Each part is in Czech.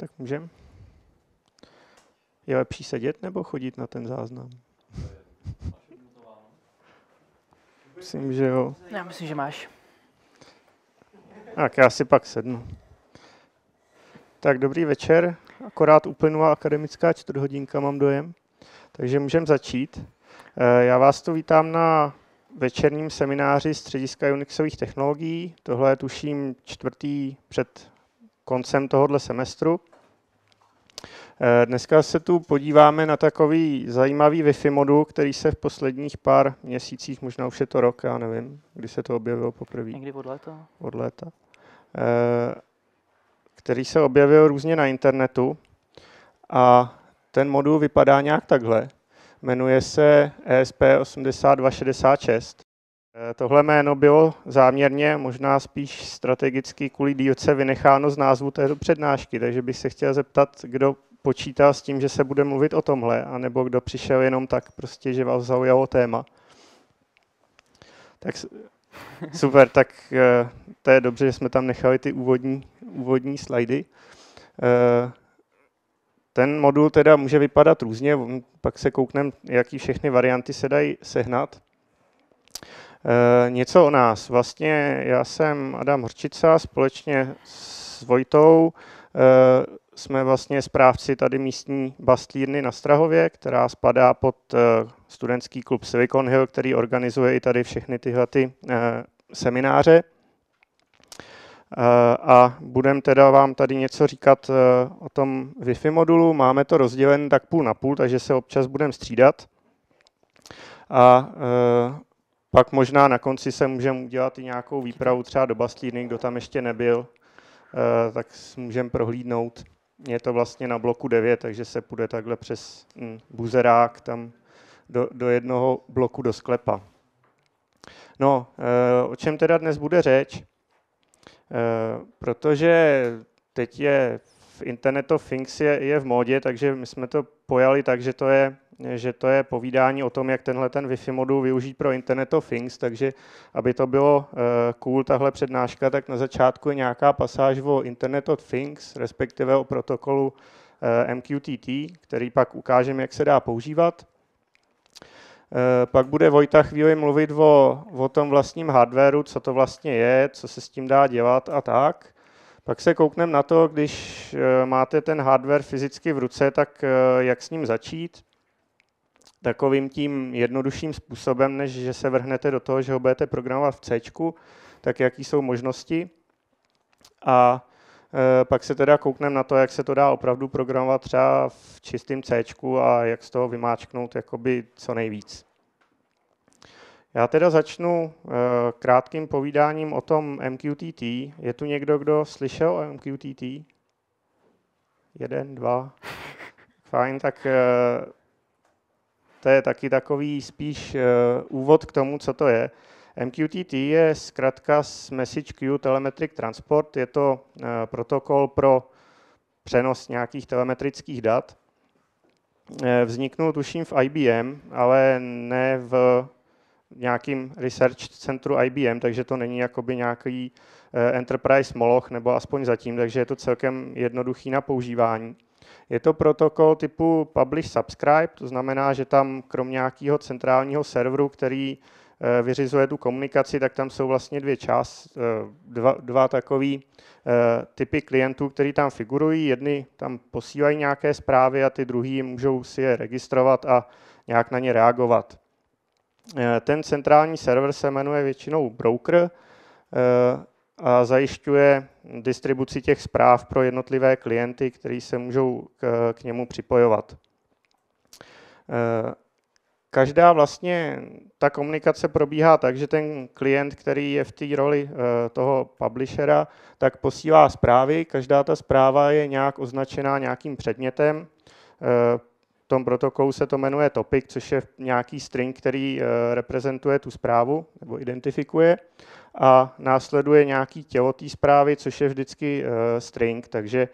Tak můžeme. Je lepší sedět nebo chodit na ten záznam? Myslím, že jo. Já myslím, že máš. Tak já si pak sednu. Tak dobrý večer. Akorát uplynula akademická čtvrthodinka, mám dojem. Takže můžeme začít. Já vás tu vítám na večerním semináři Střediska Unixových technologií. Tohle je tuším čtvrtý před koncem tohoto semestru. Dneska se tu podíváme na takový zajímavý Wi-Fi modu, který se v posledních pár měsících, možná už je to rok, já nevím, kdy se to objevilo poprvé. Někdy od léta. Od léta. Který se objevil různě na internetu a ten modul vypadá nějak takhle. Jmenuje se ESP8266. Tohle jméno bylo záměrně, možná spíš strategicky kvůli dýlce vynecháno z názvu této přednášky, takže bych se chtěl zeptat, kdo počítal s tím, že se bude mluvit o tomhle, anebo kdo přišel jenom tak, prostě, že vás zaujalo téma. Tak super, tak to je dobře, že jsme tam nechali ty úvodní slajdy. Ten modul teda může vypadat různě, pak se koukneme, jaký všechny varianty se dají sehnat. Něco o nás. Vlastně já jsem Adam Horčica, společně s Vojtou jsme vlastně správci tady místní bastlírny na Strahově, která spadá pod studentský klub Silicon Hill, který organizuje i tady všechny tyhle semináře. A budeme teda vám tady něco říkat o tom Wi-Fi modulu. Máme to rozdělené tak půl na půl, takže se občas budeme střídat. A pak možná na konci se můžeme udělat i nějakou výpravu třeba do Bastlírny, kdo tam ještě nebyl, tak můžeme prohlídnout. Je to vlastně na bloku 9, takže se půjde takhle přes buzerák tam do jednoho bloku do sklepa. No, o čem teda dnes bude řeč? Protože teď je Internet of Things je v módě, takže my jsme to pojali tak, že to je povídání o tom, jak tenhle ten Wi-Fi modul využít pro Internet of Things, takže aby to bylo cool, tahle přednáška, tak na začátku je nějaká pasáž o Internet of Things, respektive o protokolu MQTT, který pak ukážeme, jak se dá používat. Pak bude Vojta chvíli mluvit o tom vlastním hardwareu, co to vlastně je, co se s tím dá dělat a tak. Pak se koukneme na to, když máte ten hardware fyzicky v ruce, tak jak s ním začít. Takovým tím jednodušším způsobem, než že se vrhnete do toho, že ho budete programovat v C, tak jaký jsou možnosti. A pak se teda koukneme na to, jak se to dá opravdu programovat třeba v čistém C a jak z toho vymáčknout jakoby co nejvíc. Já teda začnu krátkým povídáním o tom MQTT. Je tu někdo, kdo slyšel o MQTT? Jeden, dva. Fajn, tak to je taky takový spíš úvod k tomu, co to je. MQTT je zkrátka z Message Queue Telemetric Transport. Je to protokol pro přenos nějakých telemetrických dat. Vzniknul tuším v IBM, ale ne v nějakým research centru IBM, takže to není jakoby nějaký enterprise moloch, nebo aspoň zatím, takže je to celkem jednoduchý na používání. Je to protokol typu publish subscribe, to znamená, že tam krom nějakého centrálního serveru, který vyřizuje tu komunikaci, tak tam jsou vlastně dva takový typy klientů, který tam figurují. Jedni tam posílají nějaké zprávy a ty druhý můžou si je registrovat a nějak na ně reagovat. Ten centrální server se jmenuje většinou broker a zajišťuje distribuci těch zpráv pro jednotlivé klienty, kteří se můžou k němu připojovat. Každá vlastně ta komunikace probíhá tak, že ten klient, který je v té roli toho publishera, tak posílá zprávy. Každá ta zpráva je nějak označená nějakým předmětem. V tom protokolu se to jmenuje topic, což je nějaký string, který reprezentuje tu zprávu nebo identifikuje a následuje nějaký tělo té zprávy, což je vždycky string, takže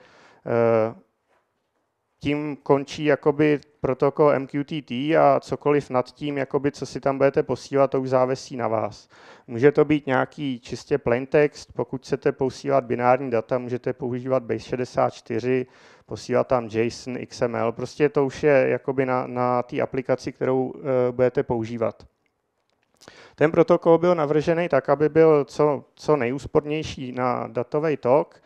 tím končí jakoby protokol MQTT a cokoliv nad tím, jakoby, co si tam budete posílat, to už závisí na vás. Může to být nějaký čistě plain text, pokud chcete posílat binární data, můžete používat Base64, posílat tam JSON, XML, prostě to už je jakoby na té aplikaci, kterou budete používat. Ten protokol byl navržený tak, aby byl co nejúspornější na datový tok,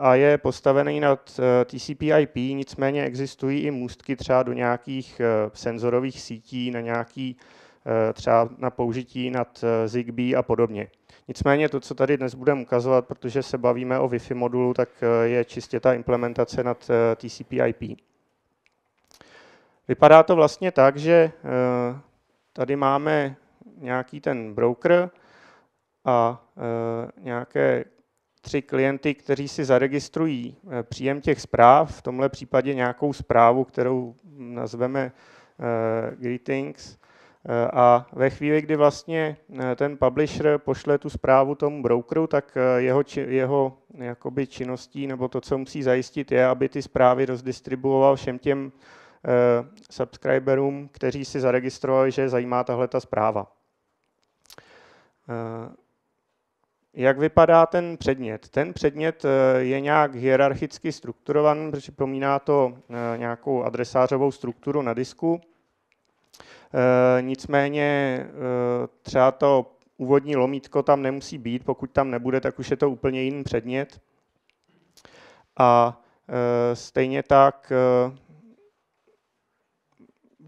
a je postavený nad TCP/IP, nicméně existují i můstky třeba do nějakých senzorových sítí, na nějaký třeba na použití nad Zigbee a podobně. Nicméně to, co tady dnes budeme ukazovat, protože se bavíme o Wi-Fi modulu, tak je čistě ta implementace nad TCP/IP. Vypadá to vlastně tak, že tady máme nějaký ten broker a nějaké tři klienty, kteří si zaregistrují příjem těch zpráv, v tomhle případě nějakou zprávu, kterou nazveme greetings, a ve chvíli, kdy vlastně ten publisher pošle tu zprávu tomu brokeru, tak jeho jakoby činností nebo to, co musí zajistit, je, aby ty zprávy rozdistribuoval všem těm subscriberům, kteří si zaregistrovali, že zajímá tahle ta zpráva. Jak vypadá ten předmět? Ten předmět je nějak hierarchicky strukturovaný, připomíná to nějakou adresářovou strukturu na disku. Nicméně třeba to úvodní lomítko tam nemusí být, pokud tam nebude, tak už je to úplně jiný předmět. A stejně tak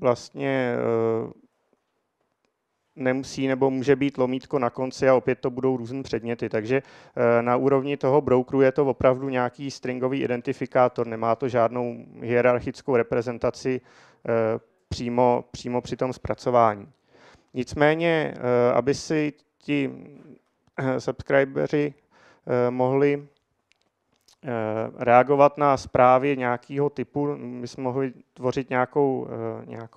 vlastně nemusí nebo může být lomítko na konci a opět to budou různé předměty. Takže na úrovni toho brokeru je to opravdu nějaký stringový identifikátor, nemá to žádnou hierarchickou reprezentaci přímo při tom zpracování. Nicméně, aby si ti subscriberi mohli reagovat na zprávy nějakého typu, my jsme mohli tvořit nějakou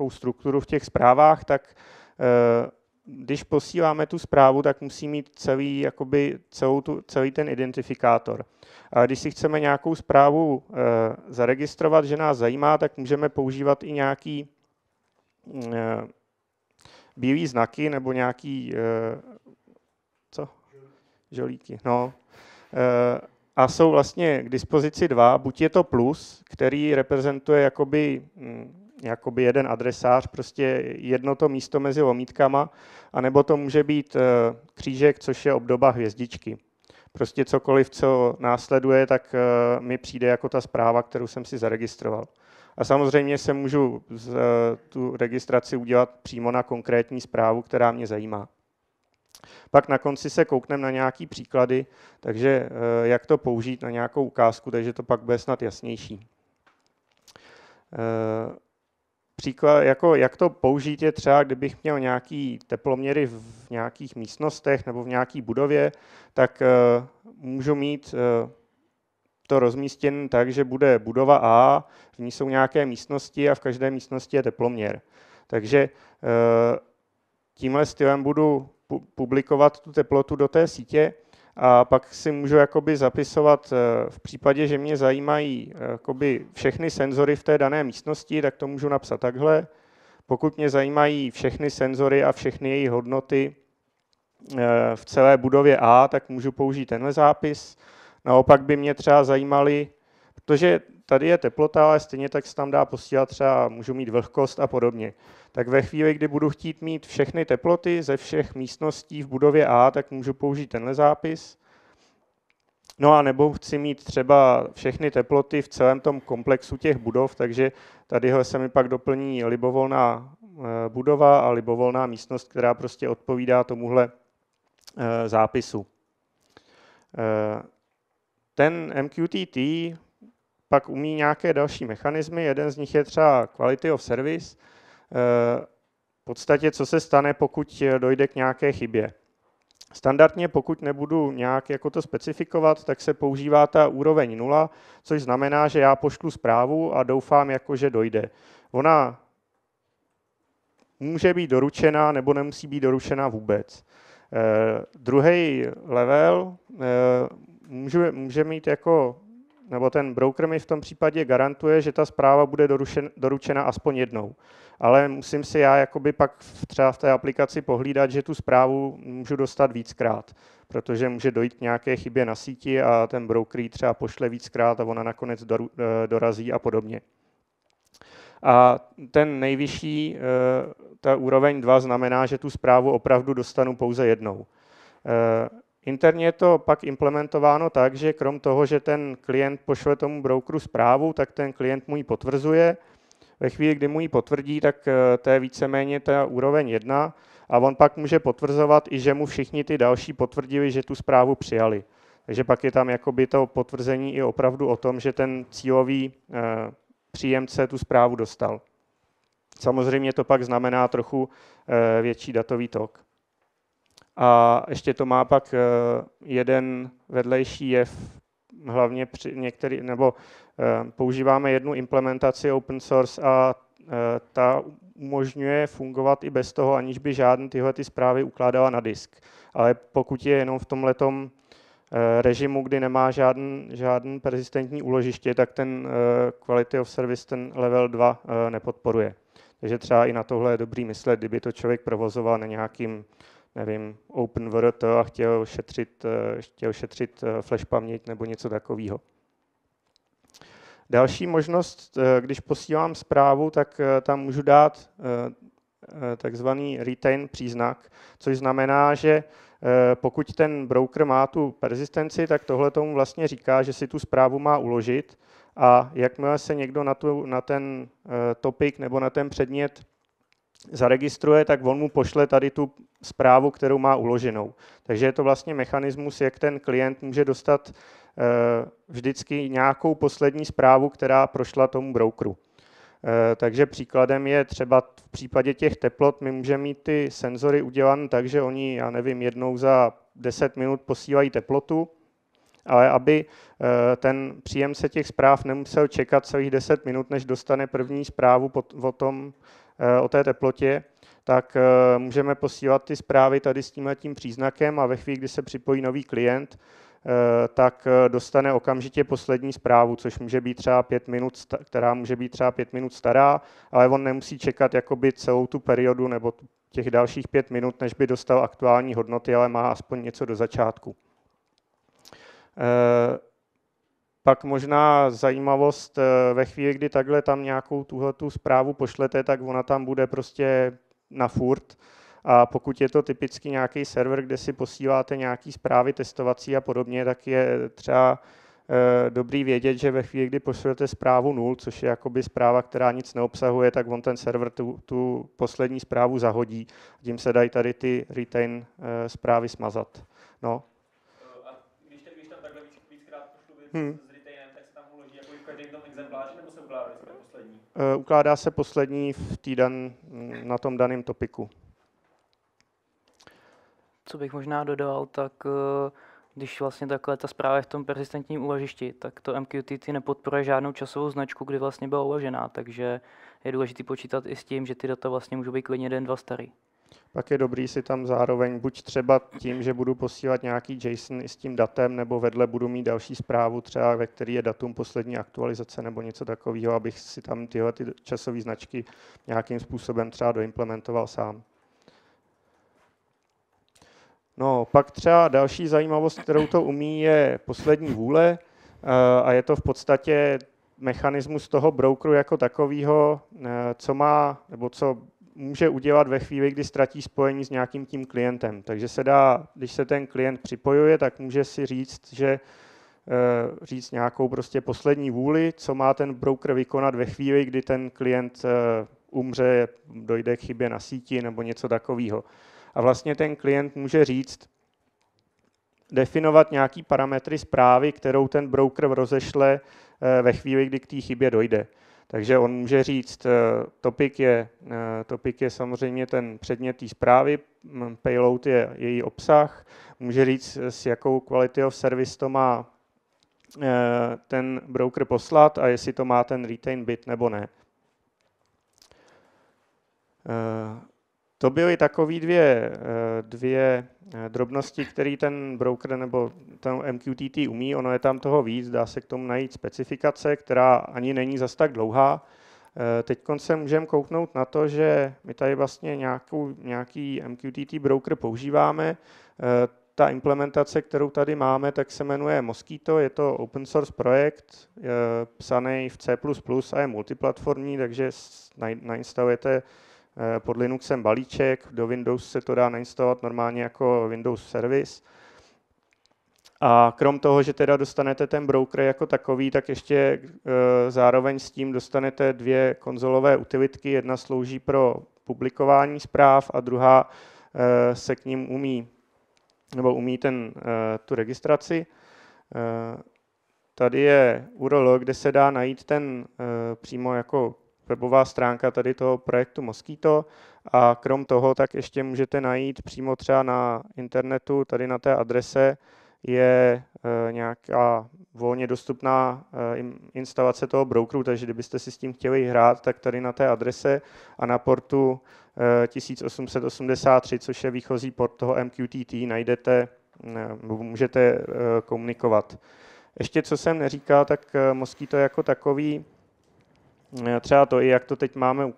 strukturu v těch zprávách, tak když posíláme tu zprávu, tak musí mít celý ten identifikátor. A když si chceme nějakou zprávu zaregistrovat, že nás zajímá, tak můžeme používat i nějaký bílý znaky nebo nějaký žolíky. No. A jsou vlastně k dispozici dva, buď je to plus, který reprezentuje jakoby jeden adresář, prostě jedno to místo mezi lomítkama, anebo to může být křížek, což je obdoba hvězdičky. Prostě cokoliv, co následuje, tak mi přijde jako ta zpráva, kterou jsem si zaregistroval. A samozřejmě se můžu tu registraci udělat přímo na konkrétní zprávu, která mě zajímá. Pak na konci se koukneme na nějaký příklady, takže jak to použít na nějakou ukázku, takže to pak bude snad jasnější. Příklad, jak to použít je třeba, kdybych měl nějaký teploměry v nějakých místnostech nebo v nějaké budově, tak můžu mít to rozmístěn tak, že bude budova A, v ní jsou nějaké místnosti a v každé místnosti je teploměr. Takže tímhle stylem budu publikovat tu teplotu do té sítě a pak si můžu jakoby zapisovat v případě, že mě zajímají jakoby všechny senzory v té dané místnosti, tak to můžu napsat takhle. Pokud mě zajímají všechny senzory a všechny jejich hodnoty v celé budově A, tak můžu použít tenhle zápis. Naopak by mě třeba zajímaly, protože tady je teplota, ale stejně tak se tam dá posílat třeba, můžu mít vlhkost a podobně. Tak ve chvíli, kdy budu chtít mít všechny teploty ze všech místností v budově A, tak můžu použít tenhle zápis. No a nebo chci mít třeba všechny teploty v celém tom komplexu těch budov, takže tadyhle se mi pak doplní libovolná budova a libovolná místnost, která prostě odpovídá tomuhle zápisu. Ten MQTT pak umí nějaké další mechanismy, jeden z nich je třeba quality of service, v podstatě co se stane, pokud dojde k nějaké chybě. Standardně, pokud nebudu nějak jako to specifikovat, tak se používá ta úroveň 0, což znamená, že já pošlu zprávu a doufám, že dojde. Ona může být doručena nebo nemusí být doručena vůbec. Druhý level může mít jako nebo ten broker mi v tom případě garantuje, že ta zpráva bude doručena aspoň jednou. Ale musím si já jakoby pak třeba v té aplikaci pohlídat, že tu zprávu můžu dostat víckrát, protože může dojít k nějaké chybě na síti a ten broker ji třeba pošle víckrát a ona nakonec dorazí a podobně. A ten nejvyšší, ta úroveň 2, znamená, že tu zprávu opravdu dostanu pouze jednou. Interně je to pak implementováno tak, že krom toho, že ten klient pošle tomu brokeru zprávu, tak ten klient mu ji potvrzuje. Ve chvíli, kdy mu ji potvrdí, tak to je víceméně ta úroveň 1 a on pak může potvrzovat i, že mu všichni ty další potvrdili, že tu zprávu přijali. Takže pak je tam jakoby to potvrzení i opravdu o tom, že ten cílový příjemce tu zprávu dostal. Samozřejmě to pak znamená trochu větší datový tok. A ještě to má pak jeden vedlejší jev, hlavně při některých, nebo používáme jednu implementaci open source a ta umožňuje fungovat i bez toho, aniž by žádný tyhle ty zprávy ukládala na disk. Ale pokud je jenom v tomhletom režimu, kdy nemá žádný persistentní úložiště, tak ten Quality of Service, ten level 2 nepodporuje. Takže třeba i na tohle je dobrý myslet, kdyby to člověk provozoval na nějakým, nevím, OpenVRT a chtěl šetřit flash paměť nebo něco takového. Další možnost, když posílám zprávu, tak tam můžu dát takzvaný retain příznak, což znamená, že pokud ten broker má tu persistenci, tak tohle tomu vlastně říká, že si tu zprávu má uložit a jakmile se někdo na ten topic nebo na ten předmět zaregistruje, tak on mu pošle tady tu zprávu, kterou má uloženou. Takže je to vlastně mechanismus, jak ten klient může dostat vždycky nějakou poslední zprávu, která prošla tomu brokeru. Takže příkladem je třeba v případě těch teplot, my můžeme mít ty senzory udělané tak, že oni, já nevím, jednou za 10 minut posílají teplotu, ale aby ten příjemce těch zpráv nemusel čekat celých 10 minut, než dostane první zprávu o té teplotě, tak můžeme posílat ty zprávy tady s tímhletím příznakem a ve chvíli, kdy se připojí nový klient, tak dostane okamžitě poslední zprávu, což může být třeba 5 minut, která může být třeba 5 minut stará, ale on nemusí čekat jakoby celou tu periodu nebo těch dalších 5 minut, než by dostal aktuální hodnoty, ale má aspoň něco do začátku. Pak možná zajímavost, ve chvíli, kdy takhle tam nějakou tuhletu zprávu pošlete, tak ona tam bude prostě na furt. A pokud je to typicky nějaký server, kde si posíláte nějaké zprávy testovací a podobně, tak je třeba dobrý vědět, že ve chvíli, kdy pošlete zprávu 0, což je jakoby zpráva, která nic neobsahuje, tak on ten server tu poslední zprávu zahodí. Tím se dají tady ty retain zprávy smazat. No. A když tam takhle víckrát pošlu s retainem, tak se tam uloží jako v každém tom exempláři, nebo se ukládá poslední? Ukládá se poslední v týden na tom daném topiku. Co bych možná dodal, tak když vlastně takhle ta zpráva je v tom persistentním úložišti, tak to MQTT nepodporuje žádnou časovou značku, kdy vlastně byla uložená, takže je důležité počítat i s tím, že ty data vlastně můžou být klidně den, dva starý. Pak je dobrý si tam zároveň, buď třeba tím, že budu posílat nějaký JSON i s tím datem, nebo vedle budu mít další zprávu, třeba ve který je datum poslední aktualizace nebo něco takového, abych si tam tyhle ty časové značky nějakým způsobem třeba doimplementoval sám. No, pak třeba další zajímavost, kterou to umí, je poslední vůle a je to v podstatě mechanismus toho brokeru jako takového, co má nebo co může udělat ve chvíli, kdy ztratí spojení s nějakým tím klientem. Takže se dá, když se ten klient připojuje, tak může si říct, že říct nějakou prostě poslední vůli, co má ten broker vykonat ve chvíli, kdy ten klient umře, dojde k chybě na síti nebo něco takového. A vlastně ten klient může říct, definovat nějaký parametry zprávy, kterou ten broker rozešle ve chvíli, kdy k té chybě dojde. Takže on může říct, topic je samozřejmě ten předmět té zprávy, payload je její obsah, může říct, s jakou quality of service to má ten broker poslat a jestli to má ten retain bit nebo ne. To byly takové dvě drobnosti, které ten broker nebo ten MQTT umí. Ono je tam toho víc, dá se k tomu najít specifikace, která ani není zas tak dlouhá. Teď se můžeme kouknout na to, že my tady vlastně nějaký MQTT broker používáme. Ta implementace, kterou tady máme, tak se jmenuje Mosquito, je to open source projekt, psaný v C++ a je multiplatformní, takže nainstalujete pod Linuxem balíček, do Windows se to dá nainstalovat normálně jako Windows Service. A krom toho, že teda dostanete ten broker jako takový, tak ještě zároveň s tím dostanete dvě konzolové utilitky, jedna slouží pro publikování zpráv a druhá se k ním umí tu registraci. Tady je URL, kde se dá najít ten přímo jako webová stránka tady toho projektu Mosquito a krom toho tak ještě můžete najít přímo třeba na internetu, tady na té adrese je nějaká volně dostupná instalace toho brokeru, takže kdybyste si s tím chtěli hrát, tak tady na té adrese a na portu 1883, což je výchozí port toho MQTT, najdete, můžete komunikovat. Ještě co jsem neříkal, tak Mosquito jako takový, třeba to i jak to teď máme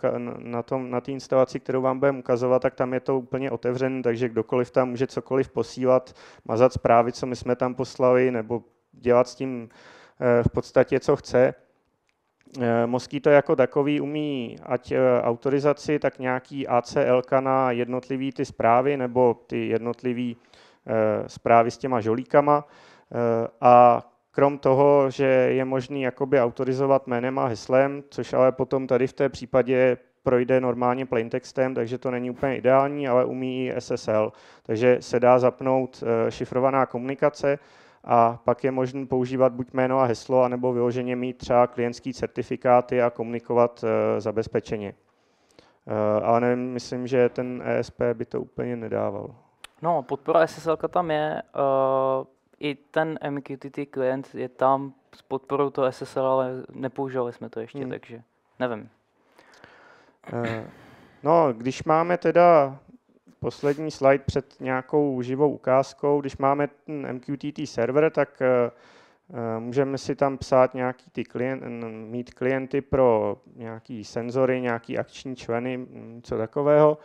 na té instalaci, kterou vám budeme ukazovat, tak tam je to úplně otevřené, takže kdokoliv tam může cokoliv posílat, mazat zprávy, co my jsme tam poslali, nebo dělat s tím v podstatě, co chce. Mosquito jako takový umí ať autorizaci, tak nějaký ACLK na jednotlivý ty zprávy, nebo ty jednotlivý zprávy s těma žolíkama a krom toho, že je možný jakoby autorizovat jménem a heslem, což ale potom tady v té případě projde normálně plaintextem, takže to není úplně ideální, ale umí i SSL. Takže se dá zapnout šifrovaná komunikace a pak je možné používat buď jméno a heslo, anebo vyloženě mít třeba klientský certifikáty a komunikovat zabezpečeně. Ale nevím, myslím, že ten ESP by to úplně nedával. No, podpora SSL tam je. I ten MQTT klient je tam s podporou toho SSL, ale nepoužívali jsme to ještě, takže nevím. No, když máme teda poslední slide před nějakou živou ukázkou, když máme ten MQTT server, tak můžeme si tam psát nějaký mít klienty pro nějaký senzory, nějaký akční členy, něco takového.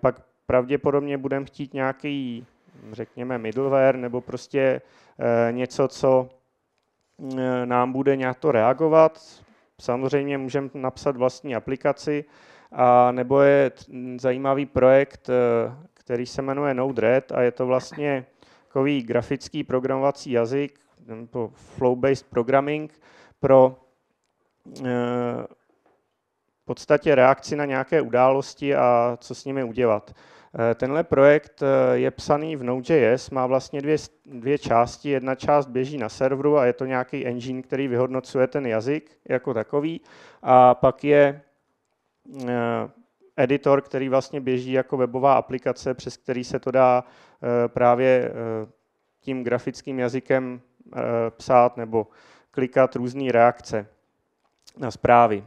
Pak pravděpodobně budeme chtít nějaký řekněme middleware, nebo prostě něco, co nám bude nějak to reagovat. Samozřejmě můžeme napsat vlastní aplikaci, a nebo je zajímavý projekt, který se jmenuje Node-RED a je to vlastně takový grafický programovací jazyk, nebo flow-based programming pro v podstatě reakci na nějaké události a co s nimi udělat. Tenhle projekt je psaný v Node.js, má vlastně dvě části. Jedna část běží na serveru a je to nějaký engine, který vyhodnocuje ten jazyk jako takový. A pak je editor, který vlastně běží jako webová aplikace, přes který se to dá právě tím grafickým jazykem psát nebo klikat různé reakce na zprávy.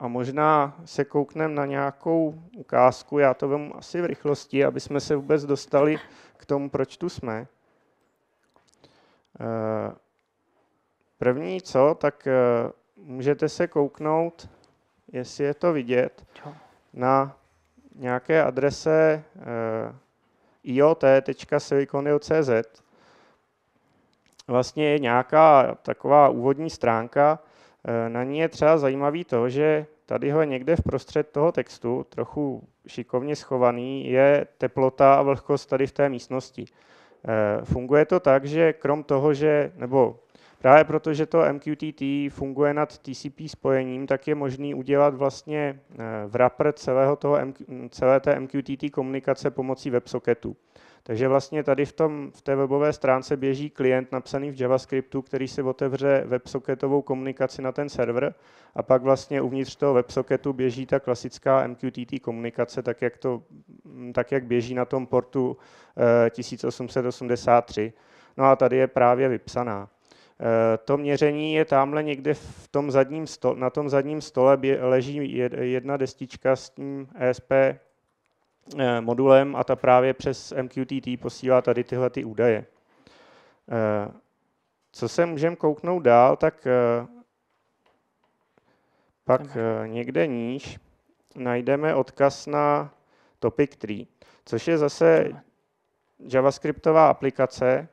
A možná se koukneme na nějakou ukázku, já to vemu asi v rychlosti, aby jsme se vůbec dostali k tomu, proč tu jsme. První co, tak můžete se kouknout, jestli je to vidět, na nějaké adrese iot.siliconio.cz. Vlastně je nějaká taková úvodní stránka. Na ní je třeba zajímavý to, že tadyhle někde v prostřed toho textu, trochu šikovně schovaný, je teplota a vlhkost tady v té místnosti. Funguje to tak, že krom toho, že, nebo právě proto, že to MQTT funguje nad TCP spojením, tak je možný udělat vlastně wrapper celé té MQTT komunikace pomocí WebSocketu. Takže vlastně tady v té webové stránce běží klient napsaný v JavaScriptu, který si otevře WebSocketovou komunikaci na ten server a pak vlastně uvnitř toho WebSocketu běží ta klasická MQTT komunikace, tak jak běží na tom portu 1883. No a tady je právě vypsaná. To měření je tamhle někde v tom zadním stole, na tom zadním stole leží jedna destička s tím ESP modulem a ta právě přes MQTT posílá tady tyhle ty údaje. Co se můžeme kouknout dál, tak pak někde níž najdeme odkaz na Topic Tree, což je zase javascriptová aplikace,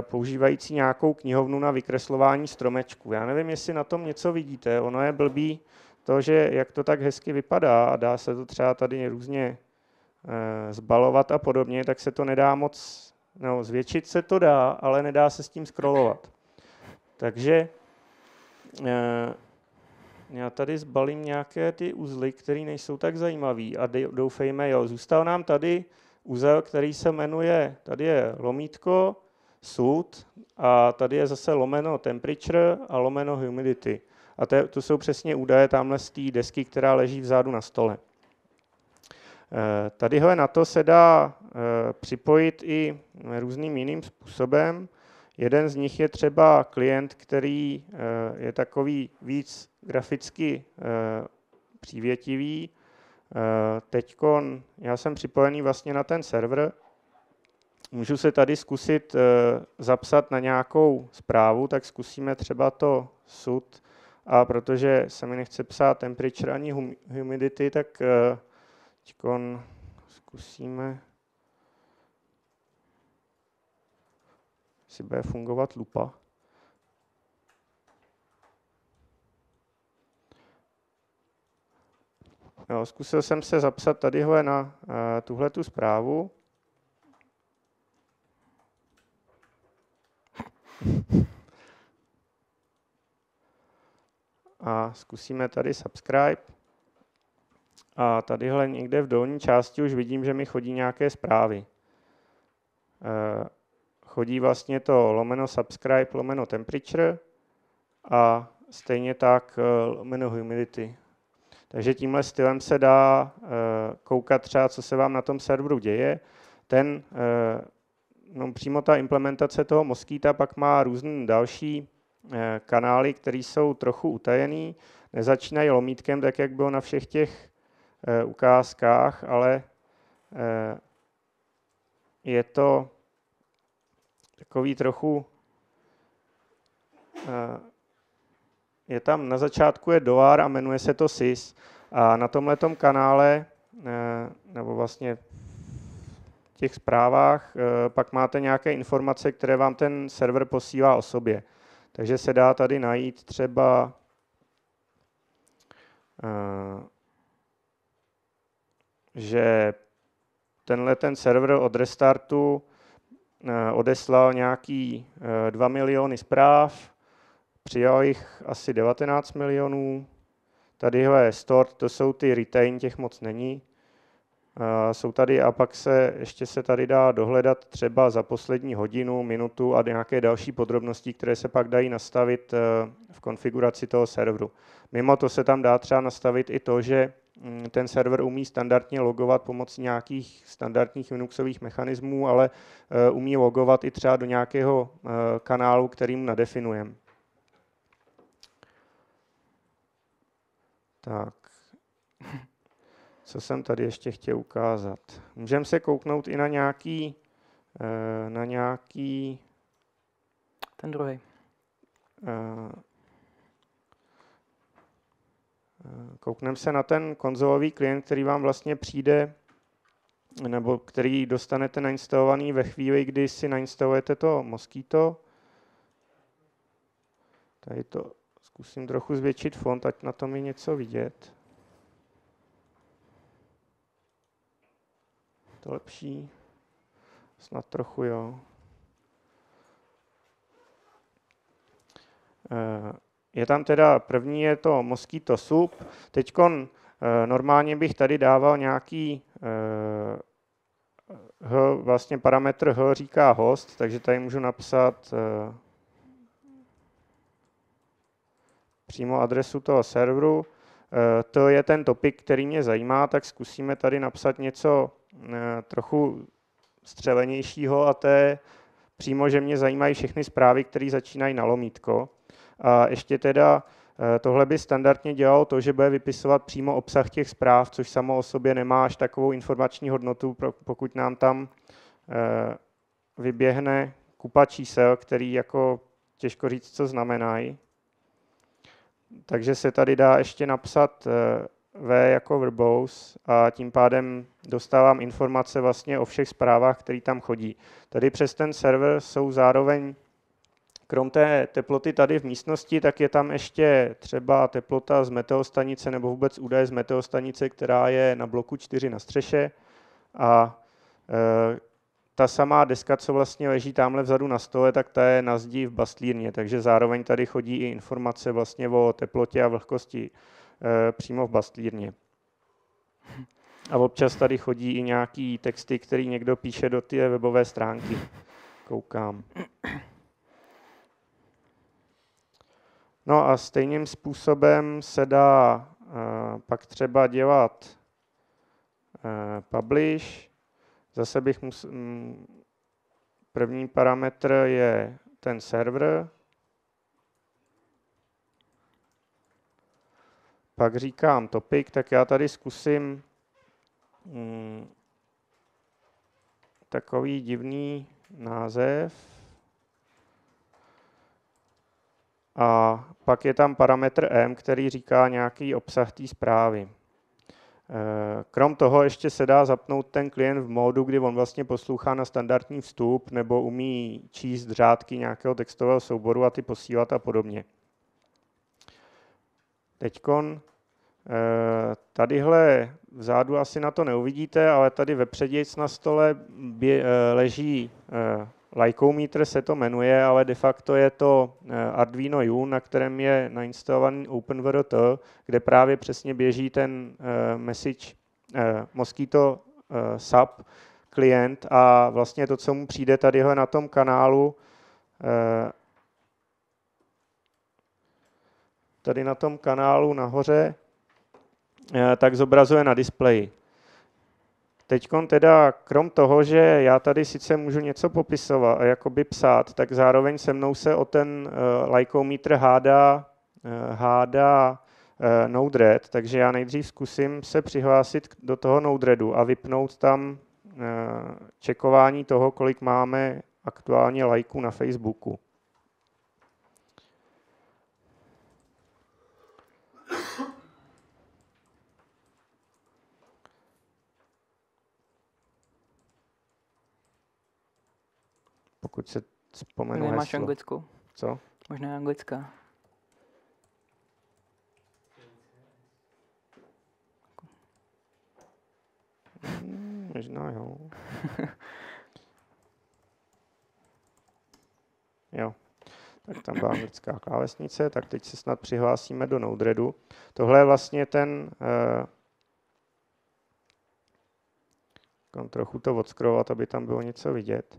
používající nějakou knihovnu na vykreslování stromečků. Já nevím, jestli na tom něco vidíte, ono je blbý to, že jak to tak hezky vypadá a dá se to třeba tady různě zbalovat a podobně, tak se to nedá moc, no zvětšit se to dá, ale nedá se s tím scrollovat. Takže já tady zbalím nějaké ty uzly, které nejsou tak zajímavý a doufejme, jo, zůstal nám tady uzel, který se jmenuje, tady je lomítko, sud a tady je zase lomeno temperature a lomeno humidity. A to jsou přesně údaje tamhle z té desky, která leží vzadu na stole. Tadyhle na to se dá připojit i různým jiným způsobem. Jeden z nich je třeba klient, který je takový víc graficky přívětivý. Teďkon já jsem připojený vlastně na ten server. Můžu se tady zkusit zapsat na nějakou zprávu, tak zkusíme třeba to sud. A protože se mi nechce psát temperature ani humidity, tak zkusíme, jestli bude fungovat lupa. Jo, zkusil jsem se zapsat tadyhle na tuhletu zprávu. A zkusíme tady subscribe. A tadyhle někde v dolní části už vidím, že mi chodí nějaké zprávy. Chodí vlastně to lomeno subscribe, lomeno temperature a stejně tak lomeno humidity. Takže tímhle stylem se dá koukat třeba, co se vám na tom serveru děje. No, přímo ta implementace toho Mosquita pak má různé další kanály, které jsou trochu utajené. Nezačínají lomítkem, tak jak bylo na všech těch ukázkách, ale je to takový trochu... Je tam na začátku je $ a jmenuje se to sys. A na tomhletom kanále, nebo vlastně v těch zprávách, pak máte nějaké informace, které vám ten server posílá o sobě. Takže se dá tady najít třeba že tenhle ten server od restartu odeslal nějaký 2 miliony zpráv, přijal jich asi 19 milionů. Tady je stored, to jsou ty retain, těch moc není. Jsou tady a pak ještě se tady dá dohledat třeba za poslední hodinu, minutu a nějaké další podrobnosti, které se pak dají nastavit v konfiguraci toho serveru. Mimo to se tam dá třeba nastavit i to, že ten server umí standardně logovat pomocí nějakých standardních Linuxových mechanismů, ale umí logovat i třeba do nějakého kanálu, kterým nadefinujeme. Tak. Co jsem tady ještě chtěl ukázat? Můžeme se kouknout i na nějaký... Ten druhý. Koukneme se na ten konzolový klient, který vám vlastně přijde, nebo který dostanete nainstalovaný ve chvíli, kdy si nainstalujete to Mosquito. Tady to zkusím trochu zvětšit font, ať na tom je něco vidět. Lepší. Snad trochu, jo. Je tam teda, první je to Mosquito sub. Teďkon normálně bych tady dával nějaký vlastně parametr h říká host, takže tady můžu napsat přímo adresu toho serveru. To je ten topik, který mě zajímá, tak zkusíme tady napsat něco trochu střelenějšího a to je přímo, že mě zajímají všechny zprávy, které začínají na lomítko. A ještě teda tohle by standardně dělalo to, že bude vypisovat přímo obsah těch zpráv, což samo o sobě nemá až takovou informační hodnotu, pokud nám tam vyběhne kupa čísel, který jako těžko říct, co znamenají. Takže se tady dá ještě napsat V jako verbose a tím pádem dostávám informace vlastně o všech zprávách, které tam chodí. Tady přes ten server jsou zároveň, krom té teploty tady v místnosti, tak je tam ještě třeba teplota z meteostanice nebo vůbec údaje z meteostanice, která je na bloku 4 na střeše a ta samá deska, co vlastně leží tamhle vzadu na stole, tak ta je na zdi v bastlírně, takže zároveň tady chodí i informace vlastně o teplotě a vlhkosti přímo v bastlírně. A občas tady chodí i nějaký texty, které někdo píše do té webové stránky. Koukám. No a stejným způsobem se dá pak třeba dělat publish. Zase bych první parametr je ten server. Pak říkám topic, tak já tady zkusím takový divný název. A pak je tam parametr m, který říká nějaký obsah té zprávy. Krom toho ještě se dá zapnout ten klient v módu, kdy on vlastně poslouchá na standardní vstup nebo umí číst řádky nějakého textového souboru a ty posílat a podobně. Teďkon, tadyhle vzadu asi na to neuvidíte, ale tady vepředějc na stole leží Lycometer, se to jmenuje, ale de facto je to Arduino U, na kterém je nainstalovaný OpenVRT, kde právě přesně běží ten message Mosquito sub klient a vlastně to, co mu přijde tadyhle na tom kanálu, tady na tom kanálu nahoře, tak zobrazuje na displeji. Teď teda, krom toho, že já tady sice můžu něco popisovat, jakoby psát, tak zároveň se mnou se o ten Lycometer hádá Node-RED, takže já nejdřív zkusím se přihlásit do toho Node-REDu a vypnout tam čekování toho, kolik máme aktuálně lajků na Facebooku. Pokud se vzpomenu heslo. Nemáš anglickou? Co? Možná anglická. Možná jo. Jo. Tak tam byla anglická klávesnice, tak teď se snad přihlásíme do Node-REDu. Tohle je vlastně ten... trochu to odskrovat, aby tam bylo něco vidět.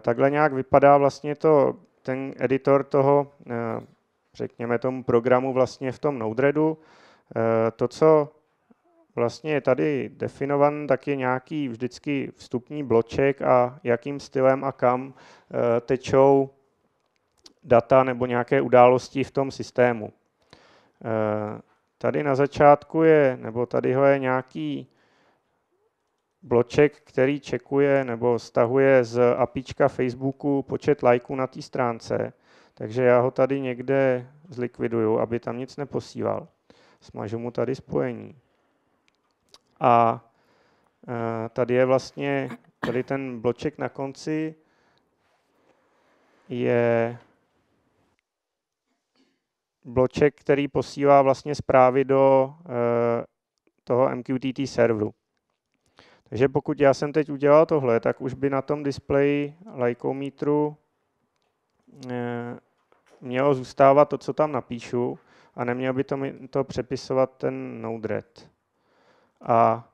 Takhle nějak vypadá vlastně to, ten editor toho, řekněme tomu programu vlastně v tom Node-REDu. To, co vlastně je tady definovan, tak je nějaký vždycky vstupní bloček a jakým stylem a kam tečou data nebo nějaké události v tom systému. Tady na začátku je, nebo tadyhle je nějaký bloček, který čekuje nebo stahuje z APIčka Facebooku počet lajků na té stránce. Takže já ho tady někde zlikviduju, aby tam nic neposílal. Smažu mu tady spojení. A tady je vlastně, tady ten bloček na konci je bloček, který posílá vlastně zprávy do toho MQTT serveru. Takže pokud já jsem teď udělal tohle, tak už by na tom displeji Lycometru mělo zůstávat to, co tam napíšu, a neměl by to přepisovat ten Node-RED. A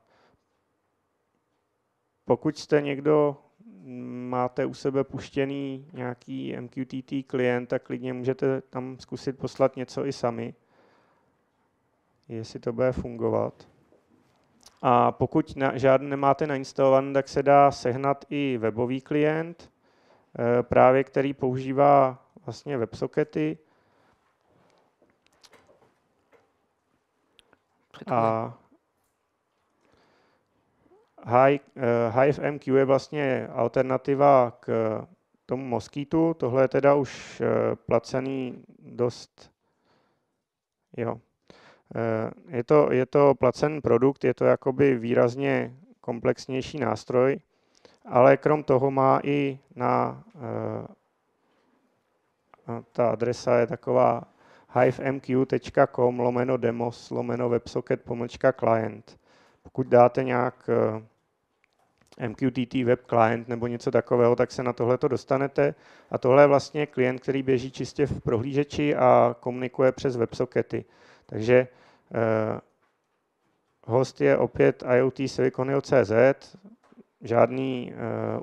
pokud jste někdo, máte u sebe puštěný nějaký MQTT klient, tak klidně můžete tam zkusit poslat něco i sami, jestli to bude fungovat. A pokud žádný nemáte nainstalovaný, tak se dá sehnat i webový klient, právě který používá vlastně WebSockety. A HiveMQ je vlastně alternativa k tomu Mosquitovi. Tohle je teda už placený dost. Jo. Je to placený produkt, je to jakoby výrazně komplexnější nástroj, ale krom toho má i na... Ta adresa je taková hivemq.com/demos/websocket-client. Pokud dáte nějak MQTT web client nebo něco takového, tak se na tohle to dostanete. A tohle je vlastně klient, který běží čistě v prohlížeči a komunikuje přes WebSockety. Takže host je opět IoT.siliconhill.cz, žádný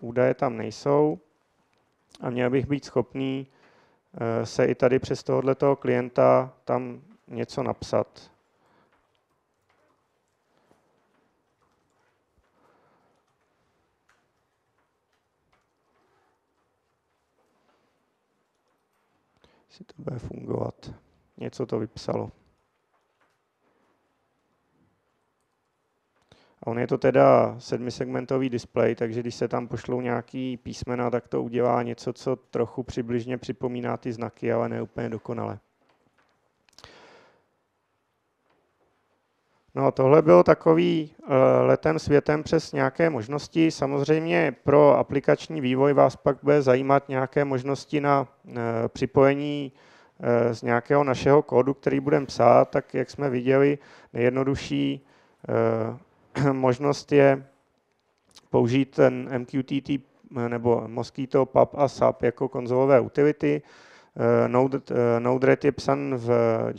údaje tam nejsou a měl bych být schopný se i tady přes tohoto klienta tam něco napsat. Jestli to bude fungovat. Něco to vypsalo. A on je to teda 7segmentový displej, takže když se tam pošlou nějaký písmena, tak to udělá něco, co trochu přibližně připomíná ty znaky, ale ne úplně dokonale. No a tohle bylo takový letem světem přes nějaké možnosti. Samozřejmě pro aplikační vývoj vás pak bude zajímat nějaké možnosti na připojení z nějakého našeho kódu, který budeme psát, tak jak jsme viděli, nejjednodušší možnost je použít ten MQTT nebo Mosquito, pub a sub jako konzolové utility. Node-RED je psan v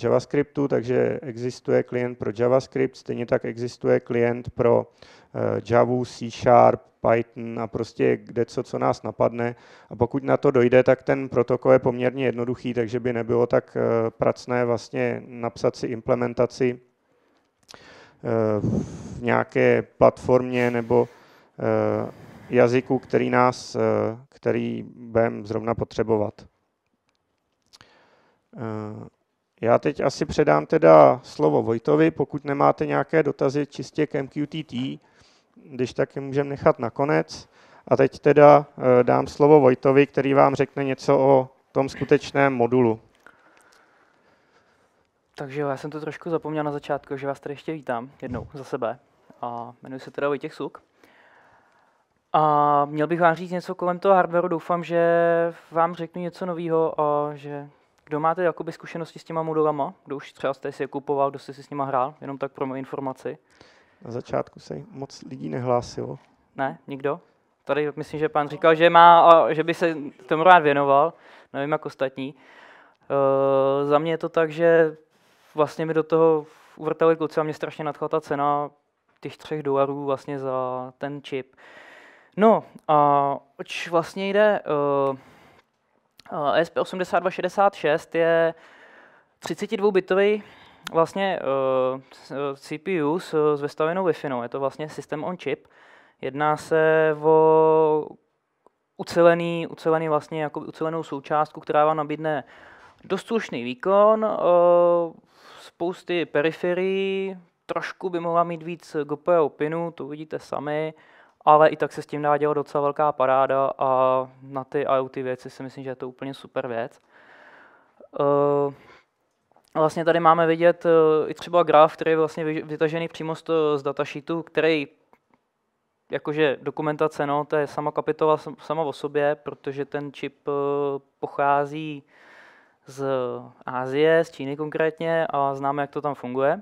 JavaScriptu, takže existuje klient pro JavaScript, stejně tak existuje klient pro Java, C Sharp, Python a prostě kde co nás napadne. A pokud na to dojde, tak ten protokol je poměrně jednoduchý, takže by nebylo tak pracné vlastně napsat si implementaci v nějaké platformě nebo jazyku, který budeme zrovna potřebovat. Já teď asi předám teda slovo Vojtovi, pokud nemáte nějaké dotazy čistě k MQTT, když tak je můžeme nechat nakonec. A teď teda dám slovo Vojtovi, který vám řekne něco o tom skutečném modulu. Takže já jsem to trošku zapomněl na začátku, že vás tady ještě vítám jednou za sebe. A jmenuji se teda Vojtěch Suk. A měl bych vám říct něco kolem toho hardwareu, doufám, že vám řeknu něco nového a že kdo máte jakoby zkušenosti s těma modulama, kdo už třeba jste si je kupoval, kdo jste si s nima hrál, jenom tak pro moje informaci. Na začátku se moc lidí nehlásilo. Ne, nikdo? Tady myslím, že pán říkal, že že by se tomu rád věnoval, nevím jak ostatní. Za mě je to tak, že vlastně mi do toho uvrtali kluci a mě strašně nadchla ta cena těch $3 vlastně za ten čip. No a oč vlastně jde, ESP8266 je 32-bitový vlastně CPU s vestavěnou Wi-Fi. Je to vlastně systém on chip. Jedná se o ucelenou součástku, která vám nabídne dost slušný výkon, spousty periferií, trošku by mohla mít víc GPIO pinu, to vidíte sami, ale i tak se s tím dá dělat docela velká paráda a na ty IoT věci si myslím, že je to úplně super věc. Vlastně tady máme vidět i třeba graf, který je vlastně vytažený přímo z datasheetu, který jakože dokumentace, no, to je sama kapitola sama o sobě, protože ten čip pochází z Asie, z Číny konkrétně a známe, jak to tam funguje.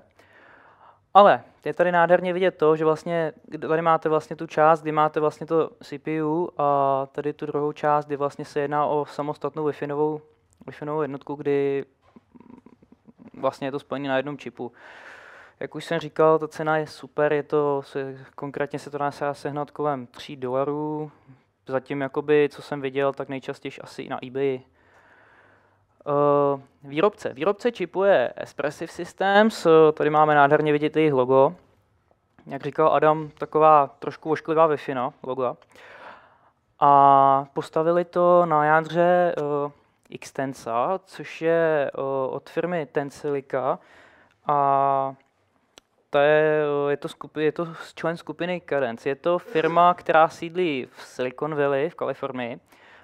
Ale je tady nádherně vidět to, že vlastně tady máte vlastně tu část, kdy máte vlastně to CPU a tady tu druhou část, kdy vlastně se jedná o samostatnou Wi-Finovou jednotku, kdy vlastně je to spojené na jednom čipu. Jak už jsem říkal, ta cena je super, konkrétně se to dá sehnat kolem $3. Zatím, jakoby, co jsem viděl, tak nejčastěji asi i na eBay. Výrobce čipu je Espressif Systems, tady máme nádherně vidět jejich logo. Jak říkal Adam, taková trošku ošklivá Wi-Fi logo. A postavili to na jádře Xtensa, což je od firmy Tensilica. A je to člen skupiny Cadence. Je to firma, která sídlí v Silicon Valley v Kalifornii.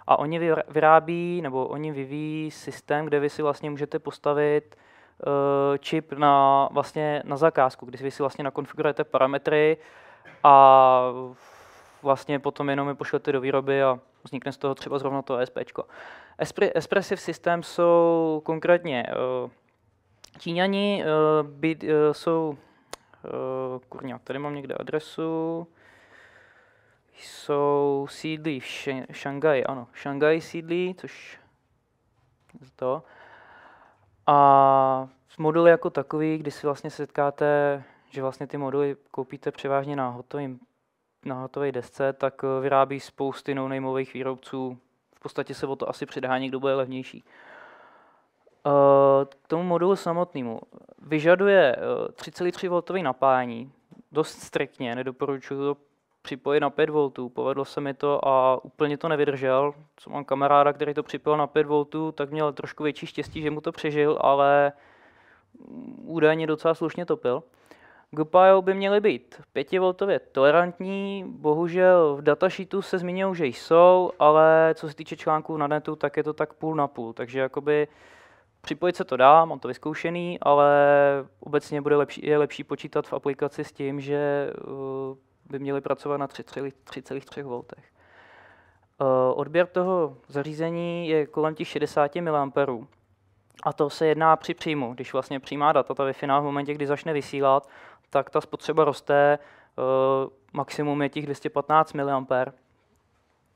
A oni vyrábí, nebo oni vyvíjí systém, kde vy si vlastně můžete postavit čip na zakázku, kdy vy si vlastně nakonfigurujete parametry a vlastně potom jenom je pošlete do výroby a vznikne z toho třeba zrovna to ESPčko. Espressive System jsou konkrétně Číňani, jsou, kurňa, tady mám někde adresu, jsou sídlí v Šanghaji, ano, Šanghaji sídlí, což je to. A moduly jako takový, kdy si vlastně setkáte, že vlastně ty moduly koupíte převážně na hotové desce, tak vyrábí spousty no-nameových výrobců. V podstatě se o to asi předhání, kdo bude levnější. K tomu modulu samotnému. Vyžaduje 3,3 V napájení. Dost striktně, nedoporučuji to připojit na 5 V. Povedlo se mi to a úplně to nevydržel. Co mám kamaráda, který to připojil na 5 V, tak měl trošku větší štěstí, že mu to přežil, ale údajně docela slušně topil. GPIO by měly být 5V tolerantní, bohužel v datasheetu se zmiňují, že jsou, ale co se týče článků na netu, tak je to tak půl na půl. Takže jakoby připojit se to dá, mám to vyzkoušený, ale obecně je lepší počítat v aplikaci s tím, že by měly pracovat na 3,3 V. Odběr toho zařízení je kolem těch 60 mA. A to se jedná při příjmu. Když vlastně přijímá data, ta Wi-Fi v momentě, kdy začne vysílat, tak ta spotřeba roste, maximum je těch 215 mA,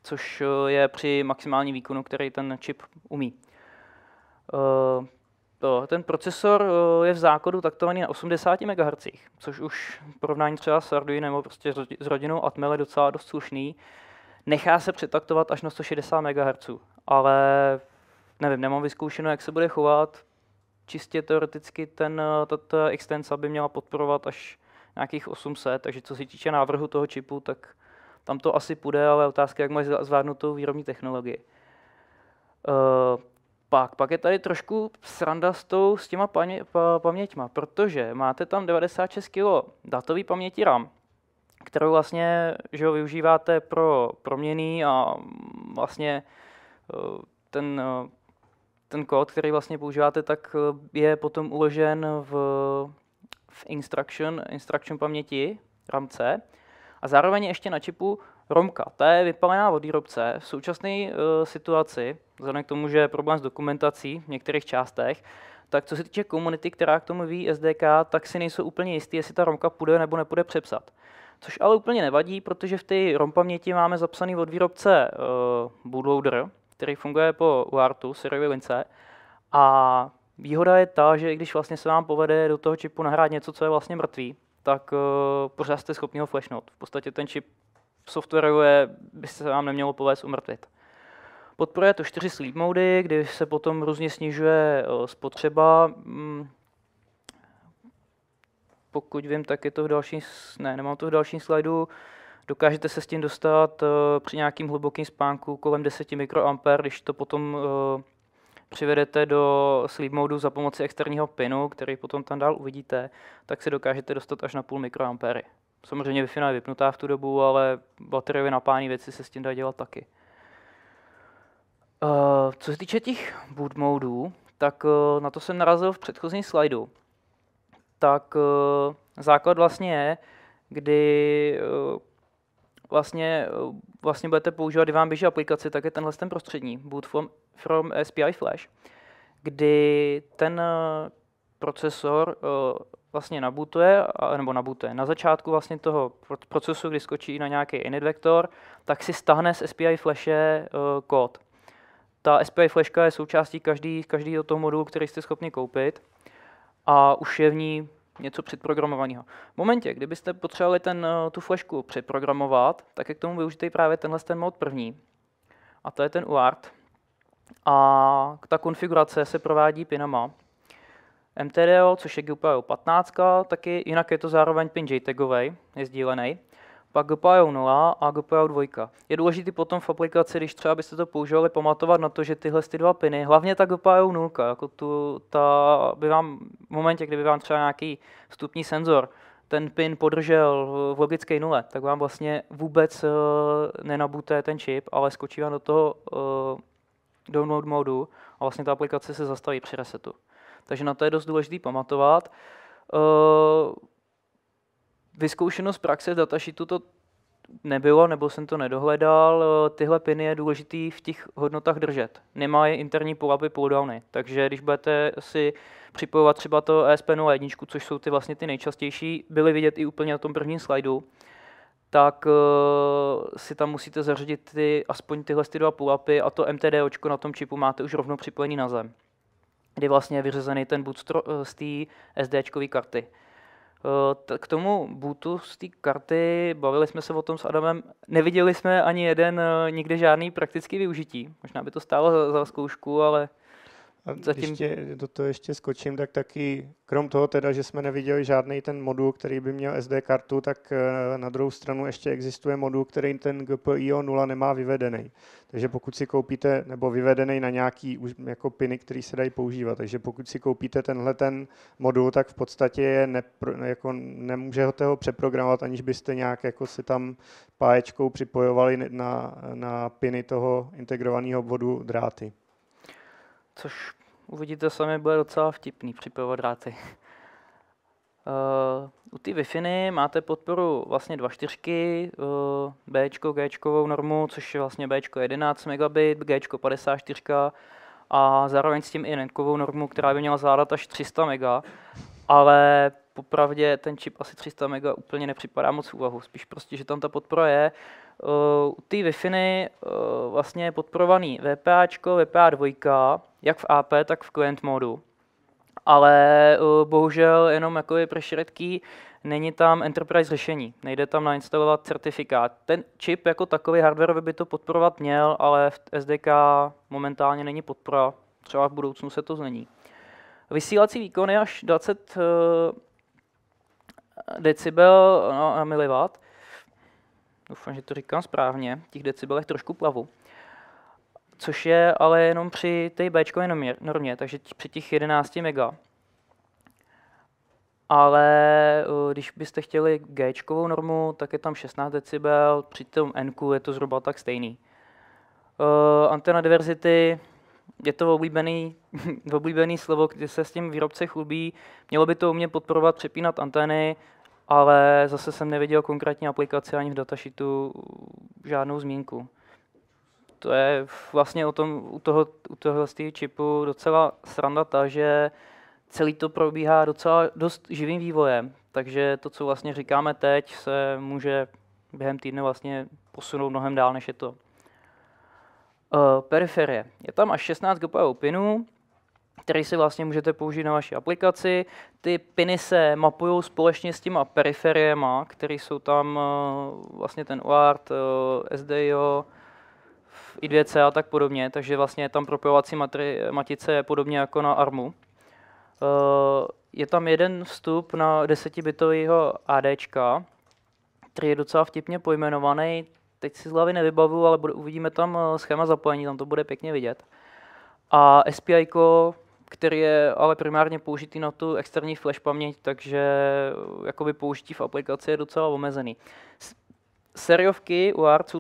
což je při maximální výkonu, který ten čip umí. Ten procesor je v základu taktovaný na 80 MHz, což už v porovnání třeba s Arduino nebo prostě s rodinou Atmel je docela dost slušný. Nechá se přetaktovat až na 160 MHz, ale nevím, nemám vyzkoušeno, jak se bude chovat. Čistě teoreticky ta Xtensa by měla podporovat až nějakých 800, takže co se týče návrhu toho čipu, tak tam to asi půjde, ale otázka, jak mají zvládnutou výrobní technologii. Pak je tady trošku sranda s těma paměťma, protože máte tam 96 kg datové paměti RAM, kterou vlastně využíváte pro proměnný a vlastně ten kód, který vlastně používáte, tak je potom uložen v instruction paměti RAMce a zároveň ještě na čipu ROMka. Ta je vypalená od výrobce. V současné situaci, vzhledem k tomu, že je problém s dokumentací v některých částech, tak co se týče komunity, která k tomu ví SDK, tak si nejsou úplně jistý, jestli ta ROMka půjde nebo nepůjde přepsat. Což ale úplně nevadí, protože v té ROM paměti máme zapsaný od výrobce bootloader, který funguje po UARTu, sériové lince. A výhoda je ta, že i když vlastně se vám povede do toho čipu nahrát něco, co je vlastně mrtvý, tak pořád jste schopni ho flashnout. V podstatě ten čip softwarově by se vám nemělo povést umrtvit. Podporuje to 4 sleep mody, kdy se potom různě snižuje spotřeba. Pokud vím, tak je to v dalším, ne, nemám to v dalším slajdu. Dokážete se s tím dostat při nějakým hlubokým spánku kolem 10 mikroamper, když to potom přivedete do sleep modu za pomoci externího pinu, který potom tam dál uvidíte, tak se dokážete dostat až na půl mikroampery. Samozřejmě Wi-Fi je vypnutá v tu dobu, ale bateriově napájené věci se s tím dá dělat taky. Co se týče těch boot modů, tak na to jsem narazil v předchozím slajdu. Tak základ vlastně je, kdy vlastně budete používat, kdy vám běží aplikaci, tak je tenhle ten prostřední, boot from SPI Flash, kdy ten procesor vlastně nabootuje. Na začátku vlastně toho procesu, kdy skočí na nějaký init vektor, tak si stáhne z SPI Flashe kód. Ta SPI Flashka je součástí každého toho modulu, který jste schopni koupit a už je v ní něco předprogramovaného. V momentě, kdybyste potřebovali tu flashku přeprogramovat, tak je k tomu využitý právě tenhle mod první. A to je ten UART. A ta konfigurace se provádí pinama MTDO, což je GPIO 15, taky jinak je to zároveň pin JTAGovej, je sdílený. pak GPIO 0 a GPIO 2. Je důležité potom v aplikaci, když třeba byste to používali, pamatovat na to, že tyhle ty dva piny, hlavně ta GPIO 0, jako ta by vám v momentě, kdyby vám třeba nějaký vstupní senzor ten pin podržel v logické nule, tak vám vlastně vůbec nenabuté ten čip, ale skočí vám do toho download modu a vlastně ta aplikace se zastaví při resetu. Takže na to je dost důležité pamatovat. Vyzkoušeno z praxe v datasheetu to nebylo, nebo jsem to nedohledal. Tyhle piny je důležitý v těch hodnotách držet. Nemá je interní pull-upy, pull-downy. Takže když budete si připojovat třeba to ESP01, což jsou ty vlastně ty nejčastější, byly vidět i úplně na tom prvním slajdu, tak si tam musíte zařadit aspoň tyhle dva pull-upy a to MTDOčko na tom čipu máte už rovnou připojený na zem, kdy vlastně je vyřazený ten boot z té SDčkové karty. K tomu bootu z té karty, bavili jsme se o tom s Adamem, neviděli jsme ani nikde žádný praktický využití. Možná by to stálo za zkoušku, ale zatím... do toho ještě skočím, tak taky, krom toho teda, že jsme neviděli žádný ten modul, který by měl SD kartu, tak na druhou stranu ještě existuje modul, který ten GPIO 0 nemá vyvedený. Takže pokud si koupíte, nebo vyvedený na nějaký jako piny, který se dají používat, takže pokud si koupíte tenhle ten modul, tak v podstatě je nemůžete ho přeprogramovat, aniž byste nějak jako si tam páječkou připojovali na piny toho integrovaného obvodu dráty. Což uvidíte sami, bude docela vtipný připojovat dráty. U té Wi-Fi máte podporu vlastně 2.4, Bčko, Gčkovou normu, což je vlastně Bčko 11 megabit, Gčko 54 a zároveň s tím i netkovou normu, která by měla zvládat až 300 mega, ale popravdě ten čip asi 300 mega úplně nepřipadá moc v úvahu, spíš prostě, že tam ta podpora je. U té Wi-Fi vlastně je podporovaný VPAčko, VPA 2, jak v AP, tak v client modu. Ale bohužel jenom jako je pressured key, není tam enterprise řešení, nejde tam nainstalovat certifikát. Ten čip jako takový hardware by to podporovat měl, ale v SDK momentálně není podpora, třeba v budoucnu se to změní. Vysílací výkon je až 20 decibel na miliwatt. Doufám, že to říkám správně, v těch decibelech trošku plavu. Což je ale jenom při té Bčkové normě, takže při těch 11 mega. Ale když byste chtěli Gčkovou normu, tak je tam 16 decibel, při tom Nku je to zhruba tak stejný. Antena diverzity, je to oblíbený slovo, kdy se s tím výrobce chlubí. Mělo by to umět podporovat přepínat antény, ale zase jsem neviděl konkrétní aplikaci ani v datasheetu žádnou zmínku. To je vlastně u tohohle čipu docela sranda ta, že celý to probíhá docela dost živým vývojem, takže to, co vlastně říkáme teď, se může během týdne vlastně posunout mnohem dál, než je to. Periferie. Je tam až 16 GPIO pinů, který si vlastně můžete použít na vaší aplikaci. Ty piny se mapují společně s těma periferiema, které jsou tam vlastně ten UART, SDIO, I2C a tak podobně, takže vlastně tam propojovací matice je podobně jako na ARMu. Je tam jeden vstup na 10bitového ADčka, který je docela vtipně pojmenovaný. Teď si z hlavy nevybavuju, ale uvidíme tam schéma zapojení, tam to bude pěkně vidět. A SPI, který je ale primárně použitý na tu externí flash paměť, takže jakoby použití v aplikaci je docela omezený. Seriovky UART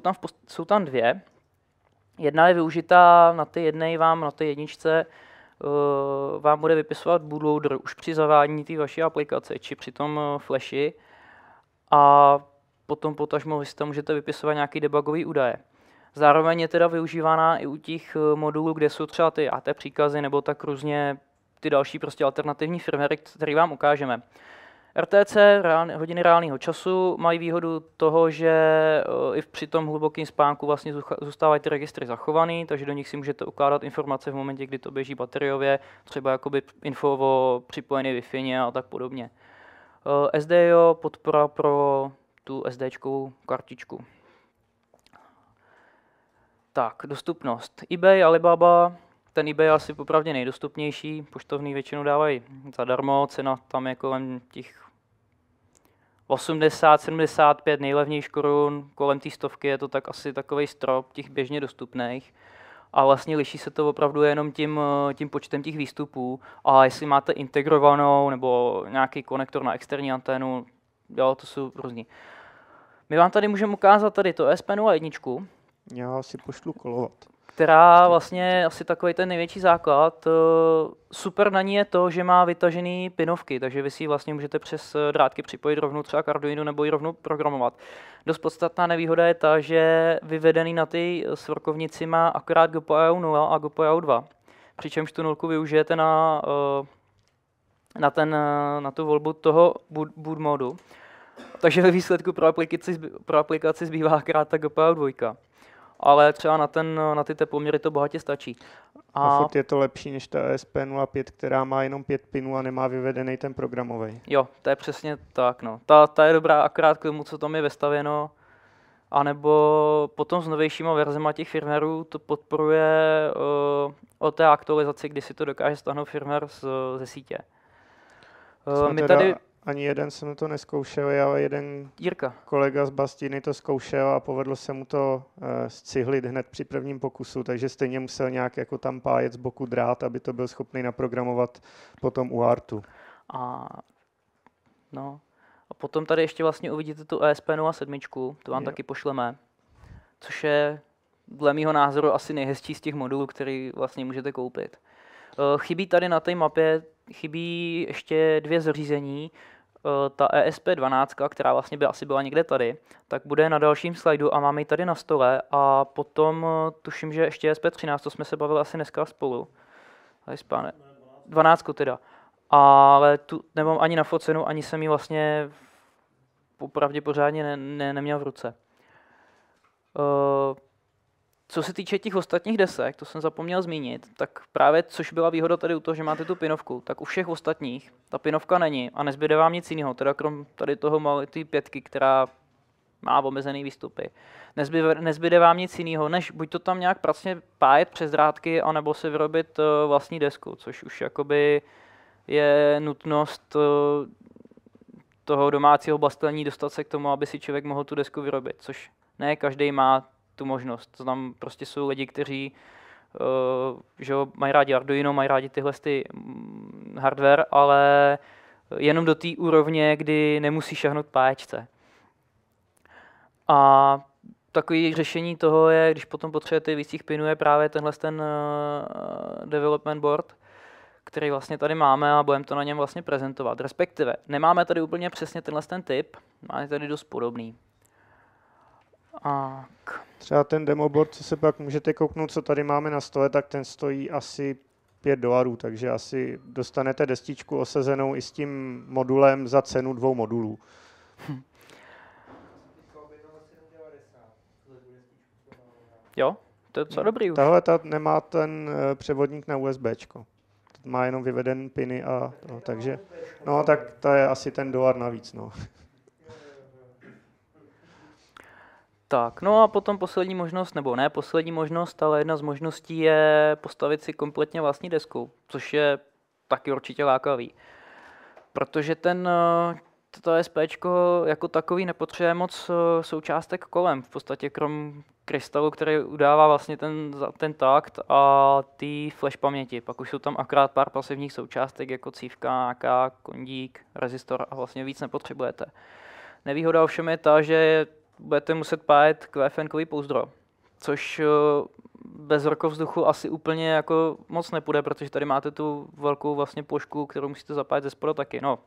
jsou tam dvě. Jedna je využitá na té jedničce vám bude vypisovat bootloader už při zavádění té vaší aplikace, či při tom flashi. A potom potažmo vy si tam můžete vypisovat nějaké debugové údaje. Zároveň je teda využívána i u těch modulů, kde jsou třeba ty AT příkazy nebo tak různě ty další prostě alternativní firmware, které vám ukážeme. RTC, hodiny reálného času, mají výhodu toho, že i při tom hlubokém spánku vlastně zůstávají ty registry zachované, takže do nich si můžete ukládat informace v momentě, kdy to běží bateriově, třeba jakoby info o připojené Wi-Fi a tak podobně. SDIO, podpora pro tu SDčkovou kartičku. Tak, dostupnost. eBay, Alibaba, ten eBay je asi popravdě nejdostupnější, poštovní většinou dávají zadarmo, cena tam je kolem těch 80-75 nejlevnější korun, kolem té stovky je to tak asi takový strop těch běžně dostupných. A vlastně liší se to opravdu jenom tím počtem těch výstupů. A jestli máte integrovanou nebo nějaký konektor na externí anténu, jo, to jsou různý. My vám tady můžeme ukázat tady to ESP01. Já si pošlu kolovat. Která vlastně asi takový ten největší základ. Super na ní je to, že má vytažený pinovky, takže vy si ji vlastně můžete přes drátky připojit rovnou třeba k Arduino nebo ji rovnou programovat. Dost podstatná nevýhoda je ta, že vyvedený na ty svrkovnici má akorát GPIO 0 a GPIO 2, přičemž tu nulku využijete na tu volbu toho boot modu. Takže ve výsledku pro aplikaci zbývá akorát ta GPIO 2. Ale třeba na ty teploměry to bohatě stačí. A furt je to lepší než ta ESP05, která má jenom 5 pinů a nemá vyvedený ten programový. Jo, to je přesně tak. No. Ta je dobrá akorát k tomu, co tam je vestavěno. A nebo potom s novějšíma verzema těch firmwareů to podporuje o té aktualizaci, kdy si to dokáže stáhnout firmware ze sítě. Ani jeden jsem to neskoušel, ale jeden kolega z Bastiny to zkoušel a povedlo se mu to scihlit hned při prvním pokusu, takže stejně musel nějak jako tam pájet z boku drát, aby to byl schopný naprogramovat potom u Artu. A potom tady ještě vlastně uvidíte tu ESP07, to vám taky pošleme, což je dle mýho názoru asi nejhezčí z těch modulů, který vlastně můžete koupit. Chybí tady na té mapě, chybí ještě 2 zařízení. Ta ESP12, která vlastně by asi byla někde tady, tak bude na dalším slajdu a máme ji tady na stole. A potom tuším, že ještě ESP13, to jsme se bavili asi dneska spolu. 12 teda. Ale tu nemám ani nafocenou, ani jsem ji vlastně opravdu pořádně neměl v ruce. Co se týče těch ostatních desek, to jsem zapomněl zmínit, tak právě což byla výhoda tady u toho, že máte tu pinovku, tak u všech ostatních ta pinovka není a nezbyde vám nic jiného, teda krom tady toho malé 5, která má omezený výstupy. Nezbyde vám nic jiného, než buď to tam nějak pracně pájet přes drátky, anebo si vyrobit vlastní desku, což už jakoby je nutnost toho domácího bastelní dostat se k tomu, aby si člověk mohl tu desku vyrobit, což ne každý má tu možnost. Tam prostě jsou lidi, kteří že mají rádi Arduino, mají rádi tyhle hardware, ale jenom do té úrovně, kdy nemusí šahnout páječce. A takové řešení toho je, když potom potřebujete víc těch pinů, je právě tenhle ten development board, který vlastně tady máme a budeme to na něm vlastně prezentovat. Respektive nemáme tady úplně přesně tenhle ten typ, máme tady dost podobný. Třeba ten demoboard, co se pak můžete kouknout, co tady máme na stole, tak ten stojí asi $5, takže asi dostanete destičku osazenou i s tím modulem za cenu 2 modulů. Jo, to je docela dobrý už. Tahle ta nemá ten převodník na USBčko. Má jenom vyveden piny a to, takže... No, tak to je asi ten $1 navíc, no. Tak, no a potom poslední možnost, nebo ne poslední možnost, ale jedna z možností je postavit si kompletně vlastní desku, což je taky určitě lákavý. Protože to ESPčko jako takový nepotřebuje moc součástek kolem, v podstatě krom krystalu, který udává vlastně ten takt a ty flash paměti. Pak už jsou tam akorát pár pasivních součástek, jako cívka, nějaká, kondík, rezistor a vlastně víc nepotřebujete. Nevýhoda ovšem je ta, že budete muset pájet QFN-kový pouzdro, což bez rokov vzduchu asi úplně jako moc nepůjde, protože tady máte tu velkou vlastně plošku, kterou musíte zapájet ze spoda taky. No,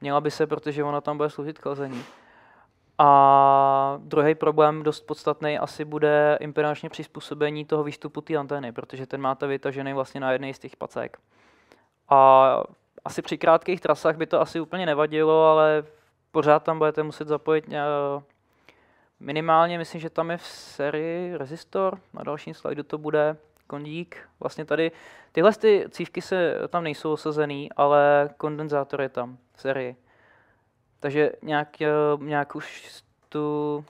měla by se, protože ona tam bude sloužit k lezení. A druhý problém, dost podstatný, asi bude impedanční přizpůsobení toho výstupu té antény, protože ten máte vytažený vlastně na jedné z těch pacek. A asi při krátkých trasách by to asi úplně nevadilo, ale pořád tam budete muset zapojit minimálně, myslím, že tam je v sérii rezistor, na dalším slajdu to bude kondík. Vlastně tady tyhle cívky se tam nejsou osazený, ale kondenzátor je tam v sérii. Takže nějak už tu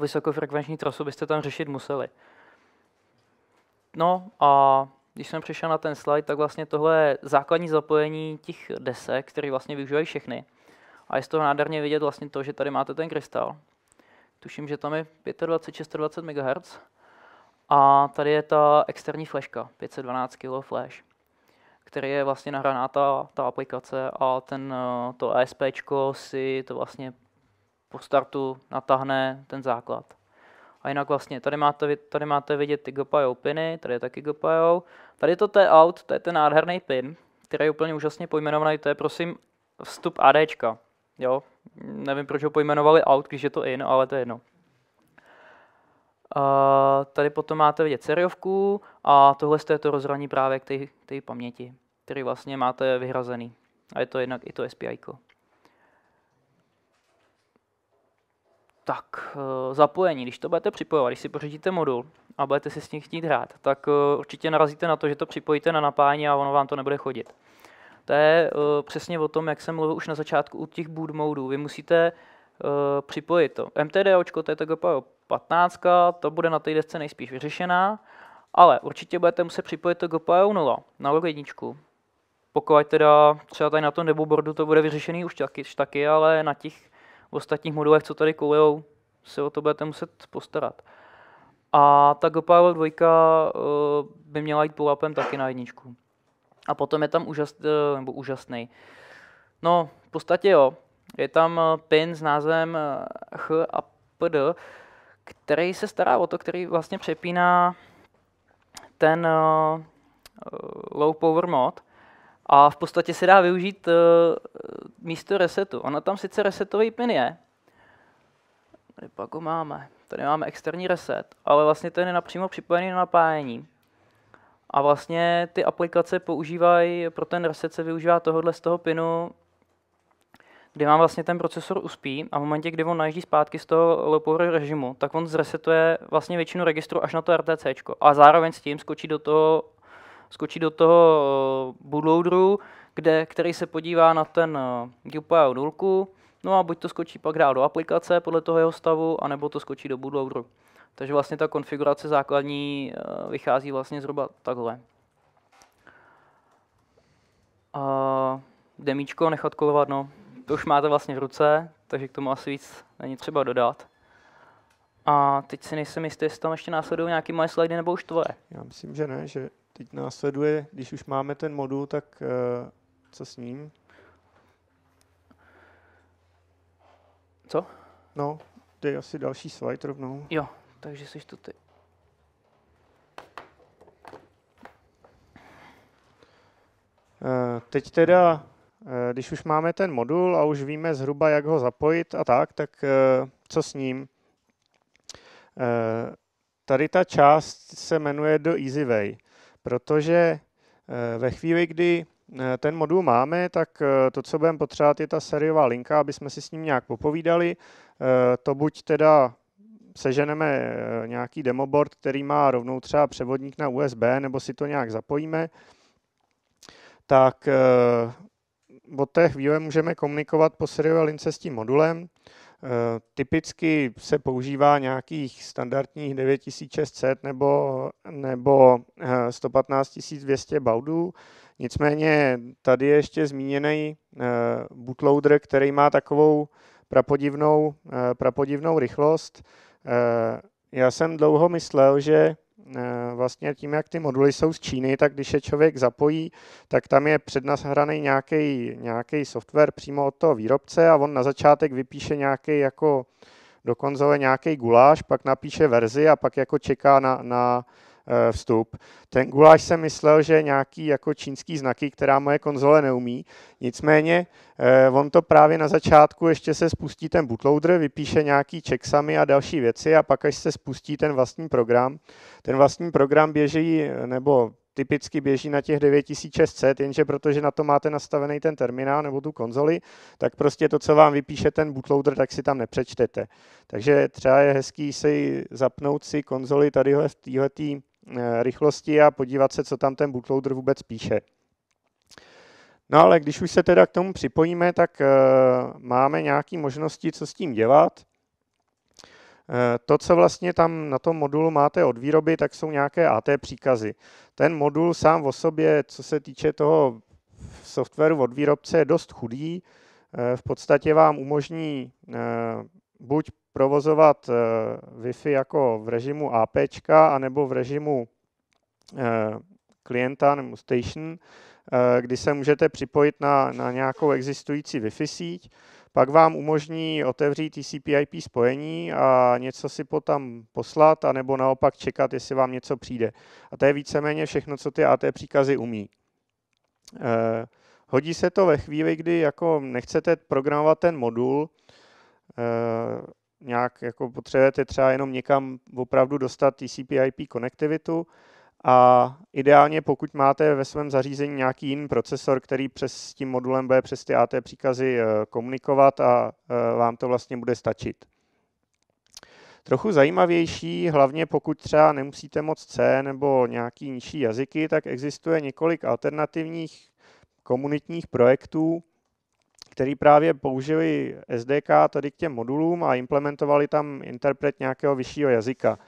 vysokofrekvenční trasu byste tam řešit museli. No a když jsem přišel na ten slide, tak vlastně tohle je základní zapojení těch desek, které vlastně využívají všechny. A je z toho nádherně vidět vlastně to, že tady máte ten krystal. Tuším, že tam je 25-26 MHz. A tady je ta externí fleška, 512 kg flash, který je vlastně nahraná ta aplikace a to ESPčko si to vlastně po startu natáhne ten základ. A jinak vlastně tady máte vidět ty GPIO piny, tady je taky GPIO. Tady je to T-out, to je ten nádherný pin, který je úplně úžasně pojmenovaný, to je prosím vstup ADčka. Jo? Nevím, proč ho pojmenovali out, když je to in, ale to je jedno. Tady potom máte vidět seriovku a tohle je to rozhraní právě k té paměti, který vlastně máte vyhrazený. A je to jednak i to SPIko. Tak, zapojení. Když to budete připojovat, když si pořídíte modul a budete si s ním chtít hrát, tak určitě narazíte na to, že to připojíte na napájení a ono vám to nebude chodit. To je přesně o tom, jak jsem mluvil už na začátku u těch boot modů. Vy musíte připojit to MTDOčko, to je to GPIO 15, to bude na té desce nejspíš vyřešená, ale určitě budete muset připojit to GPIO 0 na log 1. Pokud teda třeba tady na tom deboboardu to bude vyřešený už taky, ale na těch ostatních modulech, co tady koulujou, se o to budete muset postarat. A ta GPIO 2 by měla jít pull-upem taky na 1. A potom je tam úžasný. No, v podstatě jo. Je tam pin s názvem HAPD, který se stará o to, který vlastně přepíná ten low power mod a v podstatě se dá využít místo resetu. Ona tam sice resetový pin je, tady pak ho máme, tady máme externí reset, ale vlastně ten je napřímo připojený na napájení. A vlastně ty aplikace používají, pro ten reset se využívá tohohle z toho pinu, kdy mám vlastně ten procesor uspí a v momentě, kdy on najíždí zpátky z toho low power režimu, tak on zresetuje vlastně většinu registru až na to RTCčko. A zároveň s tím skočí do toho bootloaderu, který se podívá na ten GPIO 0, no a buď to skočí pak dál do aplikace podle toho jeho stavu, anebo to skočí do bootloaderu. Takže vlastně ta konfigurace základní vychází vlastně zhruba takhle. Demíčko nechat kolovat, no. To už máte vlastně v ruce, takže k tomu asi víc není třeba dodat. A teď si nejsem jistý, jestli tam ještě následují nějaké moje slidy nebo už tvoje. Já myslím, že ne, že teď následuje, když už máme ten modul, tak co s ním? Co? No, to je asi další slide rovnou. Jo, takže jsi tu ty. Teď teda... Když už máme ten modul a už víme zhruba, jak ho zapojit a tak co s ním? Tady ta část se jmenuje The Easy Way, protože ve chvíli, kdy ten modul máme, tak to, co budeme potřebovat, je ta sériová linka, aby jsme si s ním nějak popovídali. To buď teda seženeme nějaký demoboard, který má rovnou třeba převodník na USB, nebo si to nějak zapojíme, tak od té chvíle můžeme komunikovat po sériové lince s tím modulem. Typicky se používá nějakých standardních 9600 nebo 115200 baudů. Nicméně tady je ještě zmíněný bootloader, který má takovou prapodivnou rychlost. Já jsem dlouho myslel, že vlastně tím, jak ty moduly jsou z Číny, tak když je člověk zapojí, tak tam je přednahraný nějaký software přímo od toho výrobce a on na začátek vypíše nějaký jako do konzole nějaký guláš, pak napíše verzi a pak jako čeká na vstup. Ten guláš jsem myslel, že nějaký jako čínský znaky, která moje konzole neumí, nicméně on to právě na začátku ještě se spustí ten bootloader, vypíše nějaký checksamy a další věci a pak až se spustí ten vlastní program běží, nebo typicky běží na těch 9600, jenže protože na to máte nastavený ten terminál nebo tu konzoli, tak prostě to, co vám vypíše ten bootloader, tak si tam nepřečtete. Takže třeba je hezký si zapnout si konzoli tady v této rychlosti a podívat se, co tam ten bootloader vůbec píše. No ale když už se teda k tomu připojíme, tak máme nějaké možnosti, co s tím dělat. To, co vlastně tam na tom modulu máte od výroby, tak jsou nějaké AT příkazy. Ten modul sám o sobě, co se týče toho softwaru od výrobce, je dost chudý. v podstatě vám umožní buď provozovat Wi-Fi jako v režimu AP, anebo v režimu klienta nebo station, kdy se můžete připojit na nějakou existující Wi-Fi síť, pak vám umožní otevřít TCP/IP spojení a něco si potom poslat, anebo naopak čekat, jestli vám něco přijde. A to je víceméně všechno, co ty AT příkazy umí. Hodí se to ve chvíli, kdy jako nechcete programovat ten modul, nějak jako potřebujete třeba jenom někam opravdu dostat TCP/IP konektivitu, a ideálně, pokud máte ve svém zařízení nějaký jiný procesor, který s tím modulem bude přes ty AT příkazy komunikovat a vám to vlastně bude stačit. Trochu zajímavější, hlavně pokud třeba nemusíte moc C nebo nějaký nižší jazyky, tak existuje několik alternativních komunitních projektů, který právě použili SDK tady k těm modulům a implementovali tam interpret nějakého vyššího jazyka.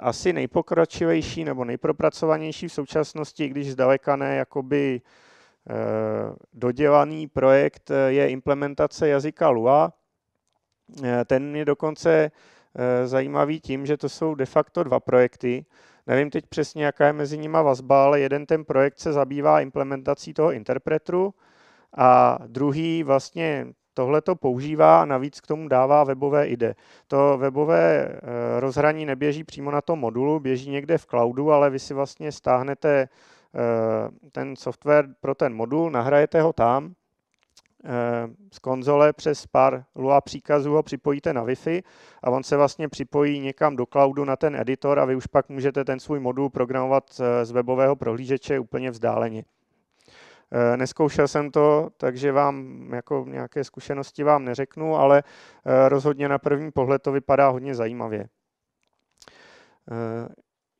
Asi nejpokročilejší nebo nejpropracovanější v současnosti, když zdaleka ne jakoby dodělaný projekt, je implementace jazyka Lua. Ten je dokonce zajímavý tím, že to jsou de facto dva projekty. Nevím teď přesně, jaká je mezi nimi vazba, ale jeden ten projekt se zabývá implementací toho interpretru a druhý vlastně tohle to používá a navíc k tomu dává webové IDE. To webové rozhraní neběží přímo na tom modulu, běží někde v cloudu, ale vy si vlastně stáhnete ten software pro ten modul, nahrajete ho tam, z konzole přes pár Lua příkazů ho připojíte na Wi-Fi a on se vlastně připojí někam do cloudu na ten editor a vy už pak můžete ten svůj modul programovat z webového prohlížeče úplně vzdáleně. Neskoušel jsem to, takže vám jako nějaké zkušenosti vám neřeknu, ale rozhodně na první pohled to vypadá hodně zajímavě.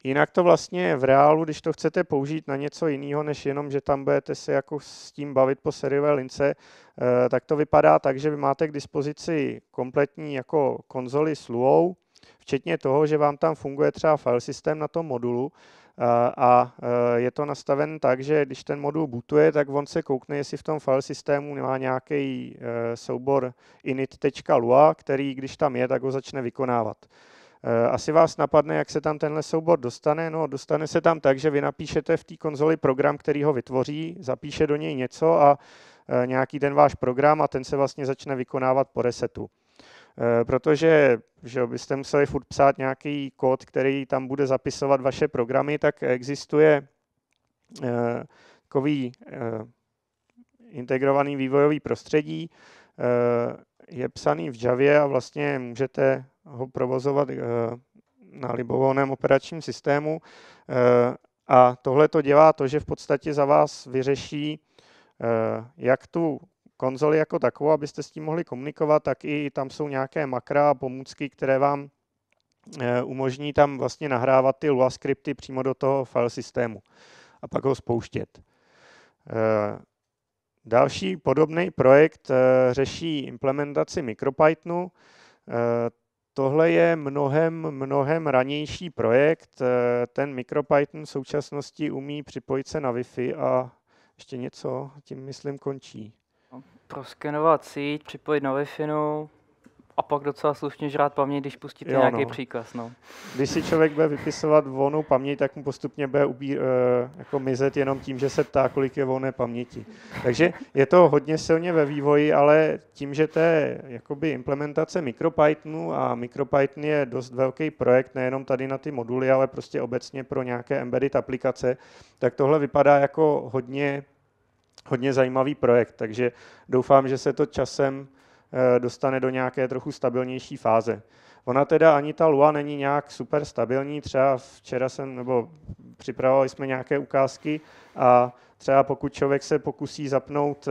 Jinak to vlastně v reálu, když to chcete použít na něco jiného, než jenom, že tam budete se jako s tím bavit po seriové lince, tak to vypadá tak, že vy máte k dispozici kompletní jako konzoli s Luou, včetně toho, že vám tam funguje třeba file systém na tom modulu, a je to nastaven tak, že když ten modul bootuje, tak on se koukne, jestli v tom file systému nemá nějaký soubor init.lua, který když tam je, tak ho začne vykonávat. Asi vás napadne, jak se tam tenhle soubor dostane. No, dostane se tam tak, že vy napíšete v té konzoli program, který ho vytvoří, zapíše do něj něco a nějaký ten váš program a ten se vlastně začne vykonávat po resetu. Protože že byste museli furt psát nějaký kód, který tam bude zapisovat vaše programy, tak existuje takový integrovaný vývojový prostředí, je psaný v Javě a vlastně můžete ho provozovat na libovolném operačním systému. A tohle to dělá to, že v podstatě za vás vyřeší, jak tu konzoli jako takovou, abyste s tím mohli komunikovat, tak i tam jsou nějaké makra a pomůcky, které vám umožní tam vlastně nahrávat ty Lua skripty přímo do toho file systému a pak ho spouštět. Další podobný projekt řeší implementaci MicroPythonu. Tohle je mnohem ranější projekt. Ten MicroPython v současnosti umí připojit se na Wi-Fi a ještě něco tím myslím končí. Proskenovat síť, připojit na Wi-Fi a pak docela slušně žrát paměť, když pustíte nějaký příkaz. No. Když si člověk bude vypisovat volnou paměť, tak mu postupně bude jako mizet jenom tím, že se ptá, kolik je volné paměti. Takže je to hodně silně ve vývoji, ale tím, že to je jakoby implementace MicroPythonu a MicroPython je dost velký projekt, nejenom tady na ty moduly, ale prostě obecně pro nějaké embedded aplikace, tak tohle vypadá jako hodně zajímavý projekt, takže doufám, že se to časem dostane do nějaké trochu stabilnější fáze. Ona teda ani ta Lua není nějak super stabilní, třeba včera připravovali jsme nějaké ukázky a třeba pokud člověk se pokusí zapnout,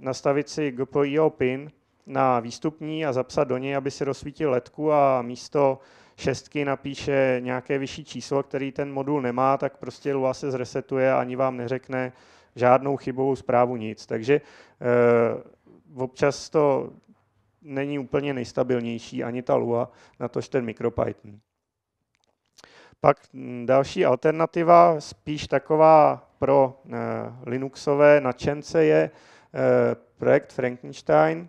nastavit si GPIO pin na výstupní a zapsat do něj, aby si rozsvítil ledku a místo šestky napíše nějaké vyšší číslo, který ten modul nemá, tak prostě Lua se zresetuje a ani vám neřekne žádnou chybovou zprávu, nic. Takže občas to není úplně nejstabilnější, ani ta Lua, natož ten MicroPython. Pak další alternativa, spíš taková pro Linuxové nadšence je projekt Frankenstein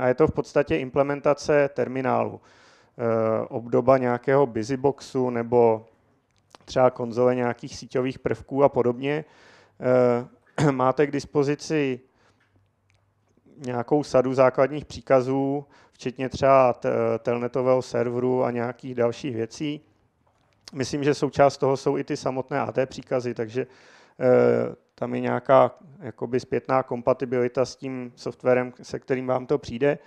a je to v podstatě implementace terminálu. Obdoba nějakého busyboxu nebo třeba konzole nějakých síťových prvků a podobně. Máte k dispozici nějakou sadu základních příkazů, včetně třeba telnetového serveru a nějakých dalších věcí. Myslím, že součást toho jsou i ty samotné AT příkazy, takže tam je nějaká jakoby zpětná kompatibilita s tím softwarem, se kterým vám to přijde.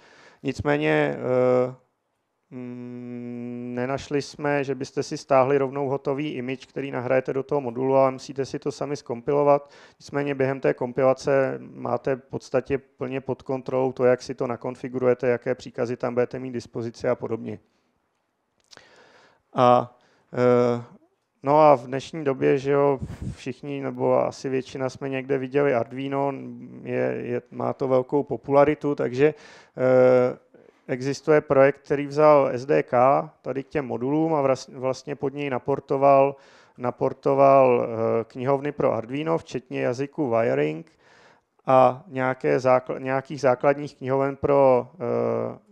Nicméně nenašli jsme, že byste si stáhli rovnou hotový image, který nahrajete do toho modulu, ale musíte si to sami zkompilovat. Nicméně během té kompilace máte v podstatě plně pod kontrolou to, jak si to nakonfigurujete, jaké příkazy tam budete mít dispozici a podobně. No a v dnešní době, že jo, všichni nebo asi většina jsme někde viděli Arduino, má to velkou popularitu, takže existuje projekt, který vzal SDK tady k těm modulům a vlastně pod něj naportoval knihovny pro Arduino, včetně jazyku Wiring a nějakých základních knihoven pro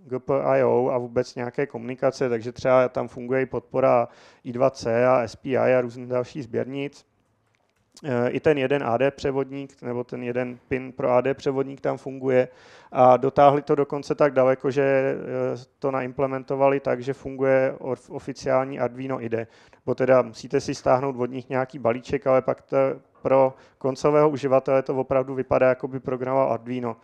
GPIO a vůbec nějaké komunikace, takže třeba tam funguje i podpora I2C a SPI a různých dalších sběrnic. I ten jeden AD převodník, nebo ten jeden pin pro AD převodník tam funguje a dotáhli to dokonce tak daleko, že to naimplementovali tak, že funguje oficiální Arduino IDE. Bo teda musíte si stáhnout od nich nějaký balíček, ale pak pro koncového uživatele to opravdu vypadá, jako by programoval Arduino.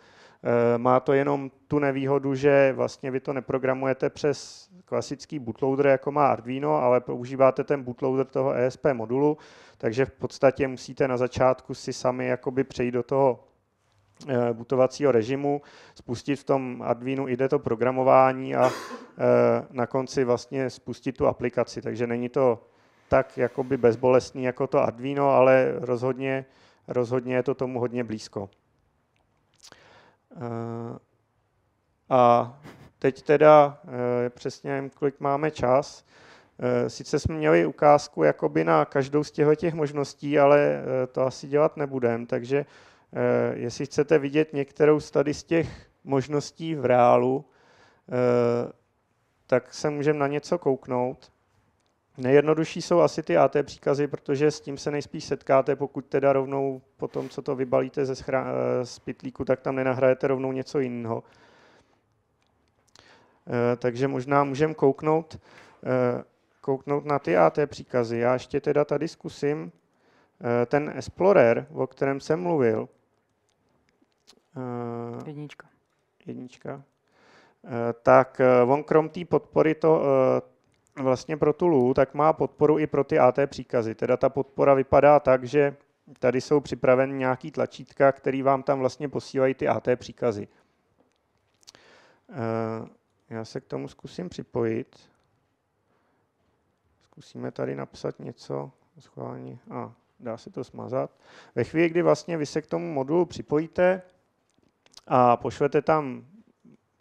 Má to jenom tu nevýhodu, že vlastně vy to neprogramujete přes klasický bootloader, jako má Arduino, ale používáte ten bootloader toho ESP modulu, takže v podstatě musíte na začátku si sami jakoby přejít do toho bootovacího režimu, spustit v tom Arduino IDE to programování a na konci vlastně spustit tu aplikaci, takže není to tak jakoby bezbolestný jako to Arduino, ale rozhodně je to tomu hodně blízko. A teď teda přesně nevím, kolik máme čas. Sice jsme měli ukázku jakoby na každou z těchto možností, ale to asi dělat nebudem, takže jestli chcete vidět některou z tady z těch možností v reálu, tak se můžeme na něco kouknout. Nejjednodušší jsou asi ty AT příkazy, protože s tím se nejspíš setkáte, pokud teda rovnou po tom, co to vybalíte z pytlíku, tak tam nenahrajete rovnou něco jiného. Takže možná můžeme kouknout na ty AT příkazy. Já ještě teda tady zkusím ten Explorer, o kterém jsem mluvil. Jednička. Tak on krom té podpory vlastně pro tu LUU, tak má podporu i pro ty AT příkazy. Teda ta podpora vypadá tak, že tady jsou připraveny nějaký tlačítka, který vám tam vlastně posílají ty AT příkazy. Já se k tomu zkusím připojit. Zkusíme tady napsat něco. Schválně. A dá se to smazat. Ve chvíli, kdy vlastně vy se k tomu modulu připojíte a pošlete tam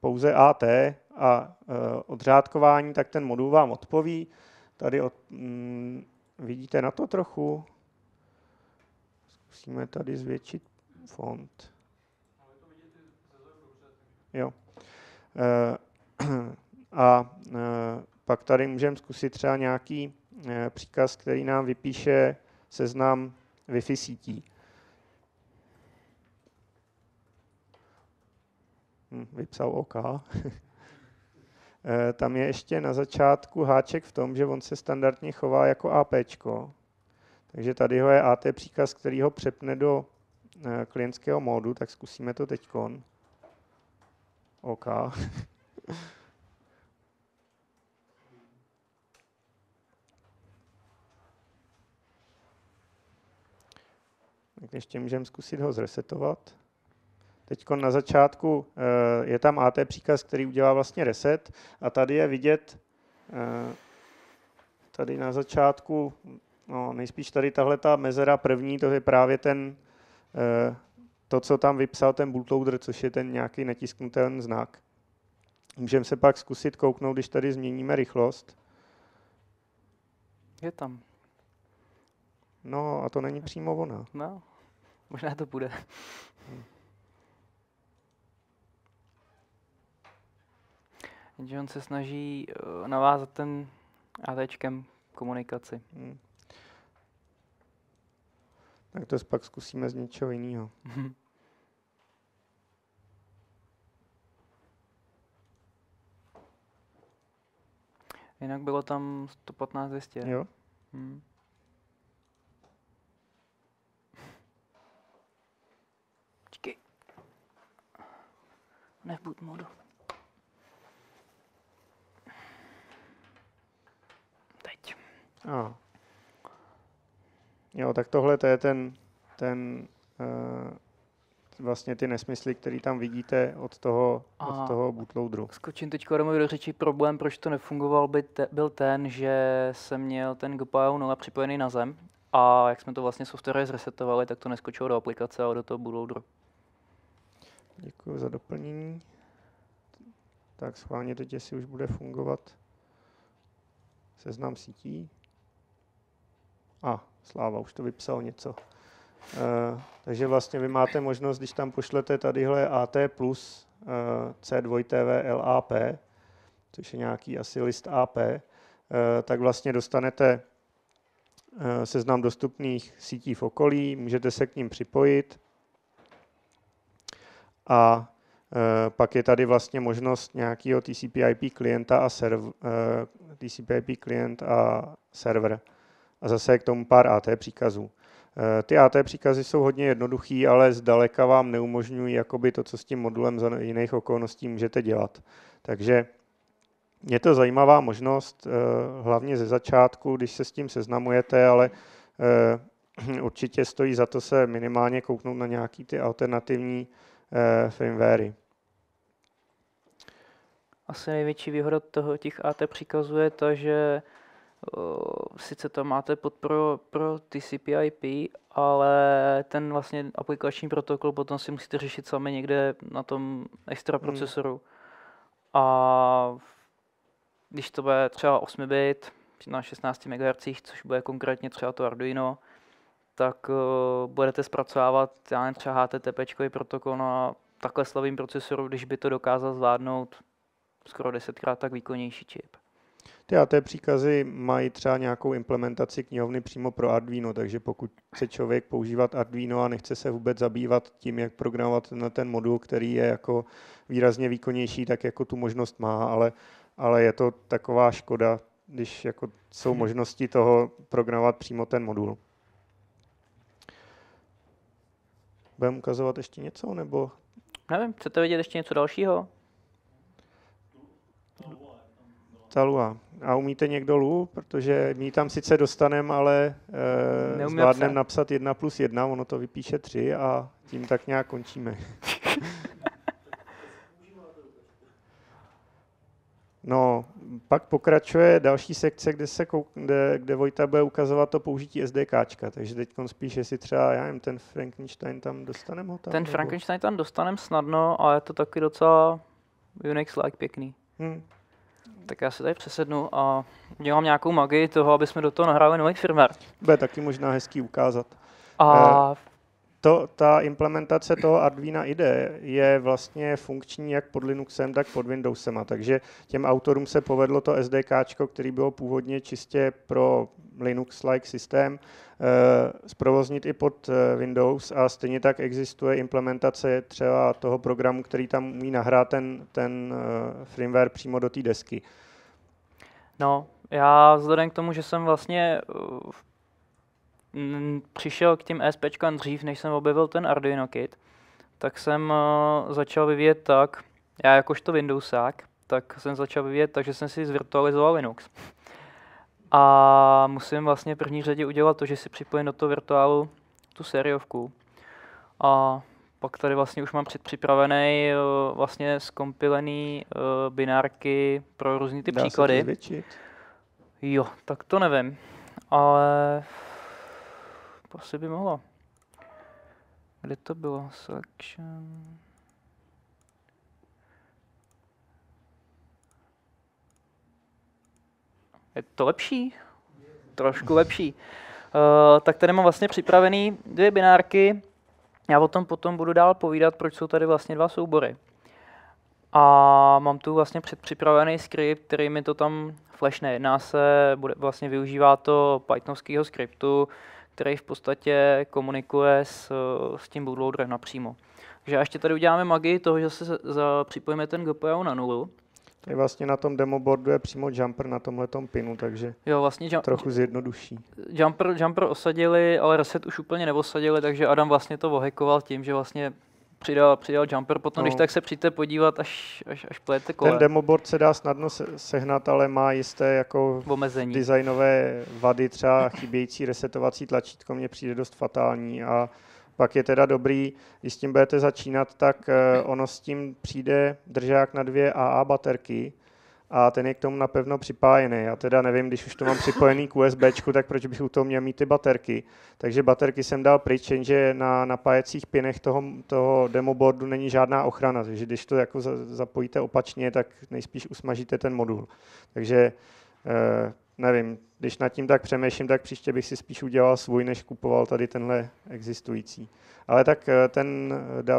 pouze AT a odřádkování, tak ten modul vám odpoví. Tady vidíte na to trochu. Zkusíme tady zvětšit font. Jo. A pak tady můžeme zkusit třeba nějaký příkaz, který nám vypíše seznam Wi-Fi sítí. Vypsal OK. Tam je ještě na začátku háček v tom, že on se standardně chová jako APčko. Takže tady ho je AT příkaz, který ho přepne do klientského módu, tak zkusíme to teďkon. OK. Tak ještě můžeme zkusit ho zresetovat. Teď na začátku je tam AT příkaz, který udělá vlastně reset a tady je vidět, tady na začátku, no nejspíš tady tahleta mezera první, to je právě to, co tam vypsal ten bootloader, což je ten nějaký netisknutelný znak. Můžeme se pak zkusit kouknout, když tady změníme rychlost. Je tam. No a to není přímo ona. No, možná to bude. Jenže on se snaží navázat ten ATčkem komunikaci. Hmm. Tak to pak zkusíme z něčeho jiného. Jinak bylo tam 115-200. Jo. Hmm. Čekej. Nebuď modu. Teď. A. Jo, tak tohle to je vlastně ty nesmysly, který tam vidíte od toho bootloaderu. Skočím teď Romovi do řeči. Problém, proč to nefungoval, byl ten, že jsem měl ten GPIO 0 připojený na zem a jak jsme to vlastně software zresetovali, tak to neskočilo do aplikace, ale do toho bootloaderu. Děkuji za doplnění. Tak schválně teď, jestli už bude fungovat seznam sítí. A Sláva už to vypsal něco. Takže vlastně vy máte možnost, když tam pošlete tadyhle AT plus C2TVLAP, což je nějaký asi list AP, tak vlastně dostanete seznam dostupných sítí v okolí, můžete se k ním připojit a pak je tady vlastně možnost nějakého TCP/IP klienta a server, TCP/IP klient a server. A zase k tomu pár AT příkazů. Ty AT příkazy jsou hodně jednoduchý, ale zdaleka vám neumožňují jakoby to, co s tím modulem za jiných okolností můžete dělat. Takže je to zajímavá možnost, hlavně ze začátku, když se s tím seznamujete, ale určitě stojí za to se minimálně kouknout na nějaké ty alternativní firmwary. Asi největší výhoda těch AT příkazů je to, že sice tam máte podporu pro TCP/IP, ale ten vlastně aplikační protokol potom si musíte řešit sami někde na tom extra procesoru. A když to bude třeba 8 bit na 16 MHz, což bude konkrétně třeba to Arduino, tak budete zpracovávat třeba HTTP protokol na takhle slabým procesoru, když by to dokázal zvládnout skoro 10krát tak výkonnější čip. Ty AT příkazy mají třeba nějakou implementaci knihovny přímo pro Arduino, takže pokud chce člověk používat Arduino a nechce se vůbec zabývat tím, jak programovat na ten modul, který je jako výrazně výkonnější, tak jako tu možnost má, ale je to taková škoda, když jako jsou možnosti toho programovat přímo ten modul. Budeme ukazovat ještě něco, nebo? Nevím, chcete vidět ještě něco dalšího? Ta Lua. A umíte někdo Lu? Protože my tam sice dostaneme, ale zvládneme napsat 1 + 1, ono to vypíše 3 a tím tak nějak končíme. No, pak pokračuje další sekce, kde Vojta bude ukazovat to použití SDKčka, takže teď spíš, jestli třeba, já nevím, ten Frankenstein tam dostaneme ho tam? Ten Frankenstein tam dostaneme snadno a je to taky docela Unix-like pěkný. Tak já se tady přesednu a dělám nějakou magii toho, aby jsme do toho nahráli nový firmware. Bude taky možná hezký ukázat. A ta implementace toho Arduino IDE je vlastně funkční jak pod Linuxem, tak pod Windowsem. Takže těm autorům se povedlo to SDKčko, který bylo původně čistě pro Linux-like systém, zprovoznit i pod Windows a stejně tak existuje implementace třeba toho programu, který tam umí nahrát ten firmware přímo do té desky. No, já vzhledem k tomu, že jsem vlastně přišel k těm ESPčkám dřív, než jsem objevil ten Arduino Kit, tak jsem začal vyvíjet tak, já jakožto Windowsák, tak jsem začal vyvíjet tak, že jsem si zvirtualizoval Linux. A musím vlastně v první řadě udělat to, že si připojím do toho virtuálu tu sériovku. A pak tady vlastně už mám předpřipravený vlastně zkompilený binárky pro různý ty příklady. Dá se to zvětšit? Jo, tak to nevím, ale asi by mohlo. Kde to bylo? Selection. Je to lepší? Trošku lepší. Tak tady mám vlastně připravený 2 binárky. Já o tom potom budu dál povídat, proč jsou tady vlastně 2 soubory. A mám tu vlastně předpřipravený skript, který mi to tam flashne. Jedná se, vlastně využívá to pythonovského skriptu, který v podstatě komunikuje s tím bootloaderem napřímo. Takže ještě tady uděláme magii toho, že se připojíme ten GPIO na nulu. Tady vlastně na tom demoboardu je přímo jumper na tomhletom pinu, takže jo, vlastně trochu zjednoduší. Jumper osadili, ale reset už úplně neosadili, takže Adam vlastně to ohackoval tím, že vlastně přidal jumper, potom no. Když tak se přijďte podívat, až plejete kolem. Ten demoboard se dá snadno sehnat, ale má jisté jako omezení. Designové vady, třeba chybějící resetovací tlačítko mně přijde dost fatální a pak je teda dobrý, když s tím budete začínat, tak ono s tím přijde držák na 2 AA baterky a ten je k tomu napevno připájený. Já teda nevím, když už to mám připojený k USBčku, tak proč bych u toho měl mít ty baterky. Takže baterky jsem dal pryč, jenže na napájecích pinech toho demoboardu není žádná ochrana, takže když to jako zapojíte opačně, tak nejspíš usmažíte ten modul. Takže nevím, když nad tím tak přemýšlím, tak příště bych si spíš udělal svůj, než kupoval tady tenhle existující. Ale tak ten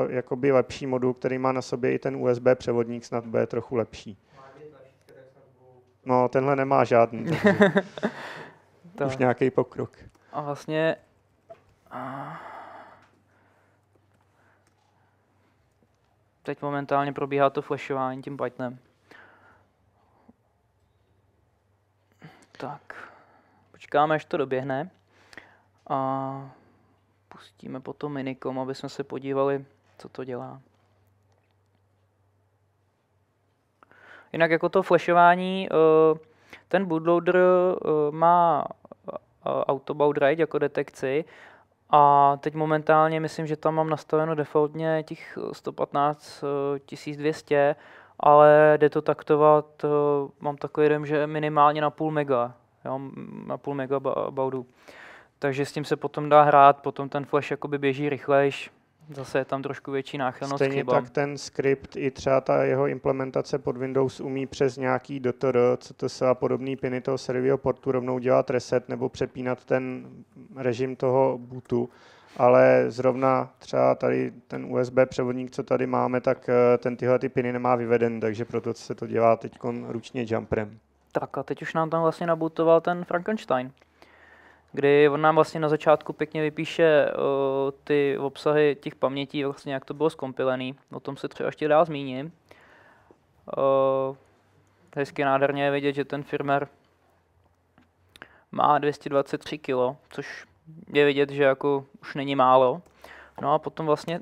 jakoby lepší modul, který má na sobě i ten USB převodník, snad bude trochu lepší. No, tenhle nemá žádný. Už nějaký pokrok. A vlastně... Teď momentálně probíhá to flashování tím Pythonem. Tak, počkáme, až to doběhne a pustíme potom Minicom, aby jsme se podívali, co to dělá. Jinak jako to flashování, ten bootloader má auto-boot-write jako detekci a teď momentálně myslím, že tam mám nastaveno defaultně těch 115 200, ale jde to taktovat, mám takový dojem, že minimálně na půl mega, jo, na půl mega baudu. Takže s tím se potom dá hrát, potom ten flash jakoby běží rychlejš, zase je tam trošku větší náchylnost. Stejně tak ten skript i třeba ta jeho implementace pod Windows umí přes nějaký dotr, co to se a podobný piny toho servého portu rovnou dělat reset nebo přepínat ten režim toho bootu. Ale zrovna třeba tady ten USB převodník, co tady máme, tak ten tyhle ty piny nemá vyveden, takže proto se to dělá teď ručně jumperem. Tak a teď už nám tam vlastně nabootoval ten Frankenstein, kdy on nám vlastně na začátku pěkně vypíše ty obsahy těch pamětí, vlastně jak to bylo zkompilený, o tom se třeba ještě dál zmíním. Hezky nádherně je vidět, že ten firmware má 223 kilo, což je vidět, že jako už není málo. No a potom vlastně...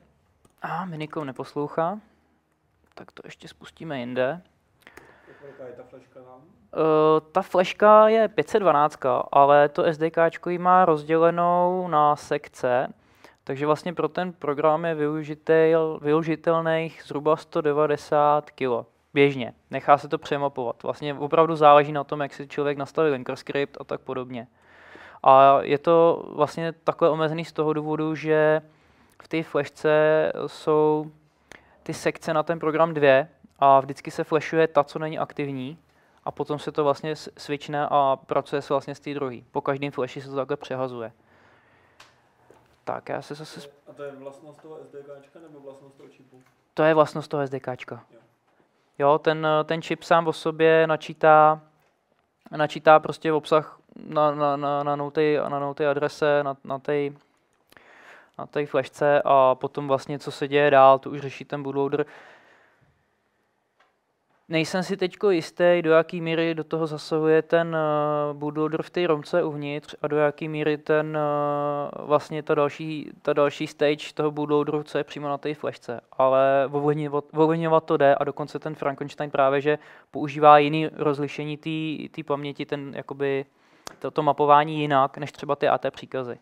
Minicom neposlouchá. Tak to ještě spustíme jinde. Jaká je ta fleška nám? Ta fleška je 512, ale to SDKčko ji má rozdělenou na sekce. Takže vlastně pro ten program je využitelných zhruba 190 kg. Běžně. Nechá se to přemapovat. Vlastně opravdu záleží na tom, jak si člověk nastaví linkerskript a tak podobně. A je to vlastně takhle omezený z toho důvodu, že v té flashce jsou ty sekce na ten program dvě a vždycky se flashuje ta, co není aktivní a potom se to vlastně switchne a pracuje se vlastně s té druhé. Po každém flashi se to takhle přehazuje. Tak, já se zase... A to je vlastnost toho SDKčka nebo vlastnost toho čipu? To je vlastnost toho SDKčka. Jo, ten čip sám o sobě načítá prostě obsah na té adrese, na té flashce a potom vlastně, co se děje dál, to už řeší ten bootloader. Nejsem si teďko jistý, do jaký míry do toho zasahuje ten bootloader v té romce uvnitř a do jaký míry ten vlastně ta další stage toho bootloaderu, co je přímo na té flashce. Ale ovlivňovat to jde a dokonce ten Frankenstein právě, že používá jiný rozlišení té paměti, ten jakoby toto mapování jinak, než třeba ty AT příkazy.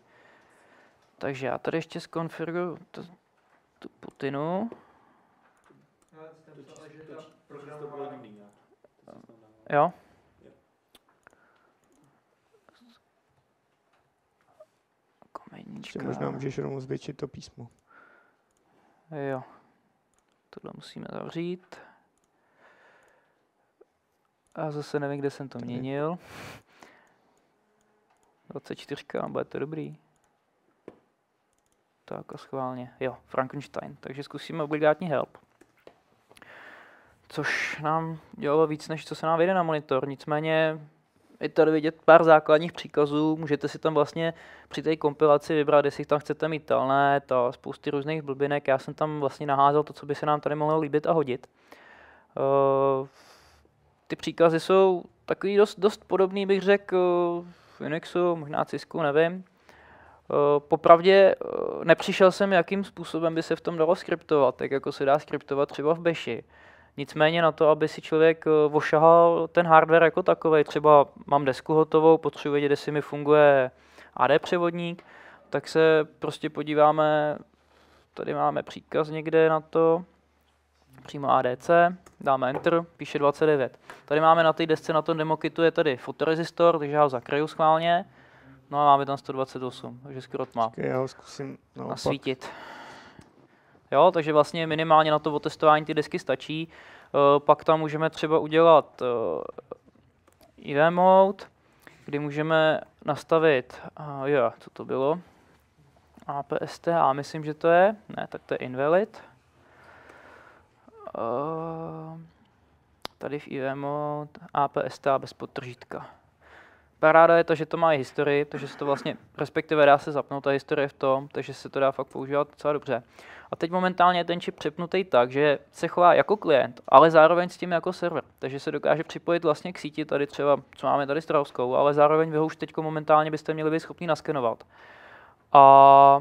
Takže já tady ještě zkonfiguruju tu putinu. Jo? Komeníčka. Možná můžeš rovnou zvětšit to písmo. Jo. Tohle musíme zavřít. A zase nevím, kde jsem to měnil. 24, bude to dobrý. Tak a schválně. Jo, Frankenstein. Takže zkusíme obligátní help. což nám dělalo víc, než co se nám vyjde na monitor. Nicméně je tady vidět pár základních příkazů, můžete si tam vlastně při té kompilaci vybrat, jestli tam chcete mít telnet a spousty různých blbinek. Já jsem tam vlastně naházel to, co by se nám tady mohlo líbit a hodit. Ty příkazy jsou takový dost podobný, bych řekl, Unixu, možná Cisku, nevím. Popravdě nepřišel jsem, jakým způsobem by se v tom dalo skriptovat, tak jako se dá skriptovat třeba v Bashi. Nicméně na to, aby si člověk ošahal ten hardware jako takový, třeba mám desku hotovou, potřebuji vědět, jestli mi funguje AD převodník, tak se prostě podíváme, tady máme příkaz někde na to, přímo ADC, dáme Enter, píše 29. Tady máme na té desce, na tom demokitu je tady fotorezistor, takže já ho zakryju schválně, no a máme tam 128, takže skoro tma. Já ho zkusím naopak nasvítit. Jo, takže vlastně minimálně na to otestování ty desky stačí. Pak tam můžeme třeba udělat EV mode, kdy můžeme nastavit, co to bylo? APST, a myslím, že to je, ne, tak to je invalid. Tady v EV mode APST bez podtržítka. Paráda je to, že to má i historii, takže se to vlastně, respektive dá se zapnout ta historie v tom, takže se to dá fakt používat docela dobře. A teď momentálně je ten čip přepnutý tak, že se chová jako klient, ale zároveň s tím jako server, takže se dokáže připojit vlastně k síti, tady třeba, co máme tady Strauskou, ale zároveň vy ho už teď momentálně byste měli být schopni naskenovat. A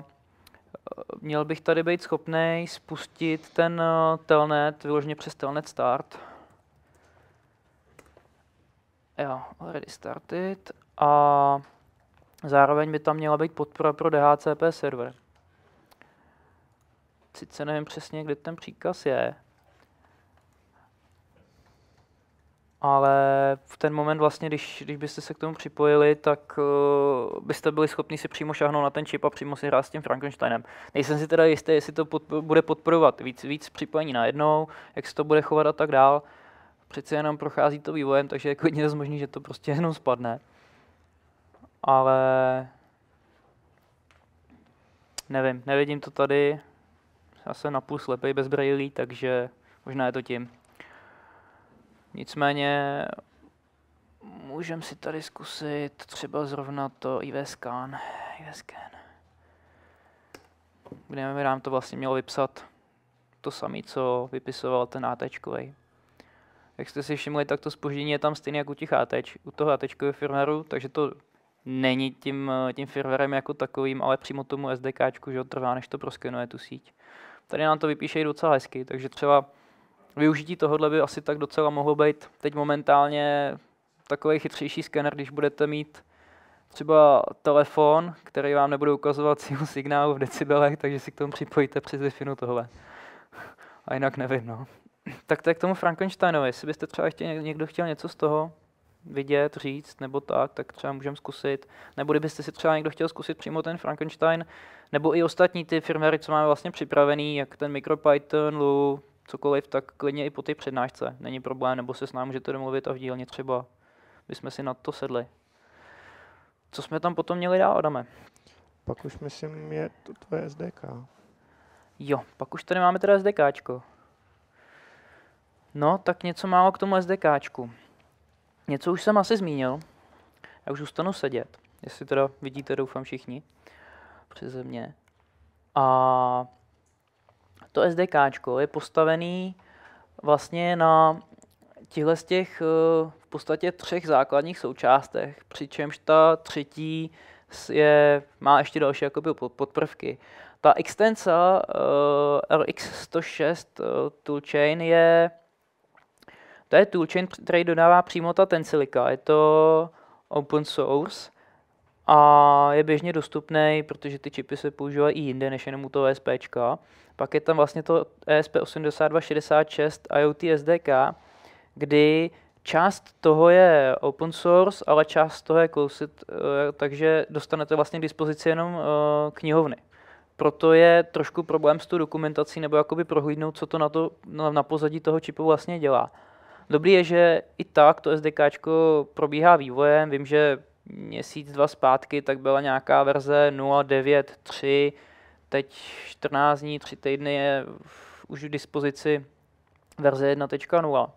měl bych tady být schopný spustit ten telnet, vyloženě přes telnet start. Jo, already started. A zároveň by tam měla být podpora pro DHCP server. Sice nevím přesně, kde ten příkaz je, ale v ten moment vlastně, když byste se k tomu připojili, tak byste byli schopni si přímo šáhnout na ten čip a přímo si hrát s tím Frankensteinem. Nejsem si teda jistý, jestli to bude podporovat víc připojení najednou, jak se to bude chovat a tak dál. Přece jenom prochází to vývojem, takže je klidně dost možný, že to prostě jenom spadne. Ale nevím, nevidím to tady. Já jsem napůl slepej bez brailí, takže možná je to tím. Nicméně můžeme si tady zkusit třeba zrovna to IVScan. Kde mi nám to vlastně mělo vypsat to samé, co vypisoval ten ATčkovej. Jak jste si všimli, tak to zpoždění je tam stejné jako u toho ATčkového firmwaru, takže to není tím firmwarem jako takovým, ale přímo tomu SDKčku, že trvá, než to proskenuje tu síť. Tady nám to vypíše docela hezky, takže třeba využití tohohle by asi tak docela mohlo být teď momentálně takový chytřejší skener, když budete mít třeba telefon, který vám nebude ukazovat sílu signálu v decibelech, takže si k tomu připojíte přes Wi-Fi tohle. A jinak nevím, no. Tak to je k tomu Frankensteinovi, jestli byste třeba ještě někdo chtěl něco z toho vidět, říct nebo tak, tak třeba můžeme zkusit. Nebo kdybyste si třeba někdo chtěl zkusit přímo ten Frankenstein, nebo i ostatní ty firmware, co máme vlastně připravený, jak ten MicroPython, Lu, cokoliv, tak klidně i po té přednášce. Není problém, nebo se s námi můžete domluvit a v dílně třeba bychom si na to sedli. Co jsme tam potom měli dál, Adame? Pak už myslím je to tvoje SDK. Jo, pak už tady máme teda SDKčko. No, tak něco málo k tomu SDKčku. Něco už jsem asi zmínil. Já už zůstanu sedět, jestli teda vidíte, doufám všichni, přeze mě. A to SDKčko je postavený vlastně na těchto z těch v podstatě třech základních součástech, přičemž ta třetí má ještě další jakoby podprvky. Ta extensa RX106 toolchain to je toolchain, který dodává přímo ta Tensilica. Je to open source a je běžně dostupný, protože ty čipy se používají i jinde, než jenom u toho ESPčka. Pak je tam vlastně to ESP8266 IoT SDK, kdy část toho je open source, ale část toho je closed, takže dostanete vlastně k dispozici jenom knihovny. Proto je trošku problém s tou dokumentací, nebo jakoby prohlídnout, co to na pozadí toho čipu vlastně dělá. Dobrý je, že i tak to SDKčko probíhá vývojem. Vím, že měsíc, dva zpátky, tak byla nějaká verze 0.9.3, teď 14 dní, 3 týdny je už k dispozici verze 1.0.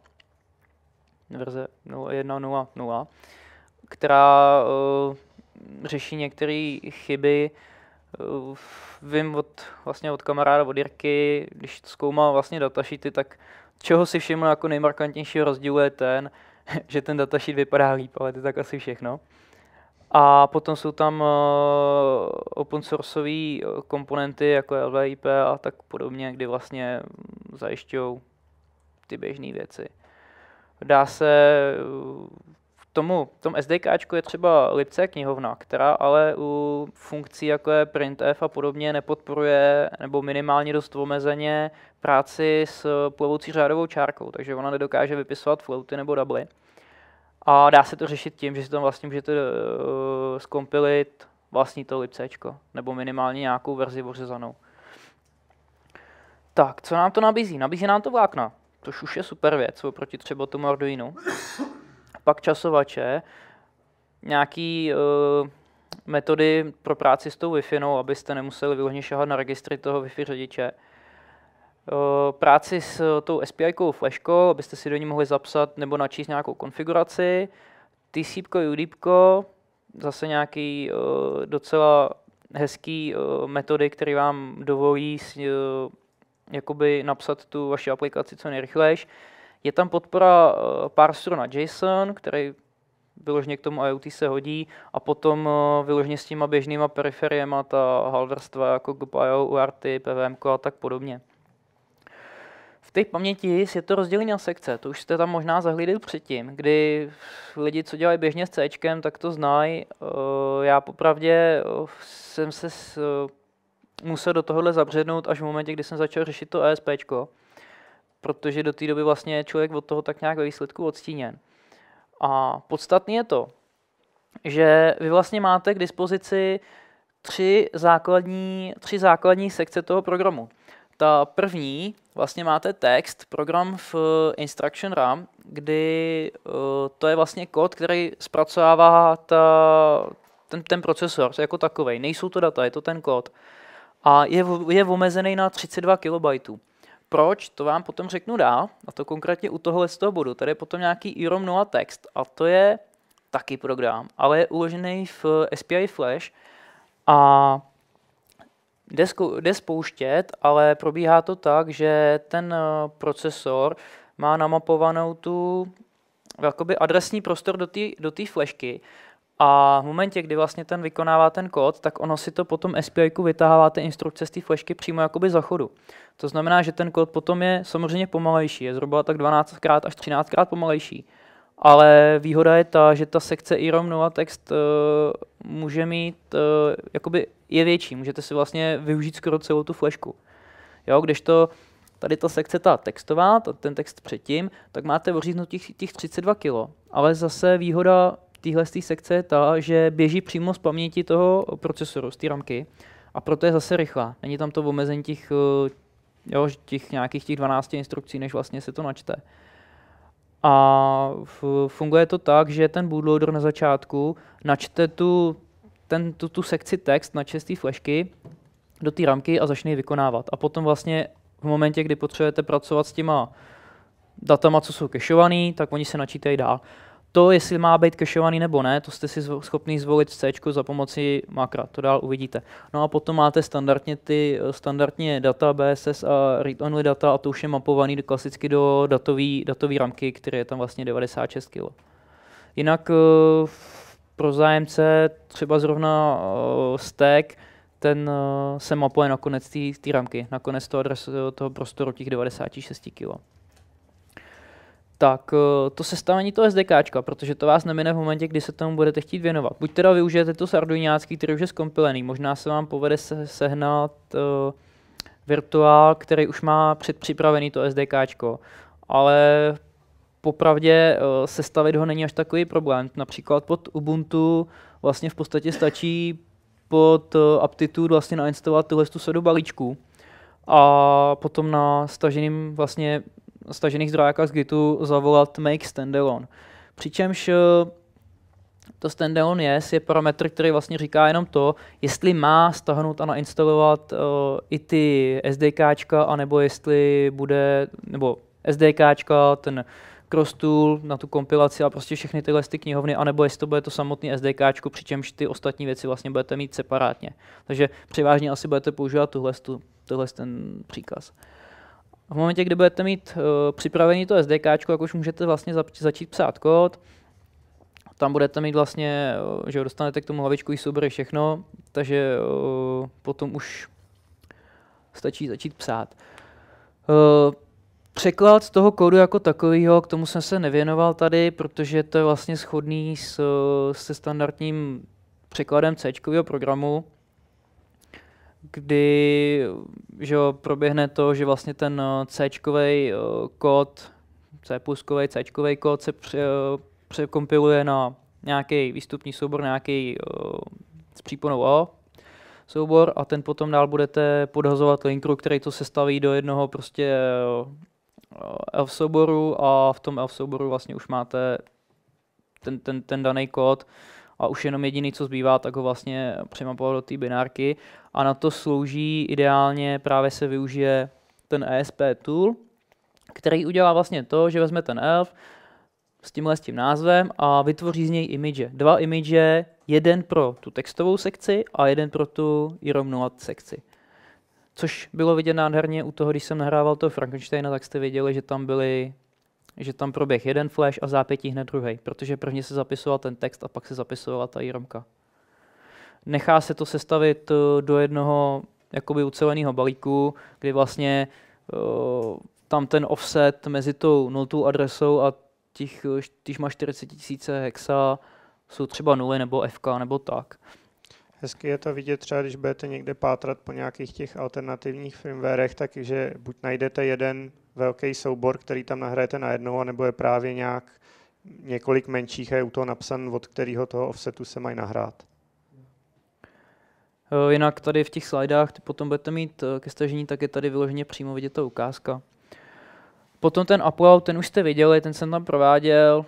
Verze 1.0.0, která řeší některé chyby. Vím od kamaráda, od Jirky, když zkoumal vlastně datasheety, tak čeho si všiml jako nejmarkantnější rozdíl je ten, že ten datasheet vypadá líp, ale to je tak asi všechno. A potom jsou tam open sourceové komponenty, jako je LVIP a tak podobně, kdy vlastně zajišťují ty běžné věci. Dá se v tom SDKčku je třeba Lipce knihovna, která ale u funkcí jako je printf a podobně nepodporuje nebo minimálně dost omezeně práci s plovoucí řádovou čárkou, takže ona nedokáže vypisovat floaty nebo doubly. A dá se to řešit tím, že si tam vlastně můžete zkompilit vlastní to Lipcečko, nebo minimálně nějakou verzi ořezanou. Tak, co nám to nabízí? Nabízí nám to vlákna, což už je super věc oproti třeba tomu Arduinu. Pak časovače, nějaké metody pro práci s tou Wi-Fi, abyste nemuseli vyloženě šahat na registry toho Wi-Fi řidiče. Práci s tou SPI-kou flashkou, abyste si do ní mohli zapsat nebo načíst nějakou konfiguraci. TCP-ko, UDP-ko, zase nějaké docela hezké metody, které vám dovolí jakoby napsat tu vaši aplikaci co nejrychlejší. Je tam podpora parseru na JSON, který vyloženě k tomu IoT se hodí, a potom vyloženě s těma běžnýma periferiema, ta halvrstva jako GPIO, UART, PWM a tak podobně. V té paměti je to rozdělení na sekce, to už jste tam možná zahlídli předtím, kdy lidi, co dělají běžně s C, tak to znají. Já popravdě jsem se musel do tohohle zabřednout až v momentě, kdy jsem začal řešit to ESP, protože do té doby vlastně je člověk od toho tak nějak ve výsledku odstíněn. A podstatné je to, že vy vlastně máte k dispozici tři základní sekce toho programu. Ta první, vlastně máte text, program v Instruction RAM, kdy to je vlastně kód, který zpracovává ten procesor jako takovej. Nejsou to data, je to ten kód. A je omezený na 32 KB. Proč? To vám potom řeknu dál, a to konkrétně u tohohle z toho bodu. Tady je potom nějaký IROM 0 text, a to je taky program, ale je uložený v SPI Flash a jde spouštět, ale probíhá to tak, že ten procesor má namapovanou tu jakoby adresní prostor do té flashky, a v momentě, kdy vlastně ten vykonává ten kód, tak ono si to potom SPI-ku vytahává ty instrukce z té flashky přímo jakoby za chodu. To znamená, že ten kód potom je samozřejmě pomalejší, je zhruba tak 12x až 13x pomalejší. Ale výhoda je ta, že ta sekce IROM 0 text může mít, jakoby je větší, můžete si vlastně využít skoro celou tu flashku. Jo, kdežto tady ta sekce, ta textová, ten text předtím, tak máte oříznutí těch 32 kg. Ale zase výhoda téhle sekce je ta, že běží přímo z paměti toho procesoru, z té ramky, a proto je zase rychlá. Není tam to omezení těch 12 instrukcí, než vlastně se to načte. A funguje to tak, že ten bootloader na začátku načte tu sekci text, načte z té flashky do té ramky a začne ji vykonávat. A potom vlastně v momentě, kdy potřebujete pracovat s těma datama, co jsou kešovaný, tak oni se načítají dál. To, jestli má být kešovaný nebo ne, to jste si schopný zvolit v C za pomoci makra, to dál uvidíte. No a potom máte standardně data, BSS a read-only data, a to už je mapovaný klasicky do datové ramky, které je tam vlastně 96 kg. Jinak pro zájemce třeba zrovna stack, ten se mapuje nakonec té ramky, nakonec toho prostoru těch 96 kg. Tak to sestavení toho SDKčka, protože to vás nemine v momentě, kdy se tomu budete chtít věnovat. Buď teda využijete to sarduňácký, který už je zkompilený, možná se vám povede sehnat virtuál, který už má předpřipravený to SDKčko, ale popravdě sestavit ho není až takový problém. Například pod Ubuntu vlastně v podstatě stačí pod Aptitude vlastně nainstalovat tuhle sadu balíčků a potom na staženým vlastně stažených zdrojákách z Gitu zavolat make standalone. Přičemž to standalone je parametr, který vlastně říká jenom to, jestli má stahnout a nainstalovat i ty SDKčka, anebo jestli bude, nebo SDKčka, ten Crosstool na tu kompilaci a prostě všechny tyhle ty knihovny, anebo jestli to bude to samotné SDKčko, přičemž ty ostatní věci vlastně budete mít separátně. Takže převážně asi budete používat tuhle ten příkaz. V momentě, kdy budete mít připravený to SDKčko, tak už můžete vlastně začít psát kód. Tam budete mít vlastně, že dostanete k tomu hlavičkový soubor všechno, takže potom už stačí začít psát. Překlad z toho kódu jako takového, k tomu jsem se nevěnoval tady, protože to je vlastně shodný se standardním překladem C-čkového programu, kdy že proběhne to, že vlastně ten C-čkový kód, C+kový C-čkový kód se překompiluje na nějaký výstupní soubor, nějaký s příponou O soubor a ten potom dál budete podhazovat linkru, který to sestaví do jednoho prostě elf souboru a v tom elf souboru vlastně už máte ten daný kód a už jenom jediný, co zbývá, tak ho vlastně přemapovat do té binárky a na to slouží ideálně právě se využije ten ESP tool, který udělá vlastně to, že vezme ten elf s tímhle s tím názvem a vytvoří z něj image. Dva image, jeden pro tu textovou sekci a jeden pro tu i0 sekci. Což bylo vidět nádherně u toho, když jsem nahrával toho Frankensteina, tak jste viděli, že tam proběh jeden flash a v zápětí hned druhý, protože prvně se zapisoval ten text a pak se zapisovala ta i0. Nechá se to sestavit do jednoho jakoby uceleného balíku, kdy vlastně tam ten offset mezi tou nultou adresou a těch, když má 40 000 hexa, jsou třeba nuly nebo FK nebo tak. Hezky je to vidět třeba, když budete někde pátrat po nějakých těch alternativních firmwarech, takže buď najdete jeden velký soubor, který tam nahrajete najednou, anebo je právě nějak několik menších a je u toho napsan, od kterého toho offsetu se mají nahrát. Jinak tady v těch slidách, ty potom budete mít ke stažení, tak je tady vyloženě přímo vidět ta ukázka. Potom ten upload, ten už jste viděli, ten jsem tam prováděl.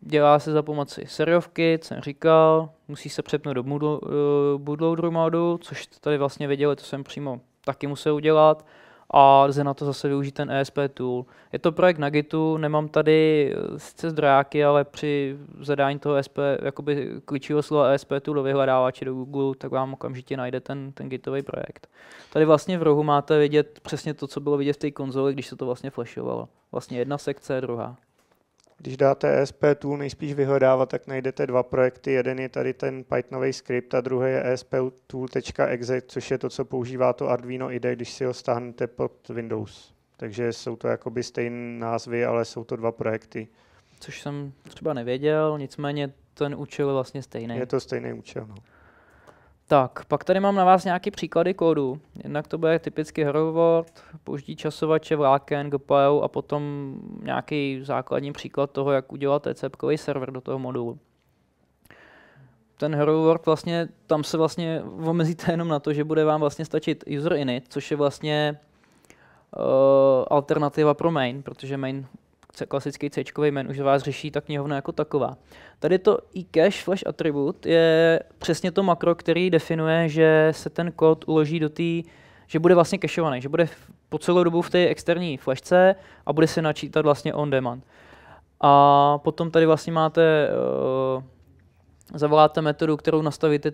Dělá se za pomoci seriovky, co jsem říkal, musí se přepnout do bootloaderu modu, což tady vlastně viděli, to jsem přímo taky musel udělat. A lze na to zase využít ten ESP tool. Je to projekt na Gitu, nemám tady sice zdrojáky, ale při zadání toho ESP, jakoby klíčového slova ESP tool do vyhledávače do Google, tak vám okamžitě najde ten Gitový projekt. Tady vlastně v rohu máte vidět přesně to, co bylo vidět v té konzoli, když se to vlastně flashovalo. Vlastně jedna sekce, druhá. Když dáte ESP tool nejspíš vyhledávat, tak najdete dva projekty. Jeden je tady ten Pythonový skript a druhý je esptool.exe, což je to, co používá to Arduino IDE, když si ho stáhnete pod Windows. Takže jsou to jakoby stejné názvy, ale jsou to dva projekty. Což jsem třeba nevěděl, nicméně ten účel je vlastně stejný. Je to stejný účel, no. Tak, pak tady mám na vás nějaké příklady kódu. Jednak to bude typicky HerroWorld, použití časovače, vláken, GPIO a potom nějaký základní příklad toho, jak udělat TCP-kový server do toho modulu. Ten HerroWorld vlastně, tam se vlastně omezíte jenom na to, že bude vám vlastně stačit user init, což je vlastně alternativa pro main, protože main, klasický C-čkový main už za vás řeší ta knihovna jako taková. Tady to iCache flash attribut je přesně to makro, který definuje, že se ten kód uloží do té, že bude vlastně cacheovaný, že bude po celou dobu v té externí flashce a bude se načítat vlastně on demand. A potom tady vlastně máte, zavoláte metodu, kterou nastavíte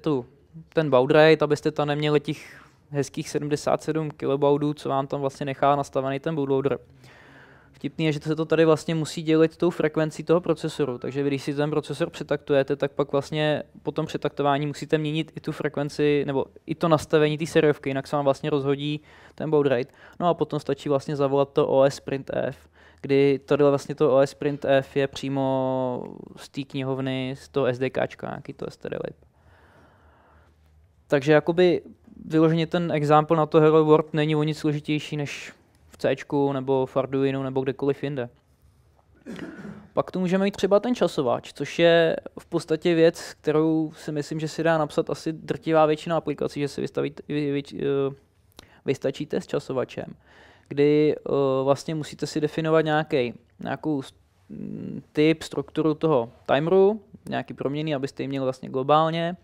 ten baud rate, abyste tam neměli těch hezkých 77 kilobaudů, co vám tam vlastně nechá nastavený ten bootloader. Vtipný je, že se to tady vlastně musí dělit tou frekvencí toho procesoru, takže vy, když si ten procesor přetaktujete, tak pak vlastně po tom přetaktování musíte měnit i tu frekvenci, nebo i to nastavení té seriovky, jinak se vám vlastně rozhodí ten baud rate. No a potom stačí vlastně zavolat to OS printf, kdy tady vlastně to OS printf je přímo z té knihovny, z toho SDKčka, nějaký to stdlib. Takže jakoby vyloženě ten example na to HerroWorld není o nic složitější než C-čku nebo v Arduinu nebo kdekoliv jinde. Pak tu můžeme mít třeba ten časováč, což je v podstatě věc, kterou si myslím, že si dá napsat asi drtivá většina aplikací, že si vystačíte s časovačem, kdy vlastně musíte si definovat nějakou typ, strukturu toho timeru, nějaký proměny, abyste ji měli vlastně globálně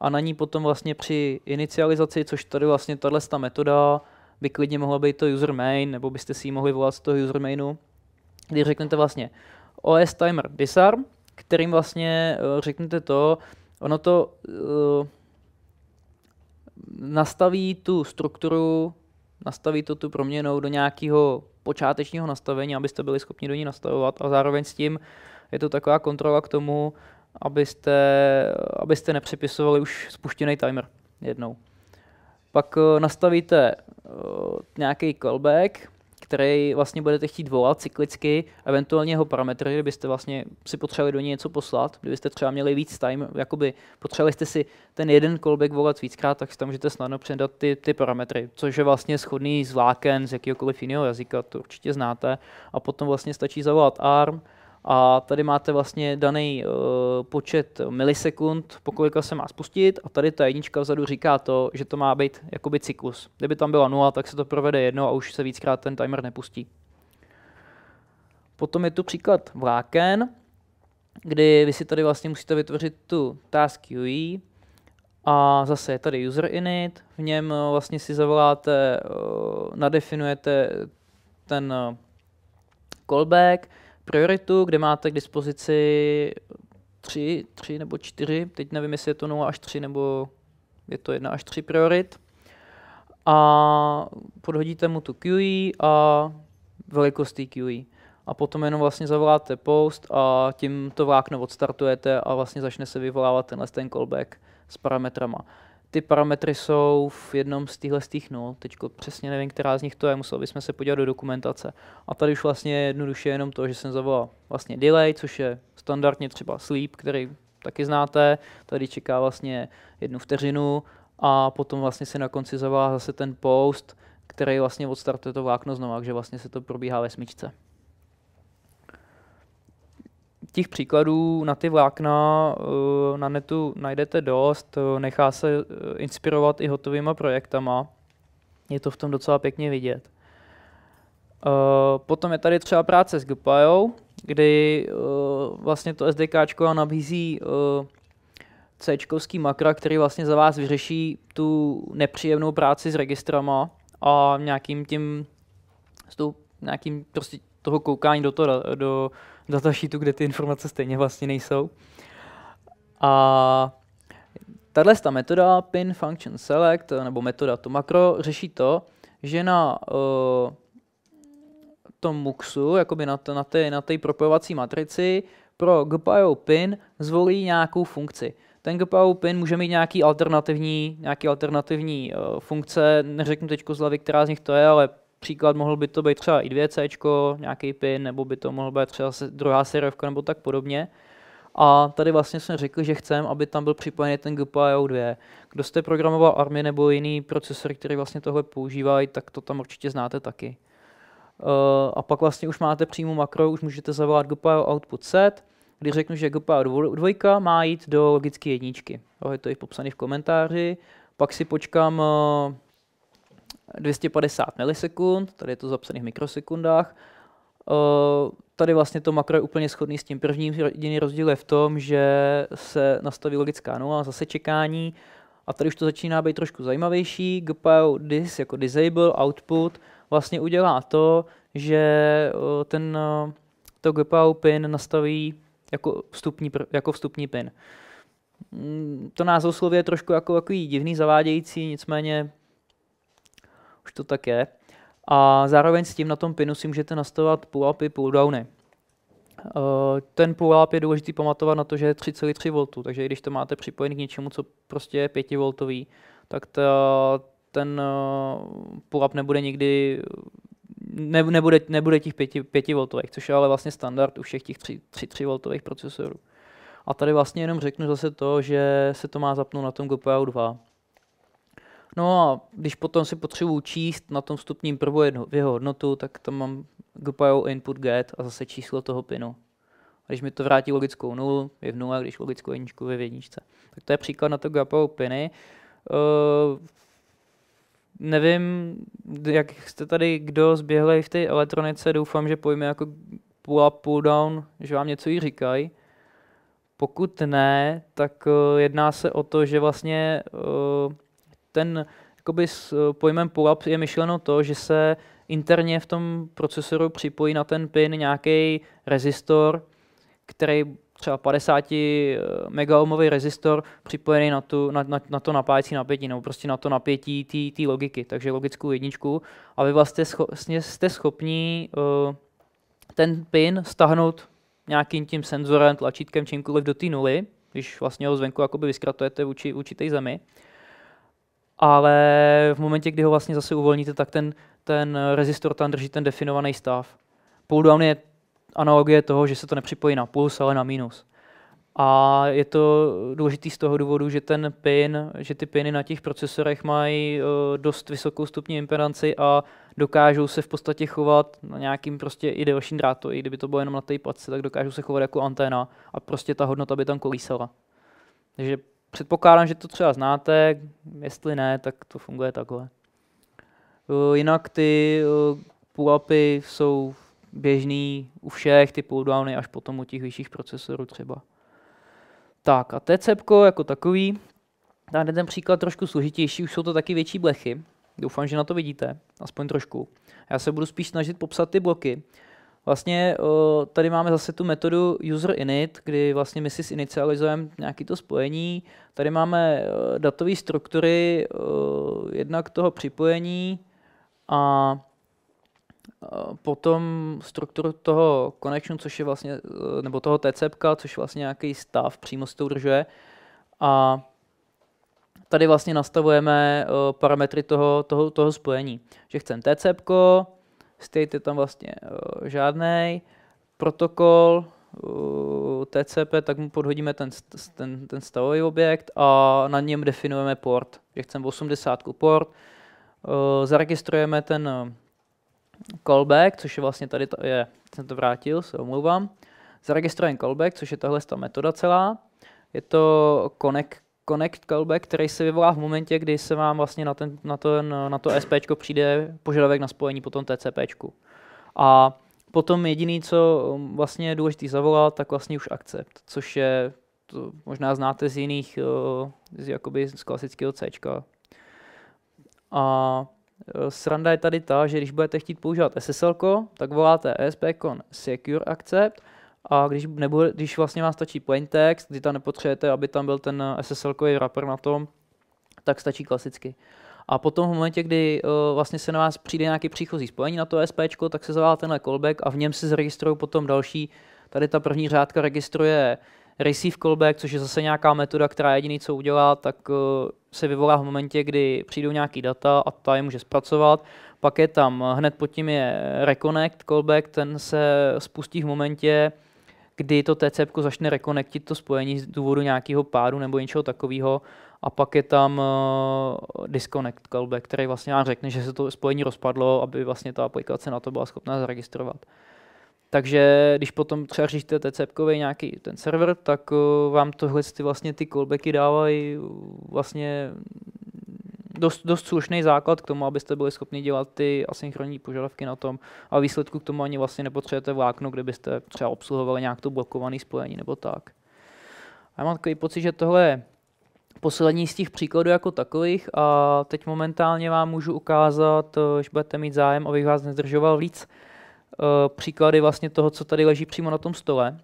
a na ní potom vlastně při inicializaci, což tady vlastně tato metoda by klidně mohlo být to usermain, nebo byste si ji mohli volat z toho usermainu, kdy řeknete vlastně OS timer disarm, kterým vlastně řeknete to, ono to nastaví tu strukturu, nastaví to tu proměnou do nějakého počátečního nastavení, abyste byli schopni do ní nastavovat, a zároveň s tím je to taková kontrola k tomu, abyste nepřepisovali už spuštěný timer jednou. Pak nastavíte nějaký callback, který vlastně budete chtít volat cyklicky, eventuálně jeho parametry, kdybyste vlastně si potřebovali do něj něco poslat, kdybyste třeba měli víc time, jakoby potřebovali jste si ten jeden callback volat víckrát, tak si tam můžete snadno předat ty parametry, což je vlastně shodný z vláken, z jakýhokoliv jiného jazyka, to určitě znáte, a potom vlastně stačí zavolat arm, a tady máte vlastně daný počet milisekund, po kolika se má spustit, a tady ta jednička vzadu říká to, že to má být jakoby cyklus. Kdyby tam byla 0, tak se to provede jednou a už se víckrát ten timer nepustí. Potom je tu příklad vláken, kdy vy si tady vlastně musíte vytvořit tu task UI, a zase je tady user init, v něm vlastně si zavoláte, nadefinujete ten callback, prioritu, kde máte k dispozici 3 nebo 4, teď nevím, jestli je to 0 až 3 nebo je to 1 až 3 priorit. A podhodíte mu tu QE a velikost té QE. A potom jenom vlastně zavoláte post a tím to vlákno odstartujete a vlastně začne se vyvolávat tenhle ten callback s parametrama. Ty parametry jsou v jednom z těch nul, teď přesně nevím, která z nich to je, museli bychom se podívat do dokumentace. A tady už vlastně je jednoduše jenom to, že jsem zavolal vlastně delay, což je standardně třeba sleep, který taky znáte, tady čeká vlastně 1 vteřinu, a potom vlastně si na konci zavolá zase ten post, který vlastně odstartuje to vlákno znovu, takže vlastně se to probíhá ve smyčce. Těch příkladů na ty vlákna na netu najdete dost, nechá se inspirovat i hotovýma projektama, je to v tom docela pěkně vidět. Potom je tady třeba práce s GPIO, kdy vlastně to SDKčko nabízí C-čkovský makra, který vlastně za vás vyřeší tu nepříjemnou práci s registrama a nějakým tím, nějakým prostě toho koukání do toho, do datasheetu, kde ty informace stejně vlastně nejsou. A tato metoda pin function select, nebo metoda to makro, řeší to, že na tom muxu, jakoby na té propojovací matrici, pro GPIO pin zvolí nějakou funkci. Ten GPIO pin může mít nějaký alternativní funkce, neřeknu teď z hlavy, která z nich to je, ale příklad, mohl by to být třeba i 2C, nějaký pin, nebo by to mohlo být třeba druhá seriovka nebo tak podobně. A tady vlastně jsme řekli, že chceme, aby tam byl připojený ten GPIO 2. Kdo jste programoval ARMY nebo jiný procesor, který vlastně tohle používají, tak to tam určitě znáte taky. A pak vlastně už máte přímo makro, už můžete zavolat GPIO output set, kdy řeknu, že GPIO 2 má jít do logické jedničky. Je to i popsané v komentáři. Pak si počkám 250 milisekund, tady je to zapsané v mikrosekundách. Tady vlastně to makro je úplně shodný s tím prvním, jediný rozdíl je v tom, že se nastaví logická nula, zase čekání, a tady už to začíná být trošku zajímavější. GPIO dis jako disable output vlastně udělá to, že to GPIO pin nastaví jako vstupní pin. To názvosloví je trošku jako takový divný, zavádějící, nicméně už to tak je. A zároveň s tím na tom pinu si můžete nastavovat pull-upy, pull-downy. Ten pull-up je důležitý pamatovat na to, že je 3,3 V, takže když to máte připojený k něčemu, co prostě je 5 V, tak ten pull-up nebude nikdy, nebude těch 5 V, což je ale vlastně standard u všech těch 3,3 V procesorů. A tady vlastně jenom řeknu zase to, že se to má zapnout na tom GPIO 2. No a když potom si potřebuji číst na tom vstupním prvu jeho hodnotu, tak tam mám GPIO input get a zase číslo toho pinu. A když mi to vrátí logickou 0, je v 0, a když logickou jedničku, je v jedničce. Tak to je příklad na to GPIO piny. Nevím, jak jste tady kdo zběhli v té elektronice, doufám, že pojmy jako pull up, pull down, že vám něco jí říkají. Pokud ne, tak jedná se o to, že vlastně ten jakoby s pojmem pull-up je myšleno to, že se interně v tom procesoru připojí na ten pin nějaký rezistor, který třeba 50 megaohmový rezistor připojený na to napájecí napětí, nebo prostě na to napětí té logiky, takže logickou jedničku. A vy vlastně jste schopni ten pin stáhnout nějakým tím senzorem, tlačítkem, čímkoliv do té nuly, když vlastně ho zvenku jakoby vyskratujete vůči té zemi. Ale v momentě, kdy ho vlastně zase uvolníte, tak ten rezistor tam drží ten definovaný stav. Pulldown je analogie toho, že se to nepřipojí na plus, ale na minus. A je to důležité z toho důvodu, že ty piny na těch procesorech mají dost vysokou stupni impedanci a dokážou se v podstatě chovat na nějakým prostě i delším drátu, i kdyby to bylo jenom na té placce, tak dokážou se chovat jako anténa a prostě ta hodnota by tam kolísala. Takže předpokládám, že to třeba znáte, jestli ne, tak to funguje takhle. Jinak ty pull-upy jsou běžný u všech, ty pull-downy až potom u těch vyšších procesorů třeba. Tak a TCPko jako takový, tady ten příklad trošku složitější, už jsou to taky větší blechy. Doufám, že na to vidíte, aspoň trošku. Já se budu spíš snažit popsat ty bloky. Vlastně tady máme zase tu metodu user init, kdy vlastně my si zinicializujeme nějaké to spojení. Tady máme datové struktury jednak toho připojení a potom strukturu toho connectionu, což je vlastně, nebo toho TCPka, což je vlastně nějaký stav, přímo se to udržuje. A tady vlastně nastavujeme parametry toho spojení. Že chceme TCPko, state je tam vlastně žádnej, protokol TCP, tak mu podhodíme ten stavový objekt a na něm definujeme port. Že chceme 80 port, zaregistrujeme ten callback, což je vlastně tady, jsem to vrátil, se omlouvám. Zaregistrujeme callback, což je tahle ta metoda celá. Je to connect callback, který se vyvolá v momentě, kdy se vám vlastně na to SPčko přijde požadavek na spojení potom TCPčku. A potom jediný, co vlastně je důležitý zavolat, tak vlastně už accept, což je, to možná znáte z jiných, jakoby z klasického Cčka. A sranda je tady ta, že když budete chtít používat SSL, tak voláte spcon secure accept, a když vlastně vám stačí plain text, kdy tam nepotřebujete, aby tam byl ten SSL-kový wrapper na tom, tak stačí klasicky. A potom v momentě, kdy vlastně se na vás přijde nějaký příchozí spojení na to SP, tak se zavolá tenhle callback a v něm se zaregistrují potom další. Tady ta první řádka registruje receive callback, což je zase nějaká metoda, která jediný, co udělá, tak se vyvolá v momentě, kdy přijdou nějaký data a ta je může zpracovat. Pak je tam hned pod tím je reconnect callback, ten se spustí v momentě, kdy to TCPko začne rekonektit to spojení z důvodu nějakého pádu nebo něčeho takového. A pak je tam disconnect callback, který vlastně nám řekne, že se to spojení rozpadlo, aby vlastně ta aplikace na to byla schopná zaregistrovat. Takže když potom třeba řížíte TCPkový nějaký ten server, tak vám tohle vlastně ty callbacky dávají vlastně dost slušný základ k tomu, abyste byli schopni dělat ty asynchronní požadavky na tom a výsledku k tomu ani vlastně nepotřebujete vlákno, kde byste třeba obsluhovali nějak to blokované spojení nebo tak. A já mám takový pocit, že tohle je poslední z těch příkladů jako takových a teď momentálně vám můžu ukázat, že budete mít zájem, abych vás nezdržoval víc, příklady vlastně toho, co tady leží přímo na tom stole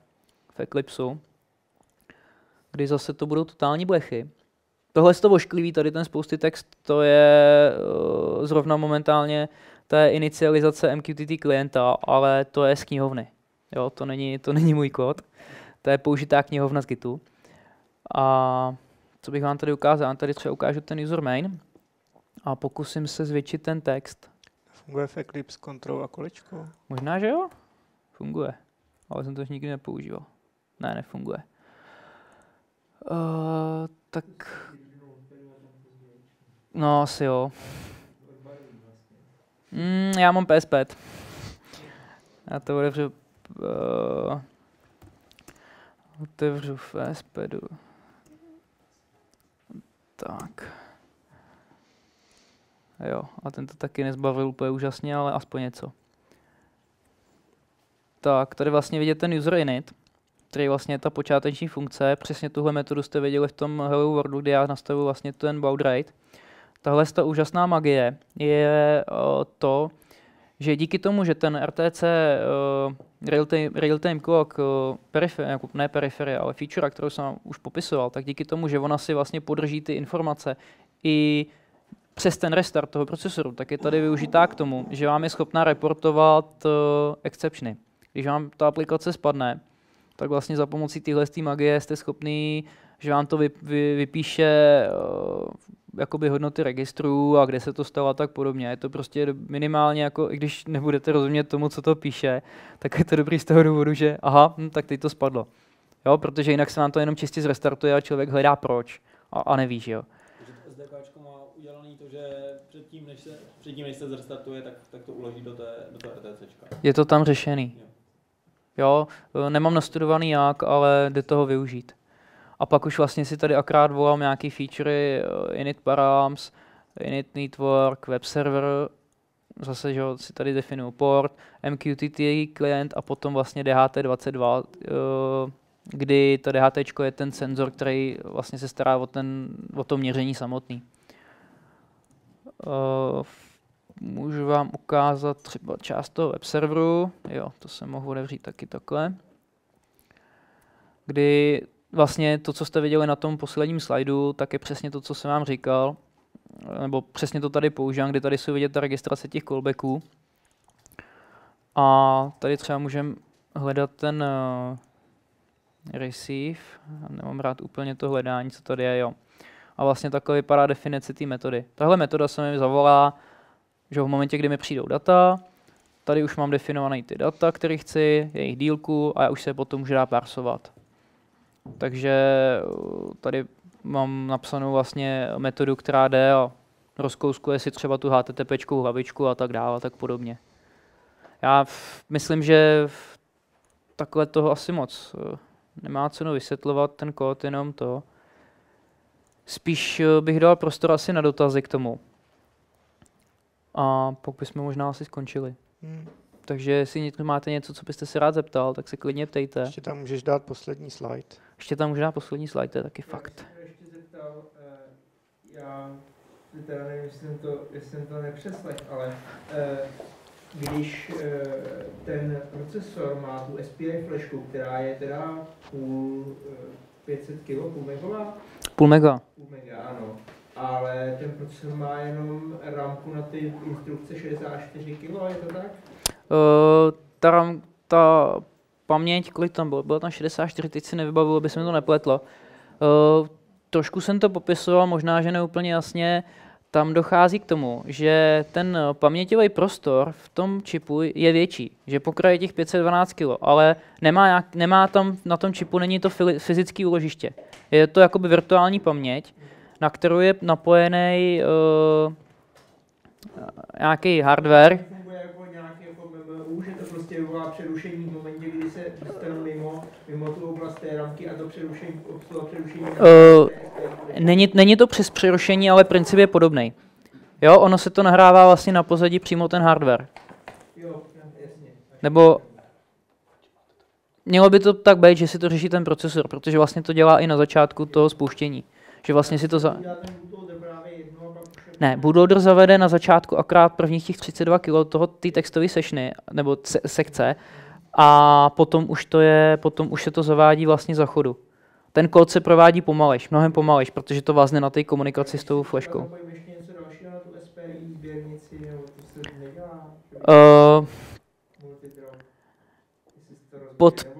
v Eclipsu, kdy zase to budou totální blechy. Tohle je to ošklivý, tady ten spousty text, to je zrovna momentálně té inicializace MQTT klienta, ale to je z knihovny. Jo, to není můj kód, to je použitá knihovna z Gitu. A co bych vám tady ukázal? Já tady třeba ukážu ten user main a pokusím se zvětšit ten text. Funguje v Eclipse kontrol a kolečko? Možná, že jo? Funguje, ale jsem to už nikdy nepoužíval. Ne, nefunguje. Tak... No, asi jo. Já mám PS5. Já to otevřu v PS5. Tak. Jo, a ten to taky nezbavil úplně úžasně, ale aspoň něco. Tak, tady vlastně vidět ten user init, který vlastně je ta počáteční funkce. Přesně tuhle metodu jste viděli v tom Hello Worldu, kde já nastavuji vlastně ten baud rate. Tahle úžasná magie je to, že díky tomu, že ten RTC Real-Time Clock, ne periferie, ale feature, kterou jsem už popisoval, tak díky tomu, že ona si vlastně podrží ty informace i přes ten restart toho procesoru, tak je tady využitá k tomu, že vám je schopná reportovat exceptiony. Když vám ta aplikace spadne, tak vlastně za pomocí téhle magie jste schopný, že vám to vypíše jakoby hodnoty registrů a kde se to stalo a tak podobně. Je to prostě minimálně, jako, i když nebudete rozumět tomu, co to píše, tak je to dobrý z toho důvodu, že aha, tak teď to spadlo. Jo, protože jinak se vám to jenom čistě zrestartuje a člověk hledá proč a neví, že jo. SDKčko má udělaný to, že předtím, než se zrestartuje, tak to uloží do té RTCčka. Je to tam řešený. Jo, nemám nastudovaný jak, ale jde toho využít. A pak už vlastně si tady akorát volám nějaké featurey, init params, init network, web server, zase že si tady definuju port, MQTT klient a potom vlastně DHT22, kdy to DHT je ten senzor, který vlastně se stará o to měření samotný. Můžu vám ukázat třeba část toho web serveru, jo, to se mohu otevřít taky takhle, kdy vlastně to, co jste viděli na tom posledním slajdu, tak je přesně to, co jsem vám říkal, nebo přesně to tady používám, kdy tady jsou vidět ta registrace těch callbacků. A tady třeba můžeme hledat ten receive, nemám rád úplně to hledání, co tady je, jo. A vlastně takhle vypadá definice té metody. Tahle metoda se mi zavolá, že v momentě, kdy mi přijdou data, tady už mám definované ty data, které chci, jejich dílku a já už se potom můžu dá parsovat. Takže tady mám napsanou vlastně metodu, která jde a rozkouskuje si třeba tu HTTPčku, hlavičku a tak dále a tak podobně. Já myslím, že takhle toho asi moc nemá cenu vysvětlovat ten kód, jenom to. Spíš bych dal prostor asi na dotazy k tomu. A pokud bychom možná asi skončili. Takže jestli máte něco, co byste se rád zeptal, tak se klidně ptejte. Ještě tam můžeš dát poslední slide. Ještě tam můžeš dát poslední slide, to je taky fakt. Já bych se ještě zeptal, já teda nevím, jestli jsem to nepřeslech, ale když ten procesor má tu SPI flešku, která je teda 500 kilo, půl mega, ano. Ale ten procesor má jenom ramku na ty instrukce 64 kilo, je to tak? Ta paměť, kolik tam bylo? Bylo tam 64, teď si nevybavilo, aby se mi to nepletlo. Trošku jsem to popisoval, možná, že neúplně jasně. Tam dochází k tomu, že ten paměťový prostor v tom čipu je větší, že pokraje těch 512 kg, ale nemá tam, na tom čipu není to fyzické úložiště. Je to jakoby virtuální paměť, na kterou je napojený nějaký hardware. Že to prostě vyvolá přerušení v momentě, kdy se dostanu mimo tu oblast té ramky a to přerušení není to přes přerušení, ale princip je podobný. Jo, ono se to nahrává vlastně na pozadí přímo ten hardware. Jo, jasně. Nebo mělo by to tak být, že si to řeší ten procesor, protože vlastně to dělá i na začátku toho spouštění. Že vlastně si to Ne, bootloader zavede na začátku akorát prvních těch 32 kilo toho ty textové sešny nebo sekce a potom už se to zavádí vlastně za chodu. Ten kód se provádí pomalejš, mnohem pomalejš, protože to vázne na té komunikaci s tou fleškou.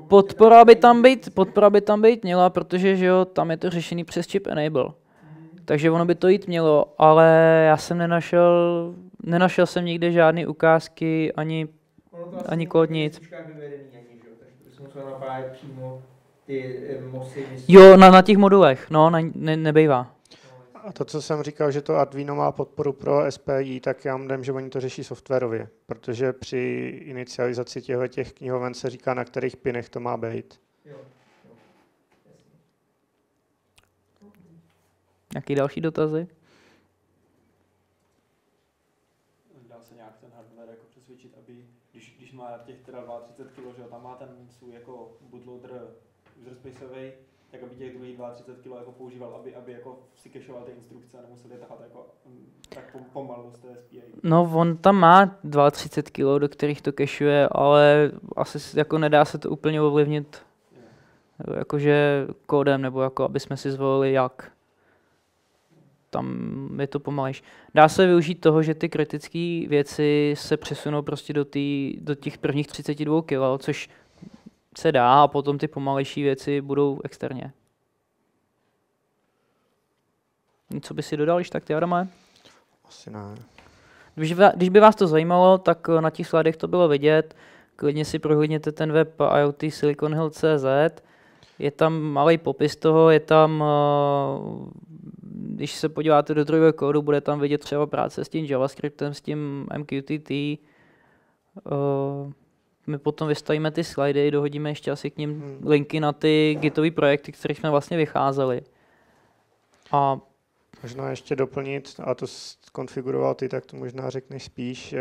Podpora by tam být měla, protože že jo, tam je to řešený přes chip enable. Takže ono by to jít mělo, ale já jsem nenašel jsem nikde žádné ukázky, ani kód, nic. Jo, na těch modulech, no, nebejvá. A to, co jsem říkal, že to Arduino má podporu pro SPI, tak já mdem, že oni to řeší softwarově, protože při inicializaci těch knihoven se říká, na kterých pinech to má být. Jo. Nějaké další dotazy? Dá se nějak ten hardware jako přesvědčit, aby, když má těch 32 kg, tam má ten svůj jako bootloader user spaceový, tak aby těch druhých 32 kg jako používal, aby jako si kešoval ty instrukce a nemusel je tahat jako tak pomalu z té SPA. No on tam má 32 kg, do kterých to kešuje, ale asi jako nedá se to úplně ovlivnit jakože kódem, nebo jako aby jsme si zvolili jak. Tam je to pomalejší. Dá se využít toho, že ty kritické věci se přesunou prostě do těch prvních 32 kg, což se dá, a potom ty pomalejší věci budou externě. Co by si dodal, když tak ty, Adame? Asi ne. Když by vás to zajímalo, tak na těch slidech to bylo vidět. Klidně si prohlídněte ten web iot.siliconhill.cz. Je tam malý popis toho, je tam, když se podíváte do druhého kódu, bude tam vidět třeba práce s tím JavaScriptem, s tím MQTT. My potom vystavíme ty slidy, dohodíme ještě asi k nim linky na ty gitové projekty, které jsme vlastně vycházeli. A možná ještě doplnit, a to konfiguroval ty, tak to možná řekneš spíš,